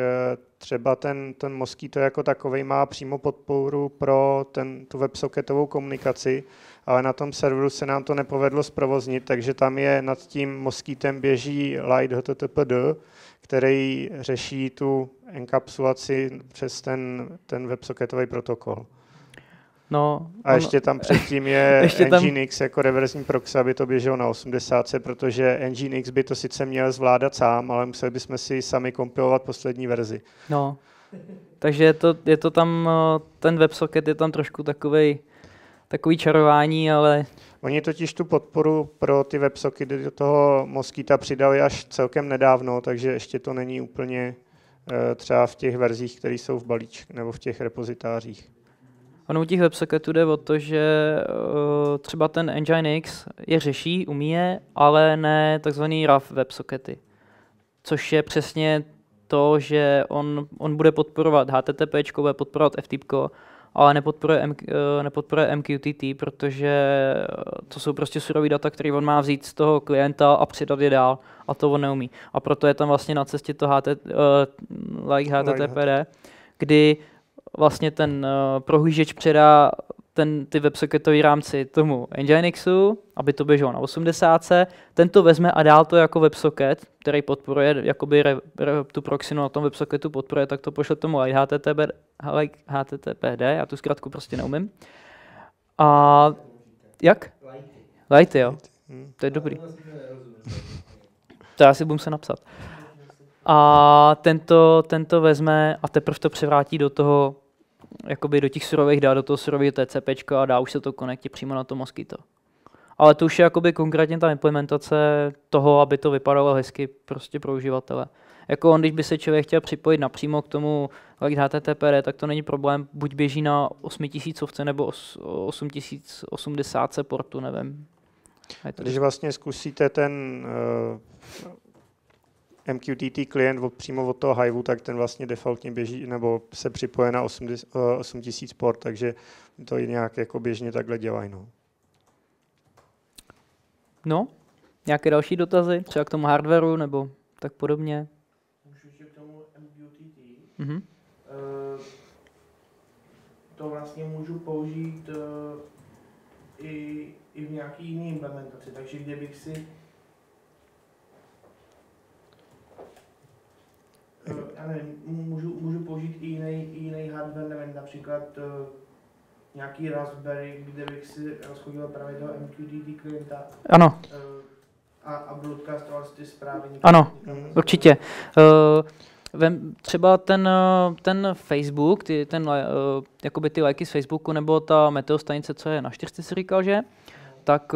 třeba ten Mosquito jako takovej má přímo podporu pro tu websocketovou komunikaci, ale na tom serveru se nám to nepovedlo zprovoznit, takže tam je nad tím Mosquitem běží light httpd, který řeší tu enkapsulaci přes ten websocketový protokol. No, a ještě tam předtím je Nginx jako reverzní proxy, aby to běželo na 80, protože Nginx by to sice měl zvládat sám, ale museli bychom si sami kompilovat poslední verzi. No, takže je to tam, ten WebSocket je tam trošku takový čarování, ale... Oni totiž tu podporu pro ty WebSockety do toho Mosquita přidali až celkem nedávno, takže ještě to není úplně třeba v těch verzích, které jsou v balíčku nebo v těch repozitářích. Ono u těch WebSocketů jde o to, že třeba ten Nginx je řeší, umí je, ale ne takzvaný RAF WebSockety. Což je přesně to, že on bude podporovat HTTP, bude podporovat FTP, ale nepodporuje MQTT, protože to jsou prostě surový data, které on má vzít z toho klienta a přidat je dál, a to on neumí. A proto je tam vlastně na cestě to HTTPD, kdy vlastně ten prohlížeč předá ty websocketový rámci tomu Nginxu, aby to běželo na 80. Ten to vezme a dál to jako websocket, který podporuje jakoby tu proxinu na tom websocketu podporuje, tak to pošle tomu like HTTPD, já tu zkrátku prostě neumím. A jak? Light, jo. To je dobrý. To já si budu se napsat. A tento vezme a teprve to převrátí do toho, jakoby do těch surových dá, do toho surového TCP a dá už se to konektí přímo na to Mosquito. Ale to už je jakoby konkrétně ta implementace toho, aby to vypadalo hezky prostě pro uživatele. Jako on, když by se člověk chtěl připojit napřímo k tomu HTTPD, tak to není problém, buď běží na 8000 nebo 8080 portu, nevím. Když vlastně zkusíte ten MQTT klient přímo od toho Hiveu, tak ten vlastně defaultně běží, nebo se připoje na 8000 port, takže to i nějak jako běžně takhle dělají. No, nějaké další dotazy? Třeba k tomu hardwareu, nebo tak podobně? Můžu ještě k tomu MQTT. To vlastně můžu použít i v nějaký jiný implementaci, takže kde bych si můžu použít i jiný hardware, nevím, například nějaký Raspberry, kde bych si rozchodil právě do MQTT klienta. Ano. A broadcastoval si ty zprávy. Ano, určitě. Třeba ten Facebook, jakoby ty lajky z Facebooku, nebo ta meteostanice, co je na 4, si říkal, že? Tak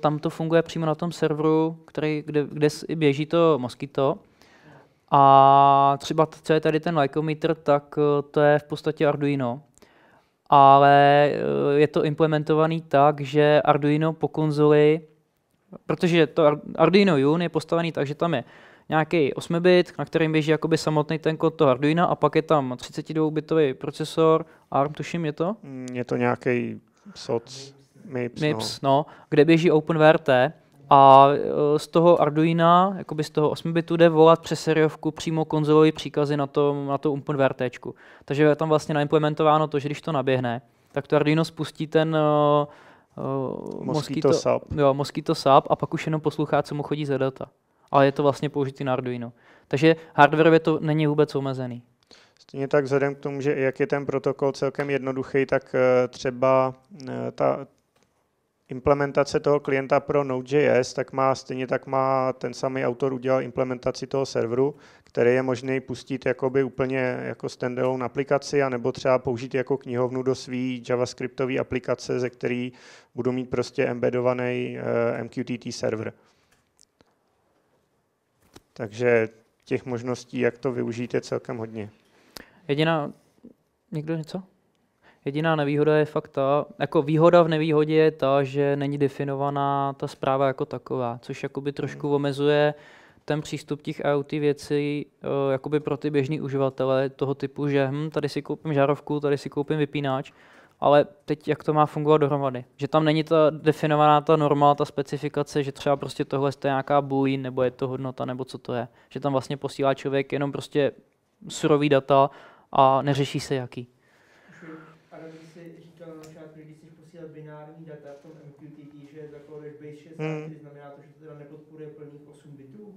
tam to funguje přímo na tom serveru, kde běží to Mosquito. A třeba co je tady ten lajkometr, tak to je v podstatě Arduino. Ale je to implementovaný tak, že Arduino po konzoli, protože to Arduino UNI je postavený tak, že tam je nějaký 8-bit, na kterém běží jakoby samotný ten kód toho Arduino, a pak je tam 32-bitový procesor, ARM tuším je to? Je to nějaký SOC, MIPS, no, kde běží OpenWrt. A z toho Arduina, jakoby z toho 8-bitu, jde volat přes seriovku přímo konzolové příkazy na to OpenWrt. Takže je tam vlastně naimplementováno to, že když to naběhne, tak to Arduino spustí ten Mosquito SAP a pak už jenom poslouchá, co mu chodí za data. Ale je to vlastně použitý na Arduino. Takže hardwarově to není vůbec omezený. Stejně tak vzhledem k tomu, že jak je ten protokol celkem jednoduchý, tak třeba ta implementace toho klienta pro Node.js, tak stejně tak má ten samý autor udělal implementaci toho serveru, který je možný pustit jakoby úplně jako standalone aplikaci, anebo třeba použít jako knihovnu do své javascriptové aplikace, ze který budu mít prostě embedovaný MQTT server. Takže těch možností, jak to využít, je celkem hodně. Jediná nevýhoda je fakt ta, jako výhoda v nevýhodě je ta, že není definovaná ta zpráva jako taková, což jakoby trošku omezuje ten přístup těch IoT věcí jakoby pro ty běžný uživatele toho typu, že tady si koupím žárovku, tady si koupím vypínač, ale teď jak to má fungovat dohromady? Že tam není ta definovaná ta norma, ta specifikace, že třeba prostě tohle je nějaká boolean, nebo je to hodnota, nebo co to je. Že tam vlastně posílá člověk jenom prostě surový data a neřeší se jaký. Ale když jsi říkal na začátku, když jsi posílal binární data v tom MQTT, že zakóduješ base 6, znamená to, že to teda nepodporuje plných 8 bitů?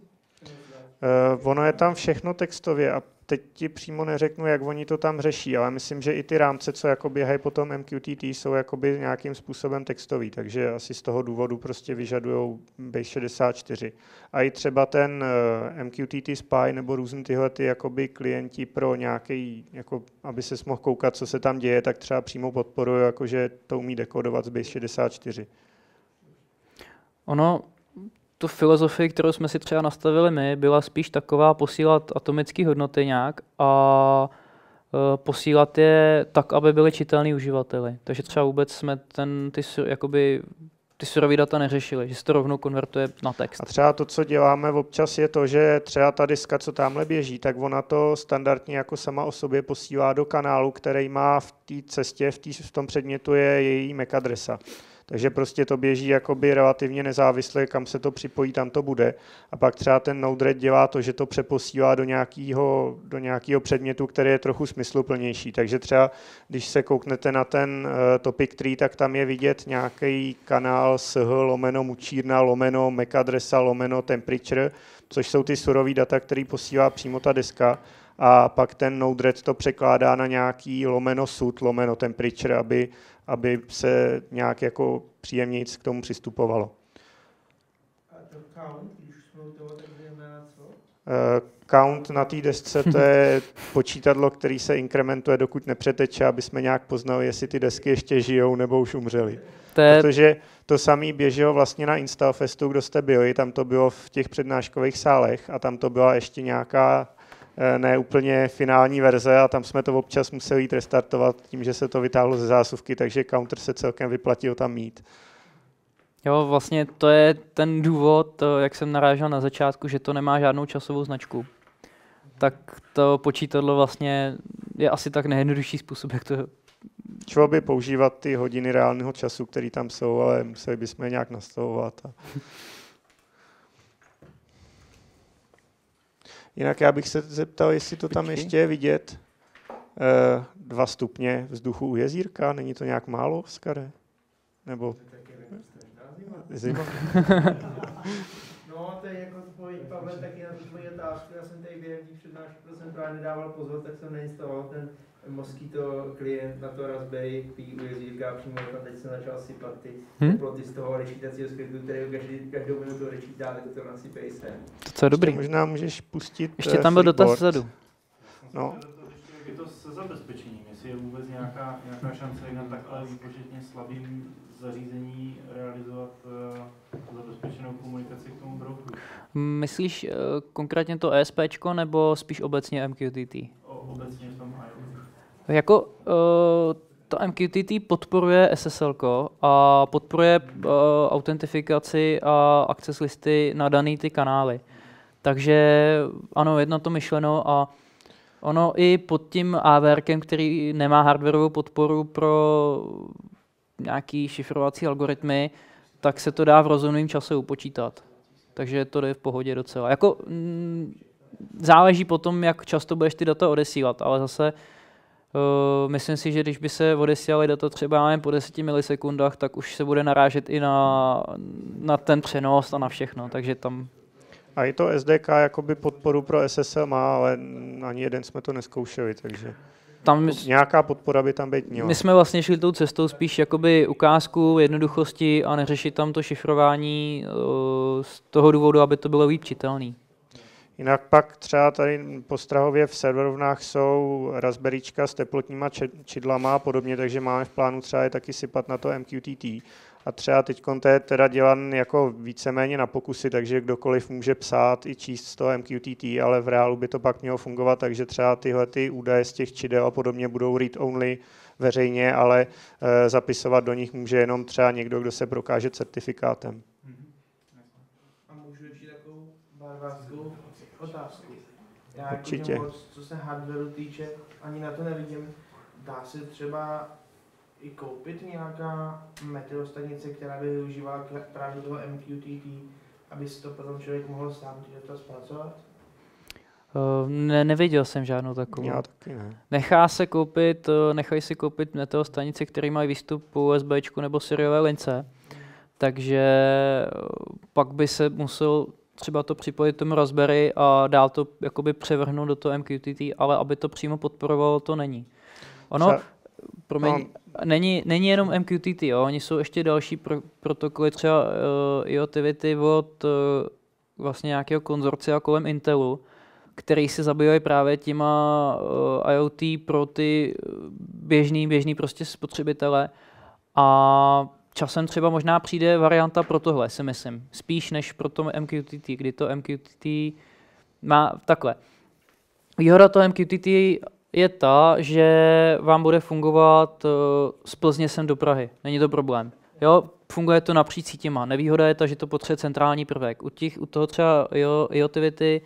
Ono je tam všechno textově a teď ti přímo neřeknu, jak oni to tam řeší, ale myslím, že i ty rámce, co jako běhají po tom MQTT, jsou jakoby nějakým způsobem textový, takže asi z toho důvodu prostě vyžadují base 64. A i třeba ten MQTT Spy nebo různý tyhle ty jakoby klienti pro nějaký, jako aby se mohl koukat, co se tam děje, tak třeba přímo podporují, jakože to umí dekodovat z base 64. Ono... Tu filozofii, kterou jsme si třeba nastavili my, byla spíš taková posílat atomické hodnoty nějak a posílat je tak, aby byly čitelný uživateli. Takže třeba vůbec jsme ty surový data neřešili, že se to rovnou konvertuje na text. A třeba to, co děláme občas, je to, že třeba ta diska, co tamhle běží, tak ona to standardně jako sama o sobě posílá do kanálu, který má v té cestě, v tom předmětu je její MAC adresa. Takže prostě to běží jakoby relativně nezávisle, kam se to připojí, tam to bude. A pak třeba ten Node-RED dělá to, že to přeposílá do nějakého předmětu, který je trochu smysluplnější. Takže třeba, když se kouknete na ten topic tree, tak tam je vidět nějaký kanál /mučírna, MAC adresa, /temperature, což jsou ty surový data, který posílá přímo ta deska. A pak ten Node-RED to překládá na nějaký /sud, /temperature, aby se nějak jako příjemnějc k tomu přistupovalo. A ten count, když jsme u toho, tak znamená co? Count na té desce, to je počítadlo, který se inkrementuje, dokud nepřeteče, aby jsme nějak poznali, jestli ty desky ještě žijou nebo už umřely. Protože to samé běželo vlastně na Installfestu, kdo jste byli, tam to bylo v těch přednáškových sálech a tam to byla ještě nějaká ne úplně finální verze a tam jsme to občas museli jít restartovat tím, že se to vytáhlo ze zásuvky, takže counter se celkem vyplatilo tam mít. Jo, vlastně to je ten důvod, jak jsem narážel na začátku, že to nemá žádnou časovou značku. Tak to počítadlo vlastně je asi tak nejjednodušší způsob, jak to... Šlo by používat ty hodiny reálného času, které tam jsou, ale museli bychom je nějak nastavovat. A... Jinak já bych se zeptal, jestli to tam ještě je vidět 2 stupně vzduchu u jezírka. Není to nějak málo, Skare? Nebo... Zima. No, to je jako odpověď, Pavel, taky na tvoji otázku. Já jsem tady během těch přednášek, protože jsem právě nedával pozor, tak jsem nainstaloval ten Mosquito klient na to Raspberry Pi u jezírka. Přímo tam teď jsem začal sypat ty ploty z toho rečítacího skriptu, který každou minutu rečítá, tak to nasypej sem. To je dobrý. Možná můžeš pustit ještě tam byl dotaz vzadu. No. Je to se zabezpečením, jestli je vůbec nějaká šance na takhle výpočetně slabým zařízení realizovat zabezpečenou komunikaci k tomu brokeru. Myslíš konkrétně to ESPčko nebo spíš obecně MQTT? Obecně tam IoT. Jako to MQTT podporuje SSL-ko a podporuje autentifikaci a access listy na daný ty kanály. Takže ano, je na to myšleno a ono i pod tím AVRkem, který nemá hardwarovou podporu pro nějaký šifrovací algoritmy, tak se to dá v rozumném čase upočítat. Takže to jde v pohodě docela. Jako, záleží potom, jak často budeš ty data odesílat, ale zase Myslím si, že když by se odesílali data třeba po 10 milisekundách, tak už se bude narážet i na ten přenos a na všechno, takže tam... A i to SDK jakoby podporu pro SSL má, ale ani jeden jsme to neskoušeli, takže... Tam, nějaká podpora by tam být měla. My jsme vlastně šli tou cestou spíš jakoby ukázku jednoduchosti a neřešit tam to šifrování z toho důvodu, aby to bylo líp čitelný. Jinak pak třeba tady po Strahově v serverovnách jsou raspberryčka s teplotníma čidlama a podobně, takže máme v plánu třeba je taky sypat na to MQTT. A třeba teď to je teda dělan jako víceméně na pokusy, takže kdokoliv může psát i číst z toho MQTT, ale v reálu by to pak mělo fungovat, takže třeba tyhle ty údaje z těch čidel a podobně budou read-only veřejně, ale zapisovat do nich může jenom třeba někdo, kdo se prokáže certifikátem. A můžu říct takovou barbarskou otázku. Já určitě. Moc, co se hardwareu týče, ani na to nevidím. Dá se třeba i koupit nějaká meteostanice, která by využívala právě toho MQTT, aby si to potom člověk mohl sám to zpracovat? Ne, neviděl jsem žádnou takovou. Já taky ne. Nechají si koupit meteostanice, které mají výstup po USBčku nebo seriové lince, takže pak by se musel třeba to připojit tomu Raspberry a dál to jakoby převrhnout do toho MQTT, ale aby to přímo podporovalo, to není. Ono, promiň, není jenom MQTT, jo? Oni jsou ještě další protokoly, třeba IoTivity od vlastně nějakého konzorcia kolem Intelu, který se zabývají právě těma IoT pro ty běžný prostě spotřebitele. A časem třeba možná přijde varianta pro tohle, si myslím. Spíš než pro to MQTT, kdy to MQTT má takhle. Výhoda toho MQTT je ta, že vám bude fungovat z Plzně sem do Prahy. Není to problém. Jo, funguje to napříč sítěma. Nevýhoda je ta, že to potřebuje centrální prvek. U toho třeba IoTivity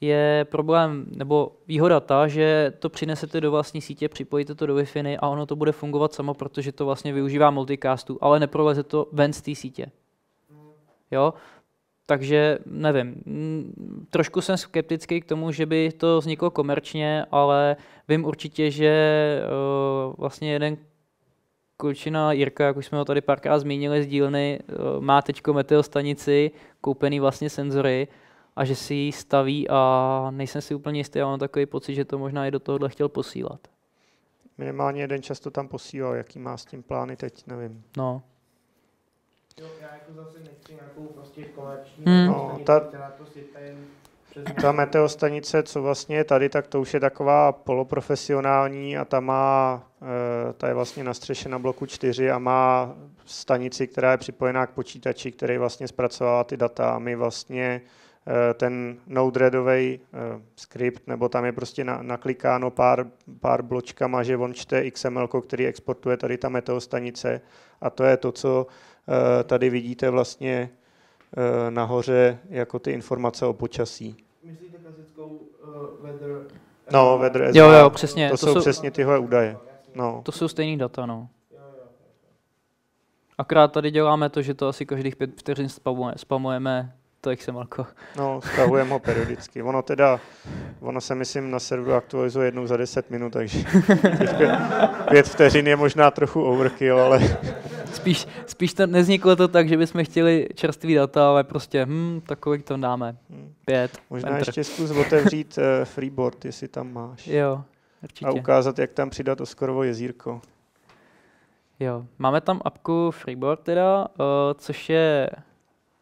je problém, nebo výhoda ta, že to přinesete do vlastní sítě, připojíte to do Wi-Fi a ono to bude fungovat samo, protože to vlastně využívá multicastu, ale neproleze to ven z té sítě. Jo? Takže nevím, trošku jsem skeptický k tomu, že by to vzniklo komerčně, ale vím určitě, že vlastně jeden klučina Jirka, jak už jsme ho tady párkrát zmínili z dílny, má teďko meteostanici, koupený vlastně senzory a že si ji staví a nejsem si úplně jistý, já mám takový pocit, že to možná i do tohohle chtěl posílat. Minimálně jeden často tam posílal, jaký má s tím plány teď, nevím. No. Jo, já jako zase nechci nějakou prostě komerční stanici, která to si tady přes nějakou... Ta meteostanice, co vlastně je tady, tak to už je taková poloprofesionální a ta je vlastně na střeše na bloku 4 a má stanici, která je připojená k počítači, který vlastně zpracovává ty data a my vlastně ten Node-REDový skript, nebo tam je prostě naklikáno pár bločkama, že on čte XML, který exportuje tady ta meteostanice a to je to, co tady vidíte vlastně nahoře jako ty informace o počasí. Myslíte klasickou weather as well? Jo, přesně. To jsou přesně tyhle údaje. No. To jsou stejný data, no. Akorát tady děláme to, že to asi každých 5 vteřin spamujeme to XML-ko. No, stahujeme ho periodicky. Ono se, myslím, na serveru aktualizuje jednou za 10 minut, takže 5 vteřin je možná trochu overkill, ale... Spíš to nezniklo to tak, že bychom chtěli čerstvý data, ale prostě, tak kolik to dáme? 5. Možná ještě zkus otevřít Freeboard, jestli tam máš. Jo, určitě. A ukázat, jak tam přidat Oskorovo jezírko. Jo, máme tam apku Freeboard teda, což je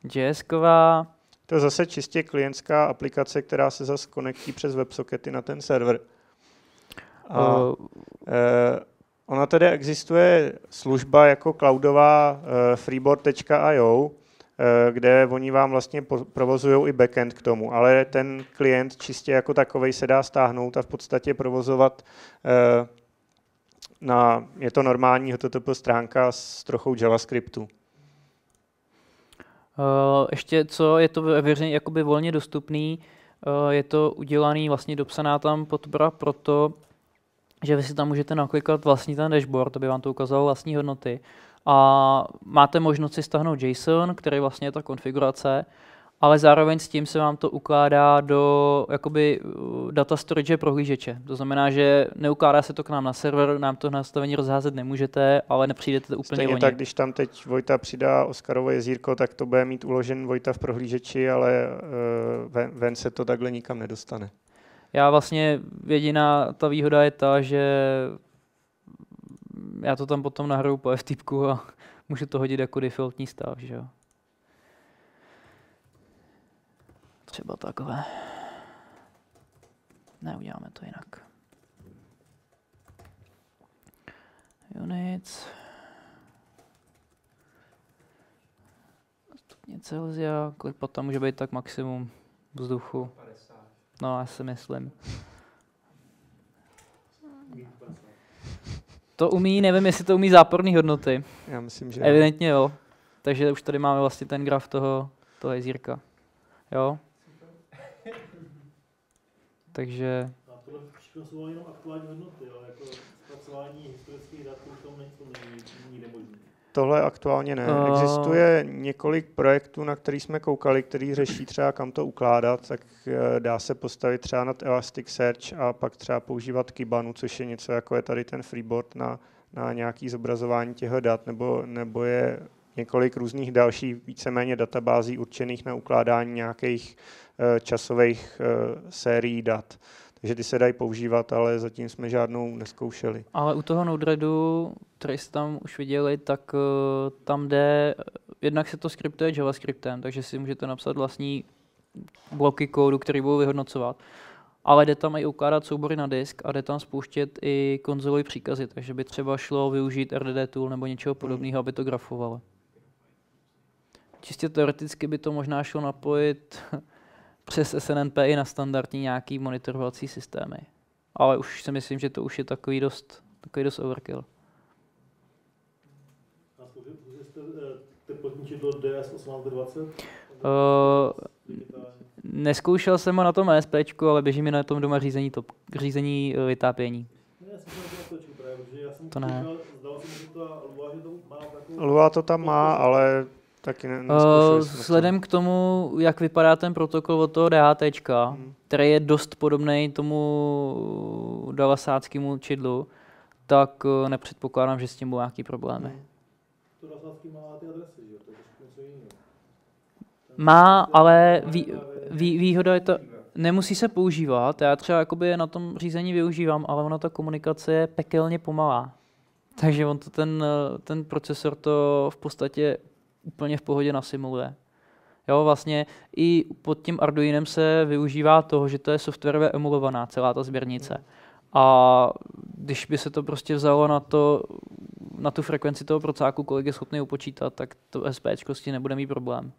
JS-ková. To je zase čistě klientská aplikace, která se zase konektí přes WebSockety na ten server. Ona tedy existuje služba jako cloudová freeboard.io, kde oni vám vlastně provozují i backend k tomu, ale ten klient čistě jako takovej se dá stáhnout a v podstatě provozovat je to normální HTTP stránka s trochou JavaScriptu. Ještě co, je to veřejně jakoby volně dostupný, je to udělaný, vlastně dopsaná tam podpora proto, že vy si tam můžete naklikat vlastní ten dashboard, aby vám to ukázalo vlastní hodnoty. A máte možnost si stáhnout JSON, který vlastně je ta konfigurace, ale zároveň s tím se vám to ukládá do jakoby data storage prohlížeče. To znamená, že neukládá se to k nám na server, nám to nastavení rozházet nemůžete, ale nepřijdete úplně stejně oni. Tak když tam teď Vojta přidá Oskarovo jezírko, tak to bude mít uložen Vojta v prohlížeči, ale ven se to takhle nikam nedostane. Já vlastně jediná ta výhoda je ta, že já to tam potom nahraju po FTPku a můžu to hodit jako defaultní stav, že jo. Třeba takové. Ne, uděláme to jinak. Units. Stupně Celsia, kolik potom může být tak maximum vzduchu? 50. No, já si myslím. To umí, nevím, jestli to umí záporné hodnoty. Já myslím, že evidentně jo. Takže už tady máme vlastně ten graf toho jezírka. Jo? Takže a tohle všechno jsou jenom aktuální hodnoty, jo? Jako zpracování historických dat, to není nemožné. Tohle aktuálně ne. Existuje několik projektů, na který jsme koukali, který řeší třeba kam to ukládat, tak dá se postavit třeba nad Elasticsearch a pak třeba používat Kibanu, což je něco jako je tady ten Freeboard na nějaké zobrazování těchto dat, nebo je několik různých dalších víceméně databází určených na ukládání nějakých časových sérií dat. Takže ty se dají používat, ale zatím jsme žádnou neskoušeli. Ale u toho Node-REDu, který jste tam už viděli, tak tam jde, jednak se to skriptuje JavaScriptem, takže si můžete napsat vlastní bloky kódu, který budou vyhodnocovat. Ale jde tam i ukládat soubory na disk a jde tam spouštět i konzolové příkazy, takže by třeba šlo využít RDD tool nebo něčeho podobného, aby to grafovalo. Čistě teoreticky by to možná šlo napojit přes SNMP i na standardní nějaký monitorovací systémy. Ale už si myslím, že to už je takový dost overkill. A jste podničit do DS1820? Neskoušel jsem ho na tom ESPčku, ale běží mi na tom doma řízení vytápění. To ne. Lua to tam má, ale taky vzhledem k tomu, jak vypadá ten protokol od toho DHTčka, který je dost podobný tomu dalasáckému čidlu, tak nepředpokládám, že s tím budou nějaký problémy. To dalasácký má ty adresy, že? To je něco jiného. Má, ale výhoda je to, nemusí se používat. Já třeba jakoby na tom řízení využívám, ale ona ta komunikace je pekelně pomalá. Takže on to ten procesor to v podstatě úplně v pohodě nasimuluje. Jo, vlastně i pod tím Arduinem se využívá toho, že to je softwarově emulovaná celá ta sběrnice. A když by se to prostě vzalo na tu frekvenci toho procáku, kolik je schopný upočítat, tak to SPčko s tím nebude mít problém.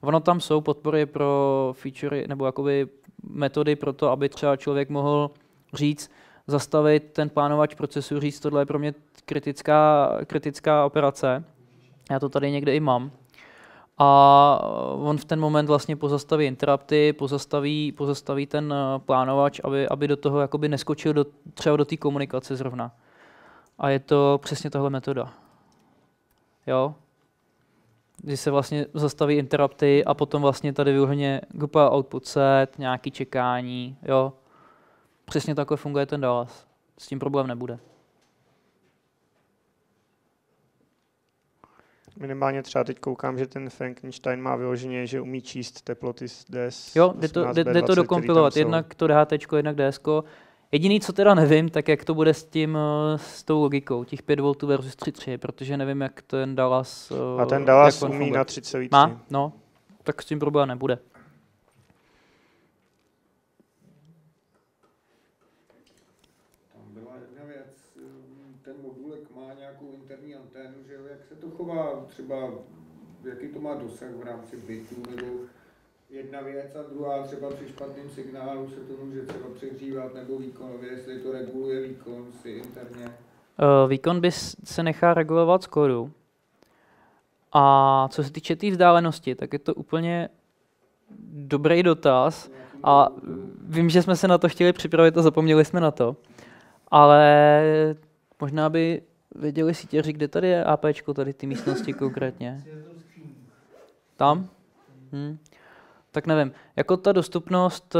Ono tam jsou podpory pro feature, nebo jakoby metody pro to, aby třeba člověk mohl říct, zastavit ten plánovač procesu, říct, tohle je pro mě kritická operace. Já to tady někde i mám. A on v ten moment vlastně pozastaví interrupty, pozastaví ten plánovač, aby do toho jakoby neskočil třeba do té komunikace zrovna. A je to přesně tahle metoda. Jo? Kdy se vlastně zastaví interrupty a potom vlastně tady vyuhne grupa output set, nějaké čekání, jo. Přesně takhle funguje ten Dallas. S tím problém nebude. Minimálně třeba teď koukám, že ten Frankenstein má vyloženě, že umí číst teploty z DS. Jo, jde to dokompilovat. Jednak to DHT, jednak DS. Jediný, co teda nevím, tak jak to bude s tou logikou, těch 5 V versus 3.3, protože nevím, jak ten Dallas... A ten Dallas umí na 3.3. Má? No, tak s tím problém nebude. Tam byla jedna věc, ten modulek má nějakou interní anténu, že jak se to chová, třeba jaký to má dosah v rámci bitů, nebo... Jedna věc a druhá, třeba při špatném signálu se to může třeba přehřívat nebo výkonově, jestli to reguluje výkon si interně. Výkon by se nechá regulovat z kódu. A co se týče té vzdálenosti, tak je to úplně dobrý dotaz. A vím, že jsme se na to chtěli připravit a zapomněli jsme na to. Ale možná by věděli sítěři, kde tady je APčko, tady ty místnosti konkrétně. Tam? tak nevím, jako ta dostupnost,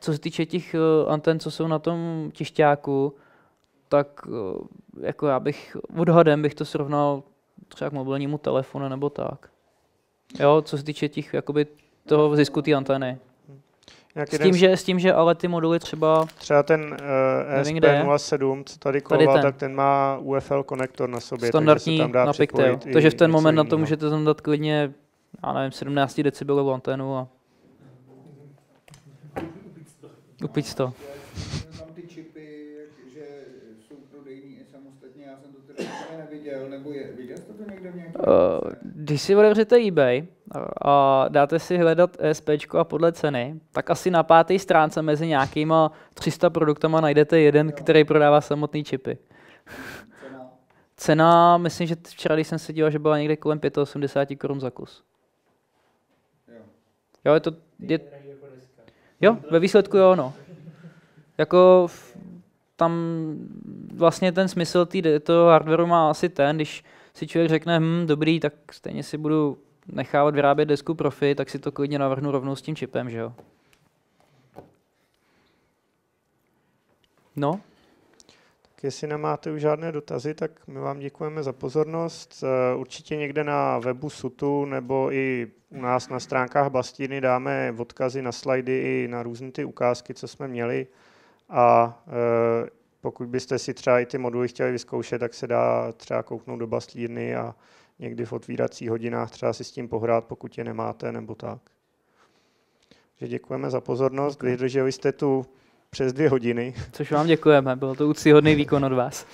co se týče těch anten, co jsou na tom tišťáku, tak jako já bych odhadem bych to srovnal třeba k mobilnímu telefonu nebo tak. Jo, co se týče těch, jakoby, toho zisku té antény. S tím, že ale ty moduly třeba ten ESP07, co tady koval, tak ten má UFL konektor na sobě. Standardní takže se tam dá na Pigtail. Takže v ten moment na to můžete tam dát klidně, já nevím, 17 decibelovou anténu a upič to. Tam ty čipy, že jsou prodejní i samostatně, já jsem to teda neviděl, nebo je, viděl jste to někde v nějakém? Když si otevřete eBay a dáte si hledat ESPčko a podle ceny, tak asi na 5. stránce mezi nějakýma 300 produktama najdete jeden, jo, který prodává samotné čipy. Cena, myslím, že včera, když jsem se díval, že byla někde kolem 85 Kč za kus. Jo, je to, jo, ve výsledku jo, no. Jako tam vlastně ten smysl toho hardwareu má asi ten, když si člověk řekne, dobrý, tak stejně si budu nechávat vyrábět desku profi, tak si to klidně navrhnu rovnou s tím čipem, že jo. No. Jestli nemáte už žádné dotazy, tak my vám děkujeme za pozornost. Určitě někde na webu SUTu nebo i u nás na stránkách Bastírny dáme odkazy na slajdy i na různé ty ukázky, co jsme měli. A pokud byste si třeba i ty moduly chtěli vyzkoušet, tak se dá třeba kouknout do Bastírny a někdy v otvíracích hodinách třeba si s tím pohrát, pokud je nemáte, nebo tak. Takže děkujeme za pozornost. Vydrželi jste tu přes 2 hodiny. Což vám děkujeme, byl to úctyhodný výkon od vás.